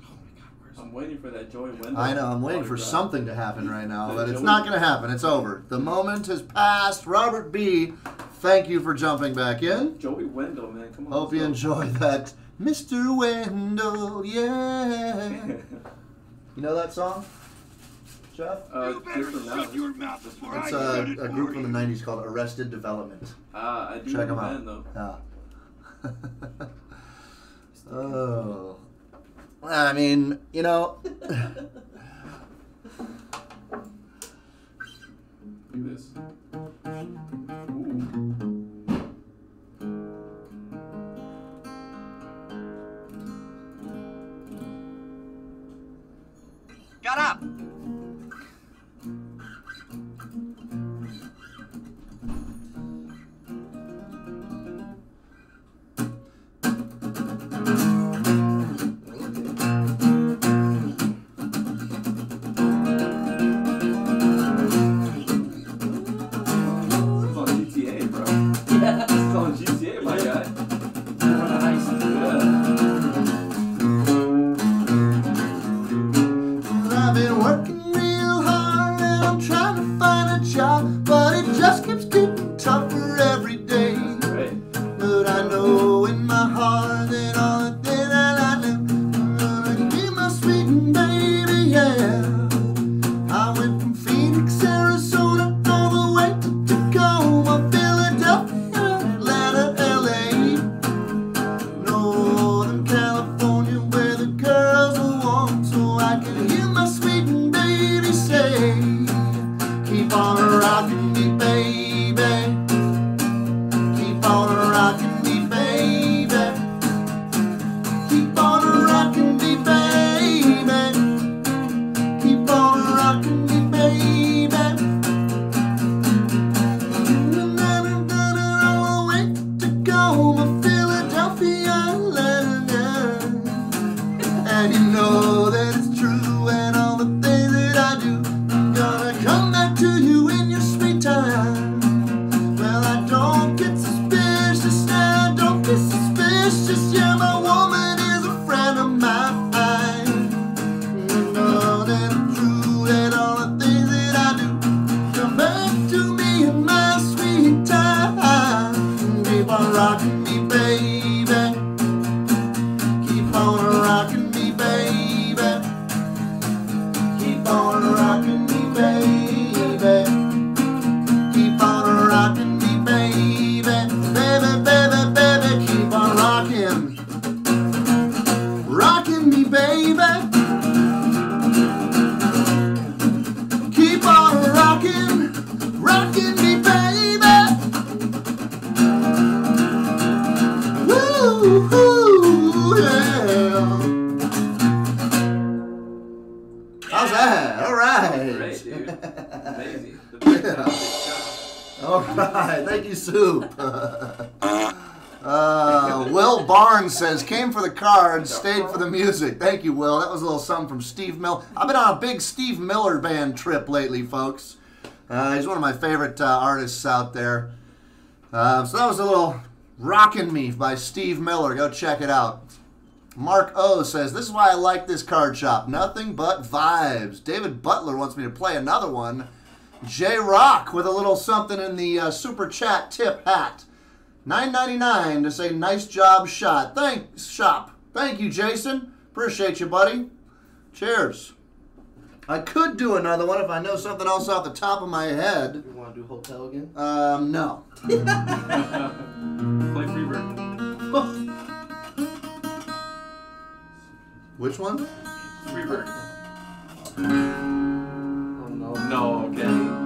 Oh my God, where's I'm waiting for that Joey Wendell. I know, I'm waiting for something to happen right now, but it's not going to happen. It's over. The moment has passed. Robert B., thank you for jumping back in. Joey Wendell, man, come on. Hope you enjoyed that. Mr. Wendell, yeah. You know that song, Jeff? You better shut your mouth before I said it. It's a group from the 90s called Arrested Development. I do. Check them out. Though. Yeah. Oh, I mean, you know, this. Got up. Will Barnes says, came for the cards, stayed for the music. Thank you, Will. That was a little something from Steve Miller. I've been on a big Steve Miller Band trip lately, folks. He's one of my favorite artists out there. So that was a little Rockin' Me by Steve Miller. Go check it out. Mark O says, this is why I like this card shop. Nothing but vibes. David Butler wants me to play another one. J-Rock with a little something in the Super Chat tip hat. $9.99 to say nice job shot. Thanks, shop. Thank you, Jason. Appreciate you, buddy. Cheers. I could do another one if I know something else off the top of my head. You want to do hotel again? No. Play Freebird. Oh. Which one? Freebird. Oh no. No, okay.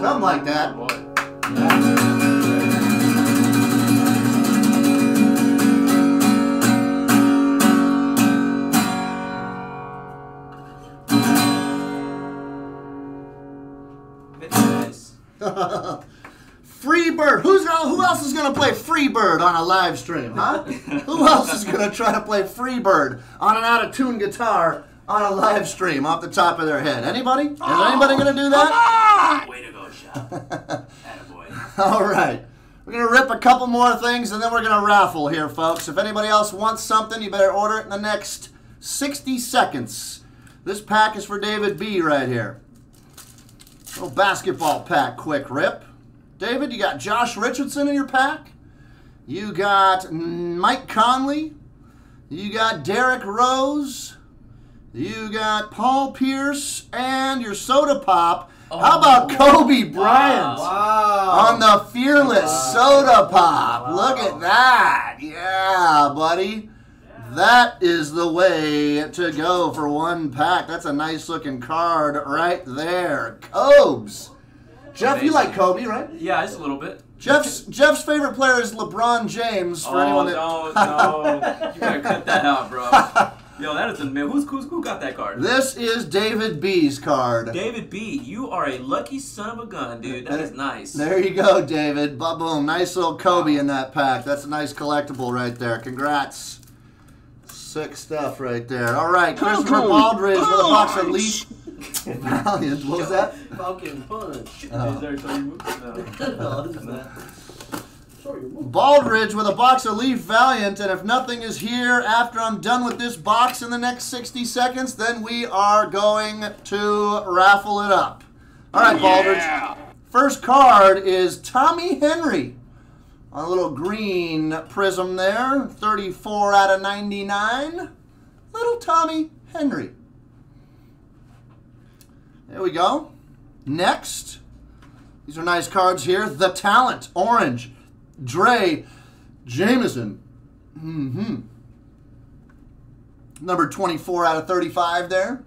Something like that. Free Bird. Who else is going to play Free Bird on a live stream, huh? Who else is going to try to play Free Bird on an out-of-tune guitar on a live stream off the top of their head? Anybody? Is anybody going to do that? Come on! Way to go, Shop. Attaboy. All right. We're going to rip a couple more things, and then we're going to raffle here, folks. If anybody else wants something, you better order it in the next 60 seconds. This pack is for David B. right here. Little basketball pack, quick rip. David, you got Josh Richardson in your pack. You got Mike Conley. You got Derrick Rose. You got Paul Pierce and your soda pop. Oh, how about Kobe Bryant on the Fearless soda pop? Look at that. Yeah, buddy. Yeah. That is the way to go for one pack. That's a nice looking card right there. Cobes. Jeff, amazing. You like Kobe, right? Yeah, just a little bit. Jeff's favorite player is LeBron James. For anyone that... no, you gotta cut that out, bro. Yo, that is amazing. Who got that card? This is David B's card. David B, you are a lucky son of a gun, dude. That is nice. There you go, David. Ba-boom. Nice little Kobe in that pack. That's a nice collectible right there. Congrats. Sick stuff right there. All right, Christopher Baldridge with a box of Leaf. Valiant, what was that? Falcon Punch. Baldridge with a box of Leaf Valiant, and if nothing is here after I'm done with this box in the next 60 seconds, then we are going to raffle it up. All right, Baldridge. Yeah. First card is Tommy Henry. On a little green prism there, 34 out of 99. Little Tommy Henry. There we go. Next. These are nice cards here. The Talent. Orange. Dre Jameson. Number 24 out of 35 there.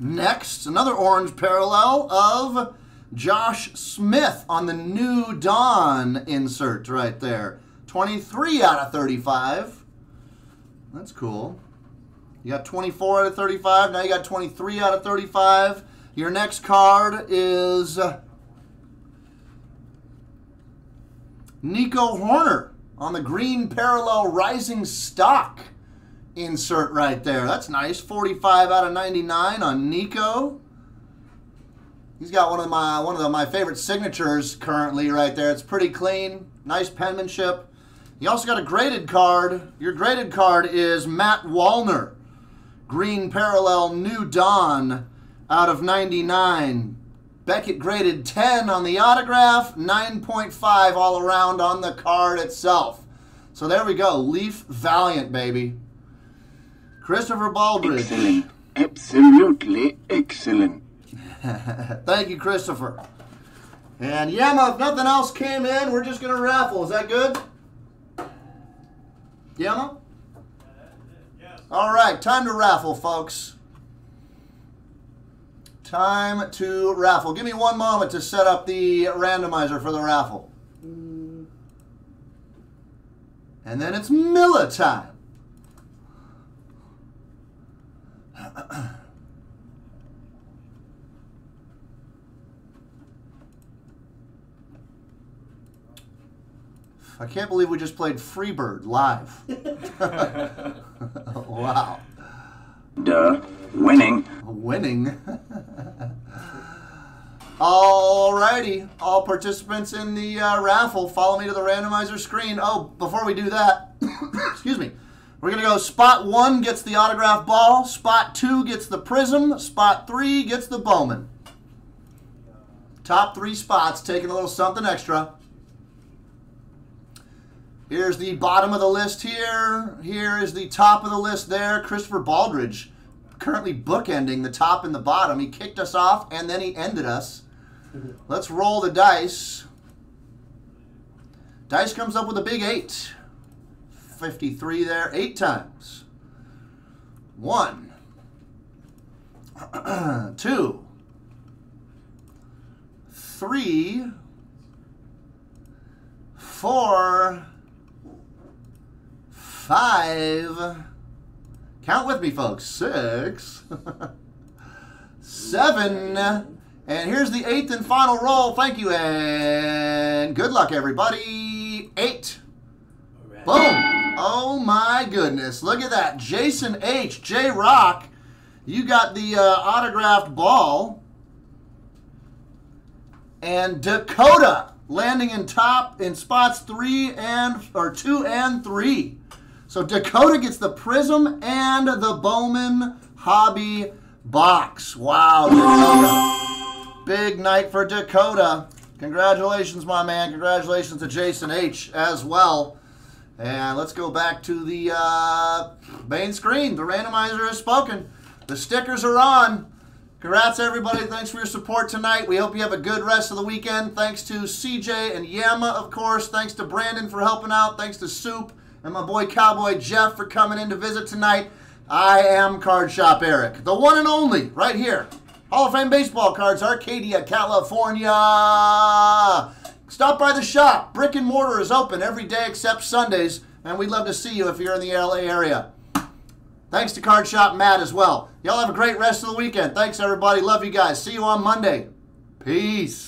Next. Another orange parallel of Josh Smith on the New Dawn insert right there. 23 out of 35. That's cool. You got 24 out of 35. Now you got 23 out of 35. Your next card is Nico Horner on the green parallel Rising Stock insert right there. That's nice. 45 out of 99 on Nico. He's got one of my favorite signatures currently right there. It's pretty clean. Nice penmanship. You also got a graded card. Your graded card is Matt Wallner. Green parallel New Dawn out of 99. Beckett graded 10 on the autograph, 9.5 all around on the card itself. So there we go. Leaf Valiant, baby. Christopher Baldridge. Excellent. Absolutely excellent. Thank you, Christopher. And Yama, if nothing else came in, we're just going to raffle. Is that good? Yama? All right, time to raffle, folks. Time to raffle. Give me one moment to set up the randomizer for the raffle. And then it's Miller time. I can't believe we just played Freebird live. Wow. Duh. Winning. Winning. Alrighty. All participants in the raffle, follow me to the randomizer screen. Oh, before we do that, excuse me, we're going to go spot one gets the autograph ball, spot two gets the prism, spot three gets the Bowman. Top three spots taking a little something extra. Here's the bottom of the list here. Here is the top of the list there. Christopher Baldridge currently bookending the top and the bottom. He kicked us off, and then he ended us. Let's roll the dice. Dice comes up with a big 8. 53 there, 8 times. 1. 2. 3, 4, 5, count with me folks, 6, 7, and here's the 8th and final roll. Thank you and good luck everybody. 8. Right. Boom. Oh my goodness, look at that. Jason H, J Rock, you got the autographed ball. And Dakota landing in top in spots 2 and 3. So Dakota gets the Prism and the Bowman Hobby box. Wow, Dakota. Big night for Dakota. Congratulations, my man. Congratulations to Jason H. as well. And let's go back to the main screen. The randomizer has spoken. The stickers are on. Congrats, everybody. Thanks for your support tonight. We hope you have a good rest of the weekend. Thanks to CJ and Yama, of course. Thanks to Brandon for helping out. Thanks to Soup and my boy Cowboy Jeff for coming in to visit tonight. I am Card Shop Eric, the one and only, right here. Hall of Fame Baseball Cards, Arcadia, California. Stop by the shop. Brick and mortar is open every day except Sundays, and we'd love to see you if you're in the LA area. Thanks to Card Shop Matt as well. Y'all have a great rest of the weekend. Thanks, everybody. Love you guys. See you on Monday. Peace.